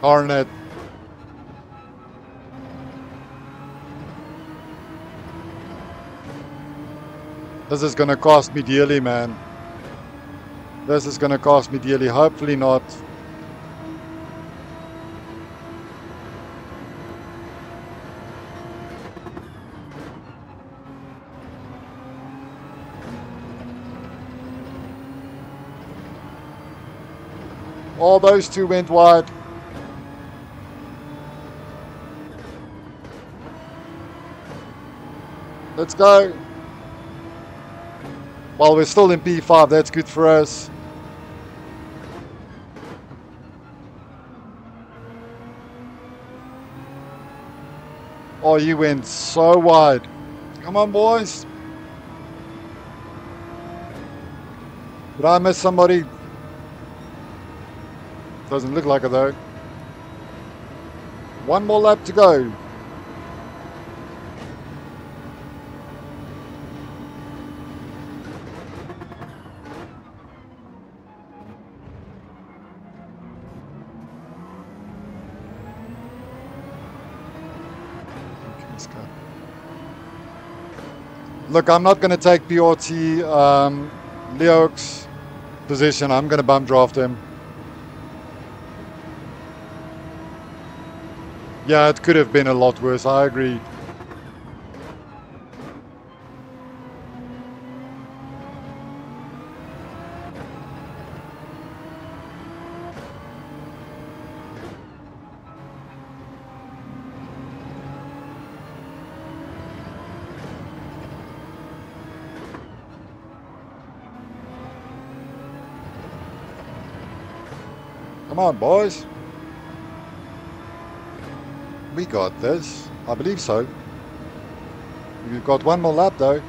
Darn it. This is gonna cost me dearly, man. This is gonna cost me dearly. Hopefully not. All those two went wide. Let's go. Well, we're still in P five. That's good for us. Oh, you went so wide. Come on, boys. Did I miss somebody? Doesn't look like it, though. One more lap to go. Look, I'm not going to take P R T um, Leo's position. I'm going to bump draft him. Yeah, it could have been a lot worse. I agree. Come on, boys. We got this. I believe so. We've got one more lap, though.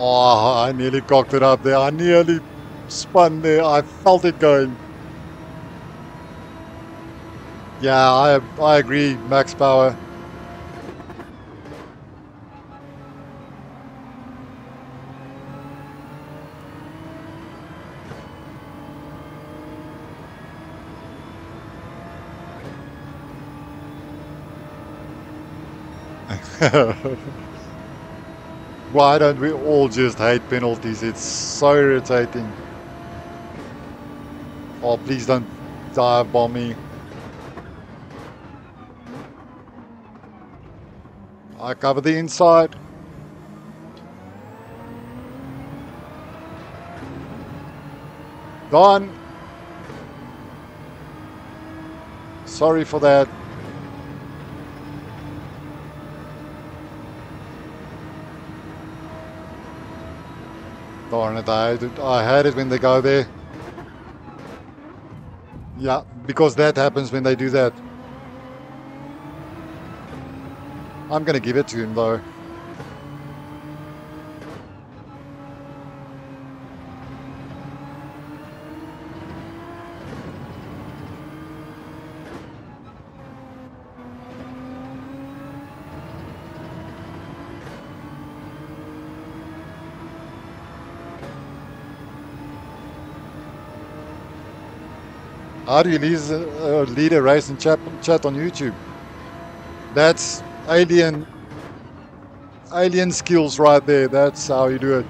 Oh, I nearly cocked it up there. I nearly spun there. I felt it going. Yeah, I, I agree, max power. Why don't we all just hate penalties? It's so irritating. Oh, please don't dive bomb me. I cover the inside. Done. Sorry for that. Darn it, I hate it. I hate it when they go there. Yeah, because that happens when they do that. I'm going to give it to him though. How do you lead, uh, lead a race and chat, chat on YouTube? That's alien, alien skills right there. That's how you do it.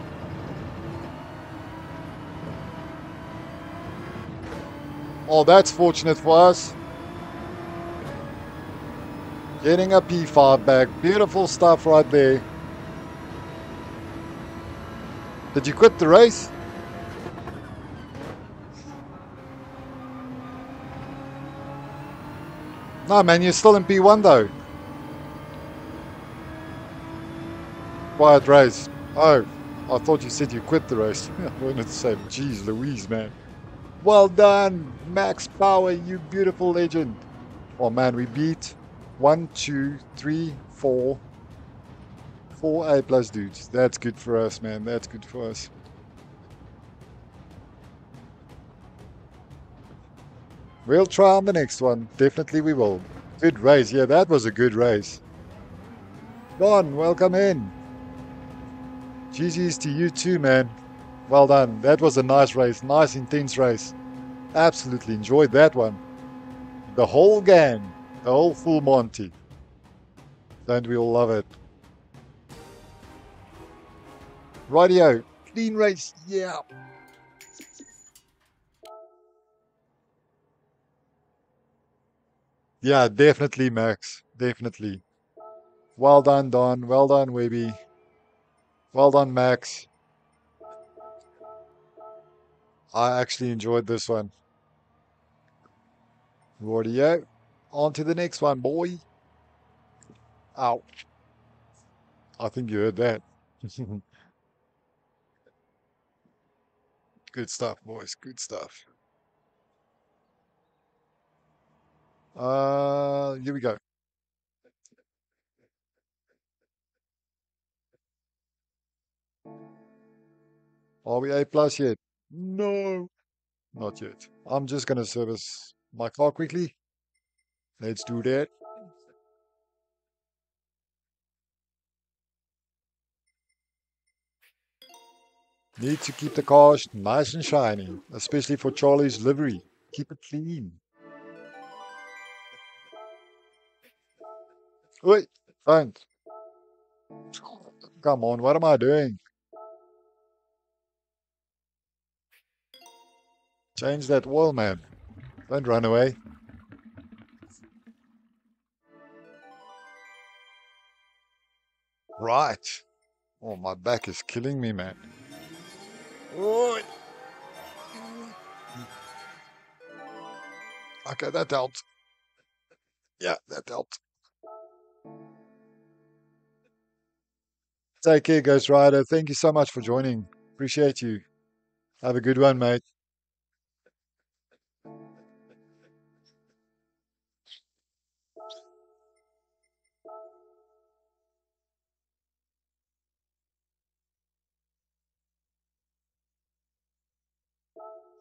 Oh, that's fortunate for us. Getting a P five back. Beautiful stuff right there. Did you quit the race? No, man, you're still in P one though. Quiet race. Oh, I thought you said you quit the race. I wanted to say, geez Louise, man. Well done, max power, you beautiful legend. Oh man, we beat one, two, three, four, four A plus dudes. That's good for us, man. That's good for us. We'll try on the next one. Definitely we will. Good race. Yeah, that was a good race. Don, welcome in. G G's to you too, man. Well done. That was a nice race. Nice, intense race. Absolutely enjoyed that one. The whole gang. The whole full Monty. Don't we all love it? Rightio. Clean race. Yeah. Yeah, definitely, Max. Definitely. Well done, Don. Well done, Webby. Well done, Max. I actually enjoyed this one. Rodeo. On to the next one, boy. Ow. I think you heard that. Good stuff, boys. Good stuff. Uh, here we go. Are we A plus yet? No, not yet. I'm just going to service my car quickly. Let's do that. Need to keep the car nice and shiny, especially for Charlie's livery. Keep it clean. Wait, don't. Come on, what am I doing? Change that oil, man. Don't run away. Right. Oh, my back is killing me, man. Okay, that helped. Yeah, that helped. Take care, Ghost Rider. Thank you so much for joining. Appreciate you. Have a good one, mate.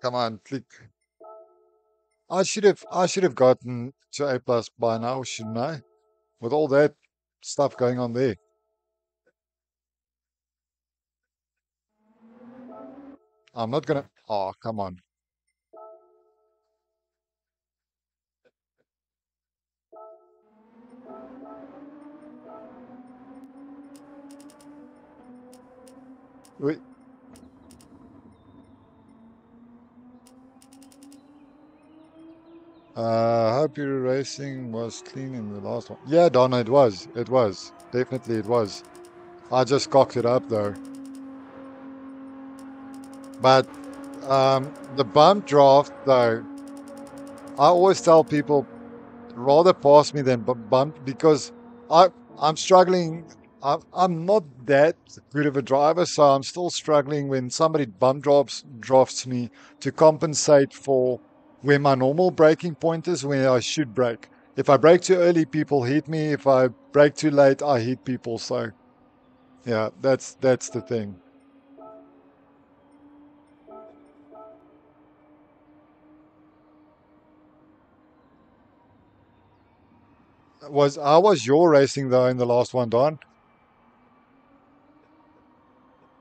Come on, click. I should have I should have gotten to A plus by now, shouldn't I? With all that stuff going on there. I'm not gonna oh come on. Wait. Uh, hope your racing was clean in the last one. Yeah, Donna, it was. It was. Definitely it was. I just cocked it up though. But um, the bump draft though, I always tell people rather pass me than bump because I, I'm struggling. I, I'm not that good of a driver, so I'm still struggling when somebody bump drops, drafts me to compensate for where my normal braking point is, where I should brake. If I brake too early, people hit me. If I brake too late, I hit people. So, yeah, that's that's the thing. Was how was your racing though in the last one, Don?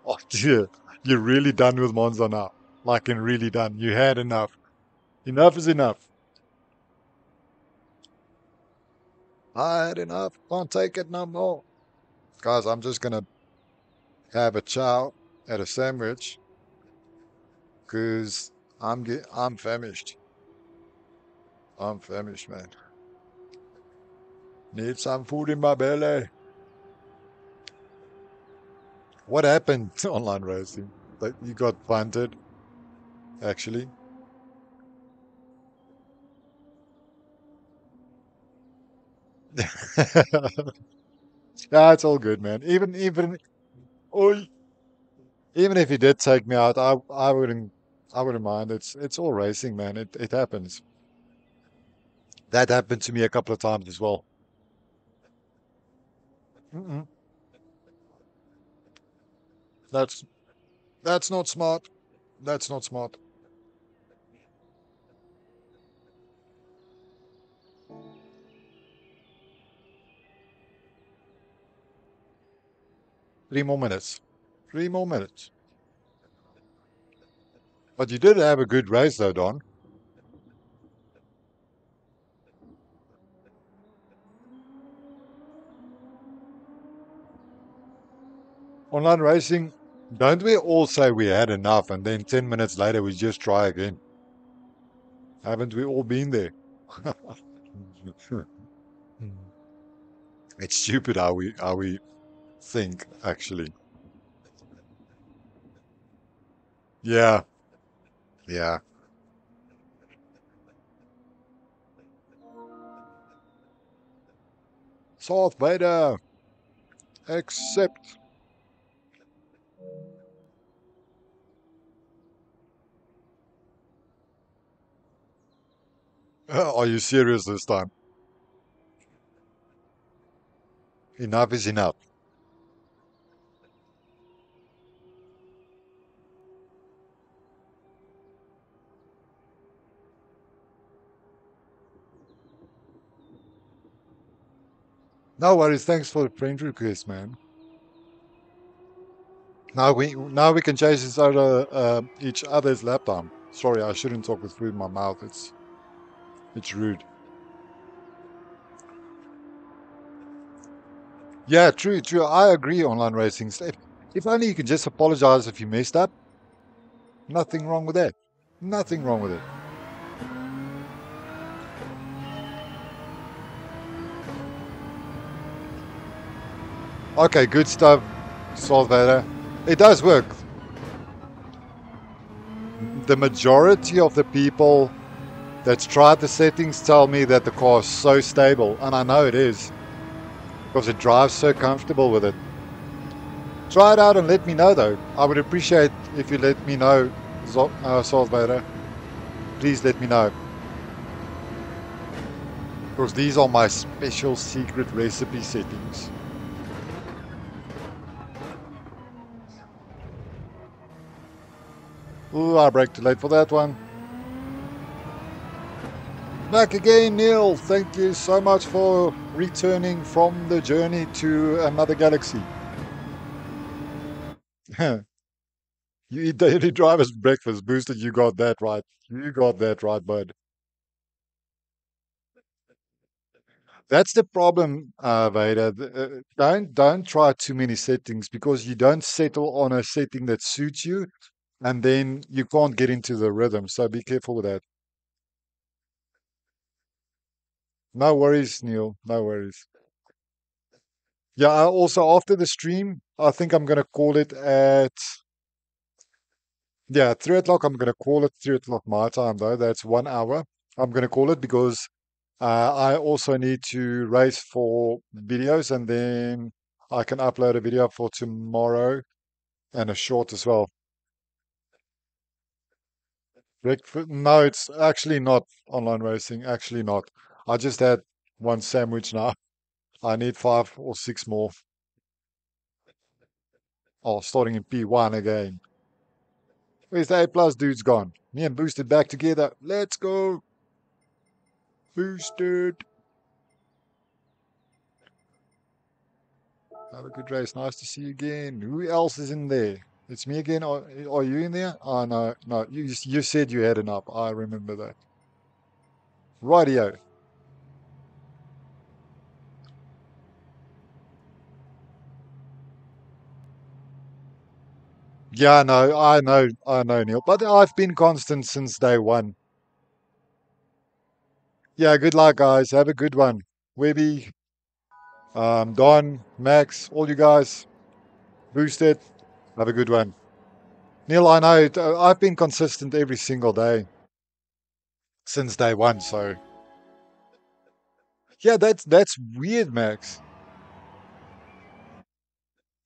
Oh dear, you're really done with Monza now. Like, and really done. You had enough. Enough is enough. I had enough. Can't take it no more. Guys, I'm just going to have a chow at a sandwich because I'm, I'm famished. I'm famished, man. Need some food in my belly. What happened to online racing? Like, you got punted, actually. Nah, it's all good, man. Even even oy, even if he did take me out, I I wouldn't I wouldn't mind. It's it's all racing, man. It it happens. That happened to me a couple of times as well. Mm-mm. That's that's not smart. That's not smart. Three more minutes. Three more minutes. But you did have a good race though, Don. Online racing, don't we all say we had enough and then ten minutes later we just try again? Haven't we all been there? It's stupid how we how we think, actually. Yeah. Yeah. South Beta. Accept. Are you serious this time? Enough is enough. No worries. Thanks for the friend request, man. Now we now we can chase each other uh, each other's lap time. Sorry, I shouldn't talk with food in my mouth. It's it's rude. Yeah, true, true. I agree. Online racing. If, if only you could just apologize if you messed up. Nothing wrong with that. Nothing wrong with it. Okay, good stuff, Salvator. It does work. The majority of the people that's tried the settings tell me that the car is so stable, and I know it is, because it drives so comfortable with it. Try it out and let me know though. I would appreciate if you let me know, uh, Salvator. Please let me know. Because these are my special secret recipe settings. Ooh, I braked too late for that one. Back again, Neil. Thank you so much for returning from the journey to another galaxy. You eat daily driver's breakfast, Boosted. You got that right. You got that right, bud. That's the problem, uh, Vader. Uh, don't don't try too many settings, because you don't settle on a setting that suits you, and then you can't get into the rhythm. So be careful with that. No worries, Neil. No worries. Yeah. I also, after the stream, I think I'm gonna call it at yeah three o'clock. I'm gonna call it three o'clock my time though. That's one hour. I'm gonna call it because. Uh, I also need to race for videos, and then I can upload a video for tomorrow and a short as well. Breakfast? No, it's actually not online racing. Actually not. I just had one sandwich now. I need five or six more. Oh, starting in P one again. Where's the A plus dude's gone? Me and Boosted back together. Let's go. Boosted. Have a good race. Nice to see you again. Who else is in there? It's me again. Are, are you in there? Oh, no. No, you, you said you had enough. I remember that. Rightio. Yeah, no, I know. I know, Neil. But I've been constant since day one. Yeah, good luck, guys. Have a good one. Webby, um, Don, Max, all you guys. Boosted. Have a good one. Neil, I know it, uh, I've been consistent every single day since day one, so. Yeah, that's, that's weird, Max.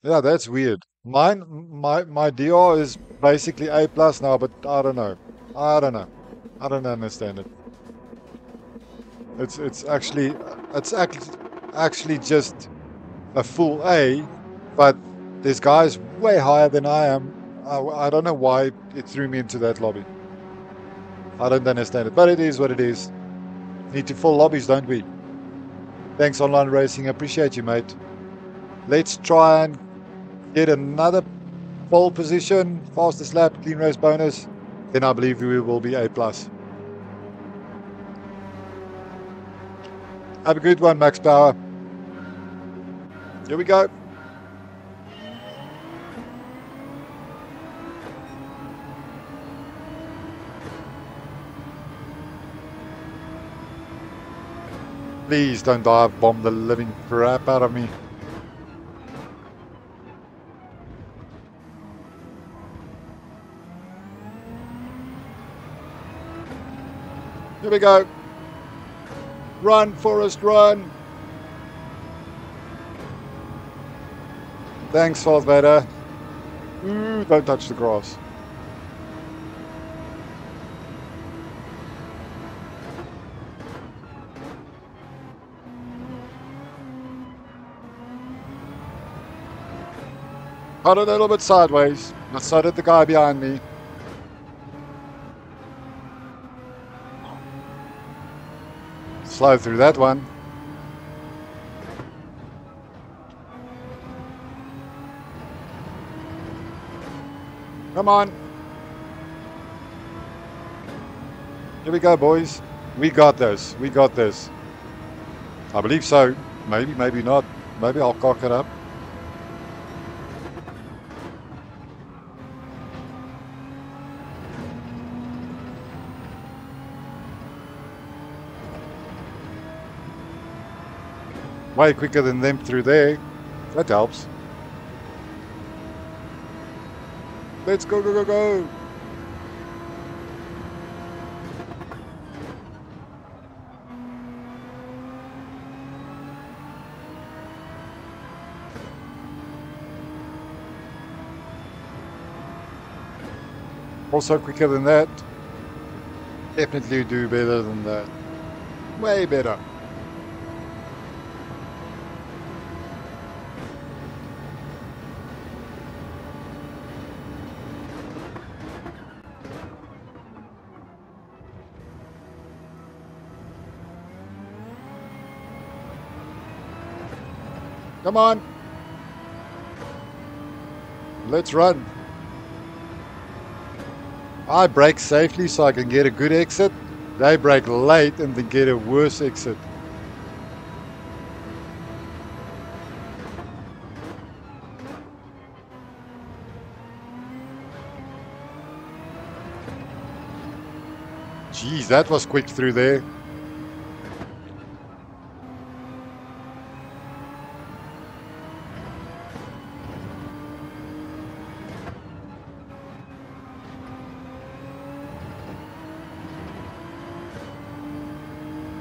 Yeah, that's weird. Mine, my, my D R is basically A plus now, but I don't know. I don't know. I don't understand it. It's it's actually it's act, actually just a full A, but this guy's way higher than I am. I, I don't know why it threw me into that lobby. I don't understand it, but it is what it is. Need to fill lobbies, don't we? Thanks, Online Racing. Appreciate you, mate. Let's try and get another pole position, fastest lap, clean race bonus. Then I believe we will be A plus. Have a good one, Max Power. Here we go. Please don't dive bomb the living crap out of me. Here we go. Run, Forrest, run. Thanks, Darth Vader. Ooh, don't touch the grass. Got a little bit sideways, but so did the guy behind me. Slow through that one. Come on. Here we go, boys. We got this. We got this. I believe so. Maybe, maybe not. Maybe I'll cock it up. Way quicker than them through there. That helps. Let's go, go, go, go. Also quicker than that. Definitely do better than that. Way better. Come on. Let's run. I brake safely so I can get a good exit. They brake late and they get a worse exit. Jeez, that was quick through there.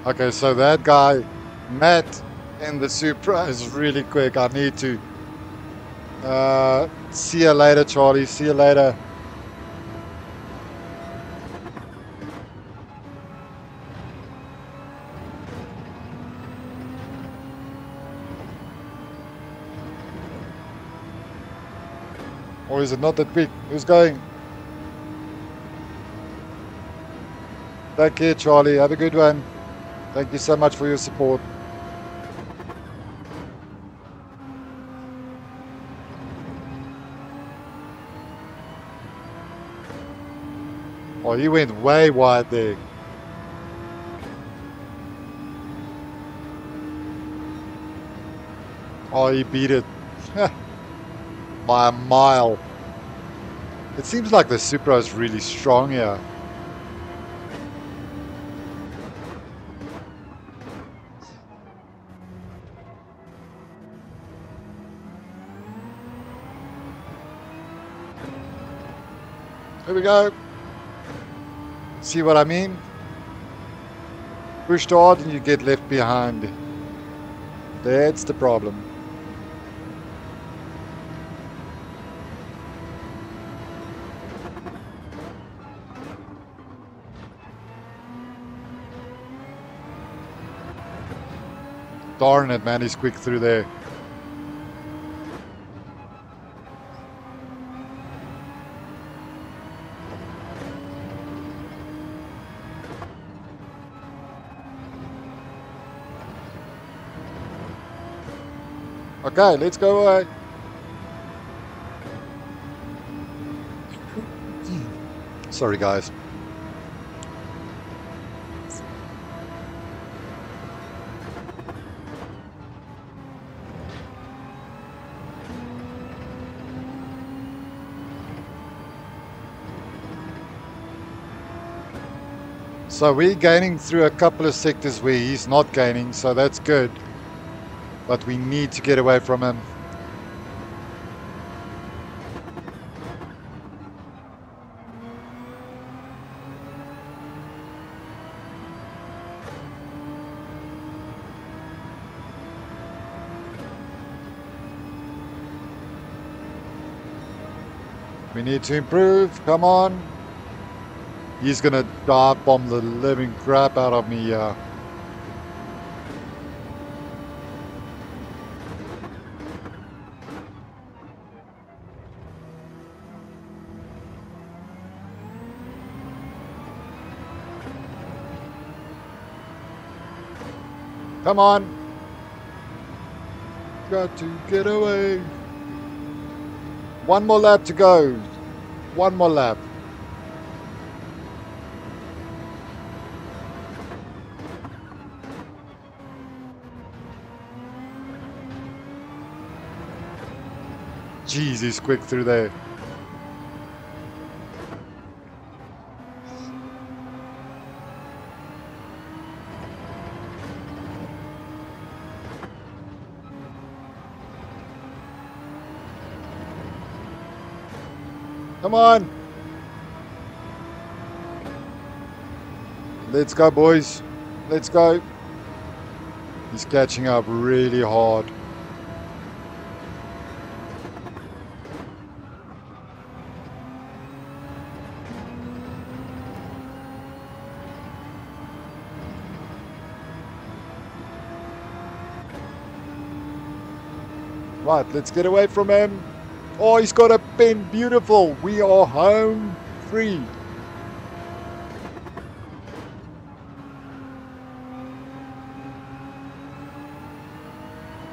Okay, so that guy, Matt, in the Supra is really quick. I need to... Uh, see you later, Charlie. See you later. Or is it not that quick? Who's going? Take care, Charlie. Have a good one. Thank you so much for your support. Oh, you went way wide there. Oh, he beat it by a mile. It seems like the Supra is really strong here. Here we go. See what I mean? Push hard and you get left behind. That's the problem. Darn it, man, he's quick through there. Okay, let's go away. Sorry, guys. So we're gaining through a couple of sectors where he's not gaining, so that's good. But we need to get away from him. We need to improve. Come on. He's gonna dive bomb the living crap out of me. Uh, Come on. Got to get away. One more lap to go. One more lap. Jeez, he's quick through there. Come on. Let's go, boys. Let's go. He's catching up really hard. Right, let's get away from him. Oh, he's got a pin. Beautiful. We are home free.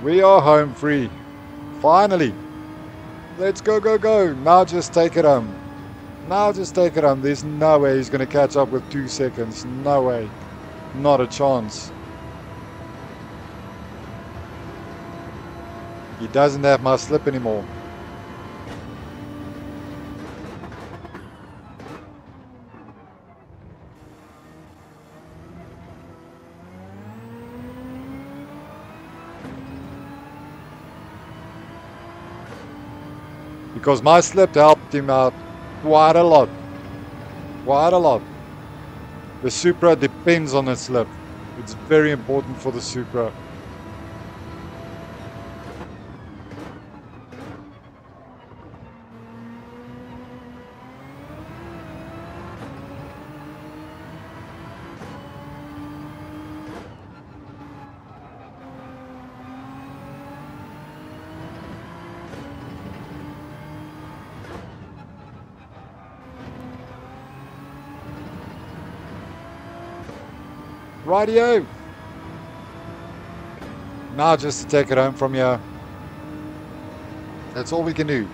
We are home free. Finally. Let's go, go, go. Now just take it home. Now just take it home. There's no way he's going to catch up with two seconds. No way. Not a chance. He doesn't have my slip anymore. Because my slip helped him out quite a lot. Quite a lot. The Supra depends on the slip. It's very important for the Supra. Rightio. Now just to take it home from here. That's all we can do.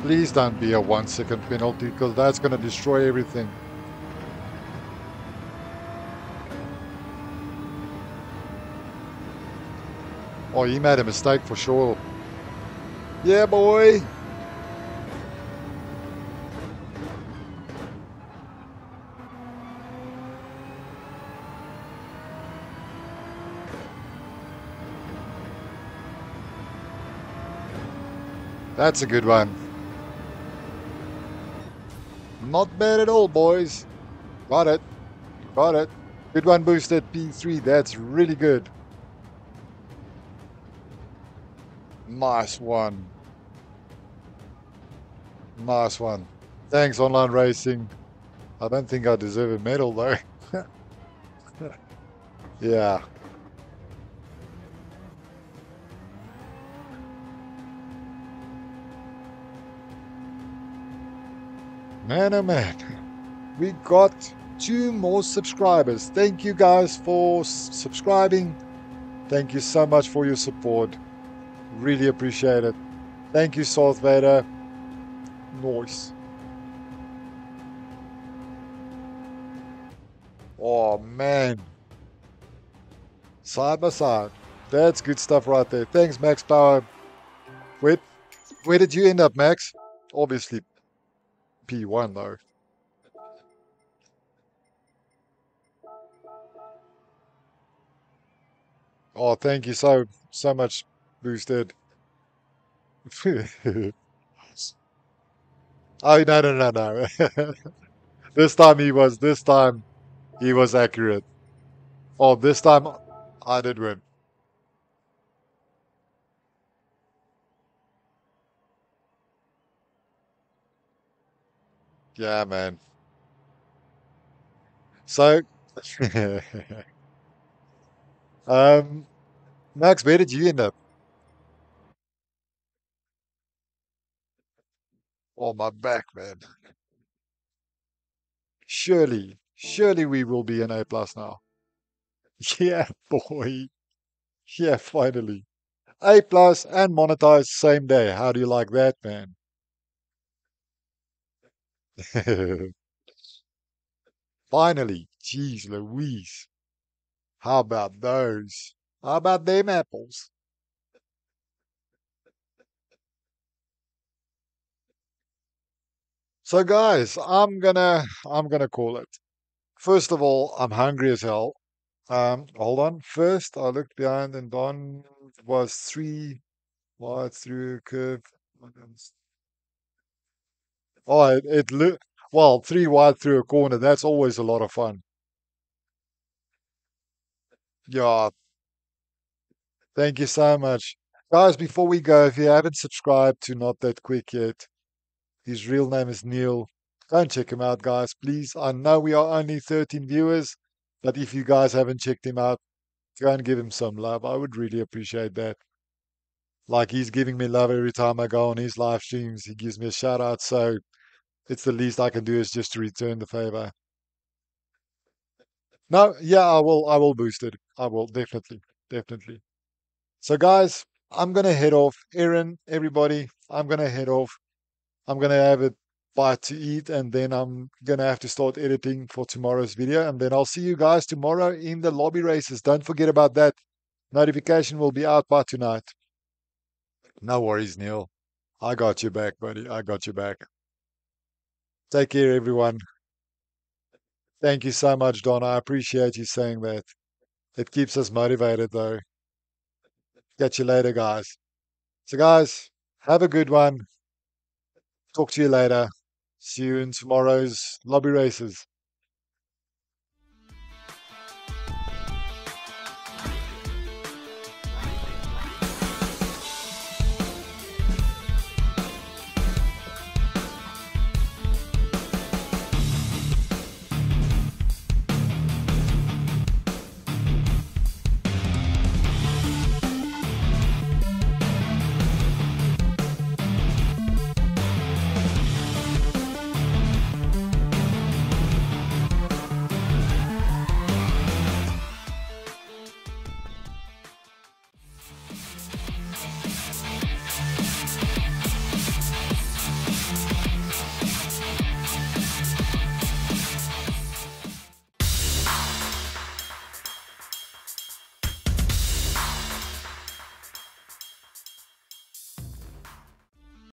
Please don't be a one second penalty, because that's going to destroy everything. Oh, he made a mistake for sure. Yeah, boy. That's a good one. Not bad at all, boys. Got it. Got it. Good one, boosted P three. That's really good. Nice one. Nice one. Thanks, Online Racing. I don't think I deserve a medal, though. Yeah. Man, oh man. We got two more subscribers. Thank you guys for subscribing. Thank you so much for your support. Really appreciate it. Thank you, South Vader. Nice. Oh man. Side by side. That's good stuff right there. Thanks, Max Power. Wait, where did you end up, Max? Obviously P one though. Oh, thank you so so much. Boosted. Oh, no, no, no, no. This time he was, this time he was accurate. Oh, this time I did win. Yeah, man. So, um, Max, where did you end up? Oh, my back, man. Surely, surely we will be an A plus now. Yeah, boy. Yeah, finally. A plus and monetized same day. How do you like that, man? Finally. Jeez Louise. How about those? How about them apples? So guys, I'm gonna I'm gonna call it. First of all, I'm hungry as hell. Um, hold on. First, I looked behind, and Don was three wide through a curve. Oh, it, it looked well three wide through a corner. That's always a lot of fun. Yeah. Thank you so much, guys. Before we go, if you haven't subscribed to Not That Quick yet. His real name is Neil. Don't check him out, guys, please. I know we are only thirteen viewers, but if you guys haven't checked him out, go and give him some love. I would really appreciate that. Like, he's giving me love every time I go on his live streams. He gives me a shout out. So it's the least I can do is just to return the favor. No, yeah, I will, I will boost it. I will definitely, definitely. So guys, I'm going to head off. Aaron, everybody, I'm going to head off. I'm going to have a bite to eat, and then I'm going to have to start editing for tomorrow's video. And then I'll see you guys tomorrow in the lobby races. Don't forget about that. Notification will be out by tonight. No worries, Neil. I got your back, buddy. I got your back. Take care, everyone. Thank you so much, Don. I appreciate you saying that. It keeps us motivated, though. Catch you later, guys. So, guys, have a good one. Talk to you later. See you in tomorrow's lobby races.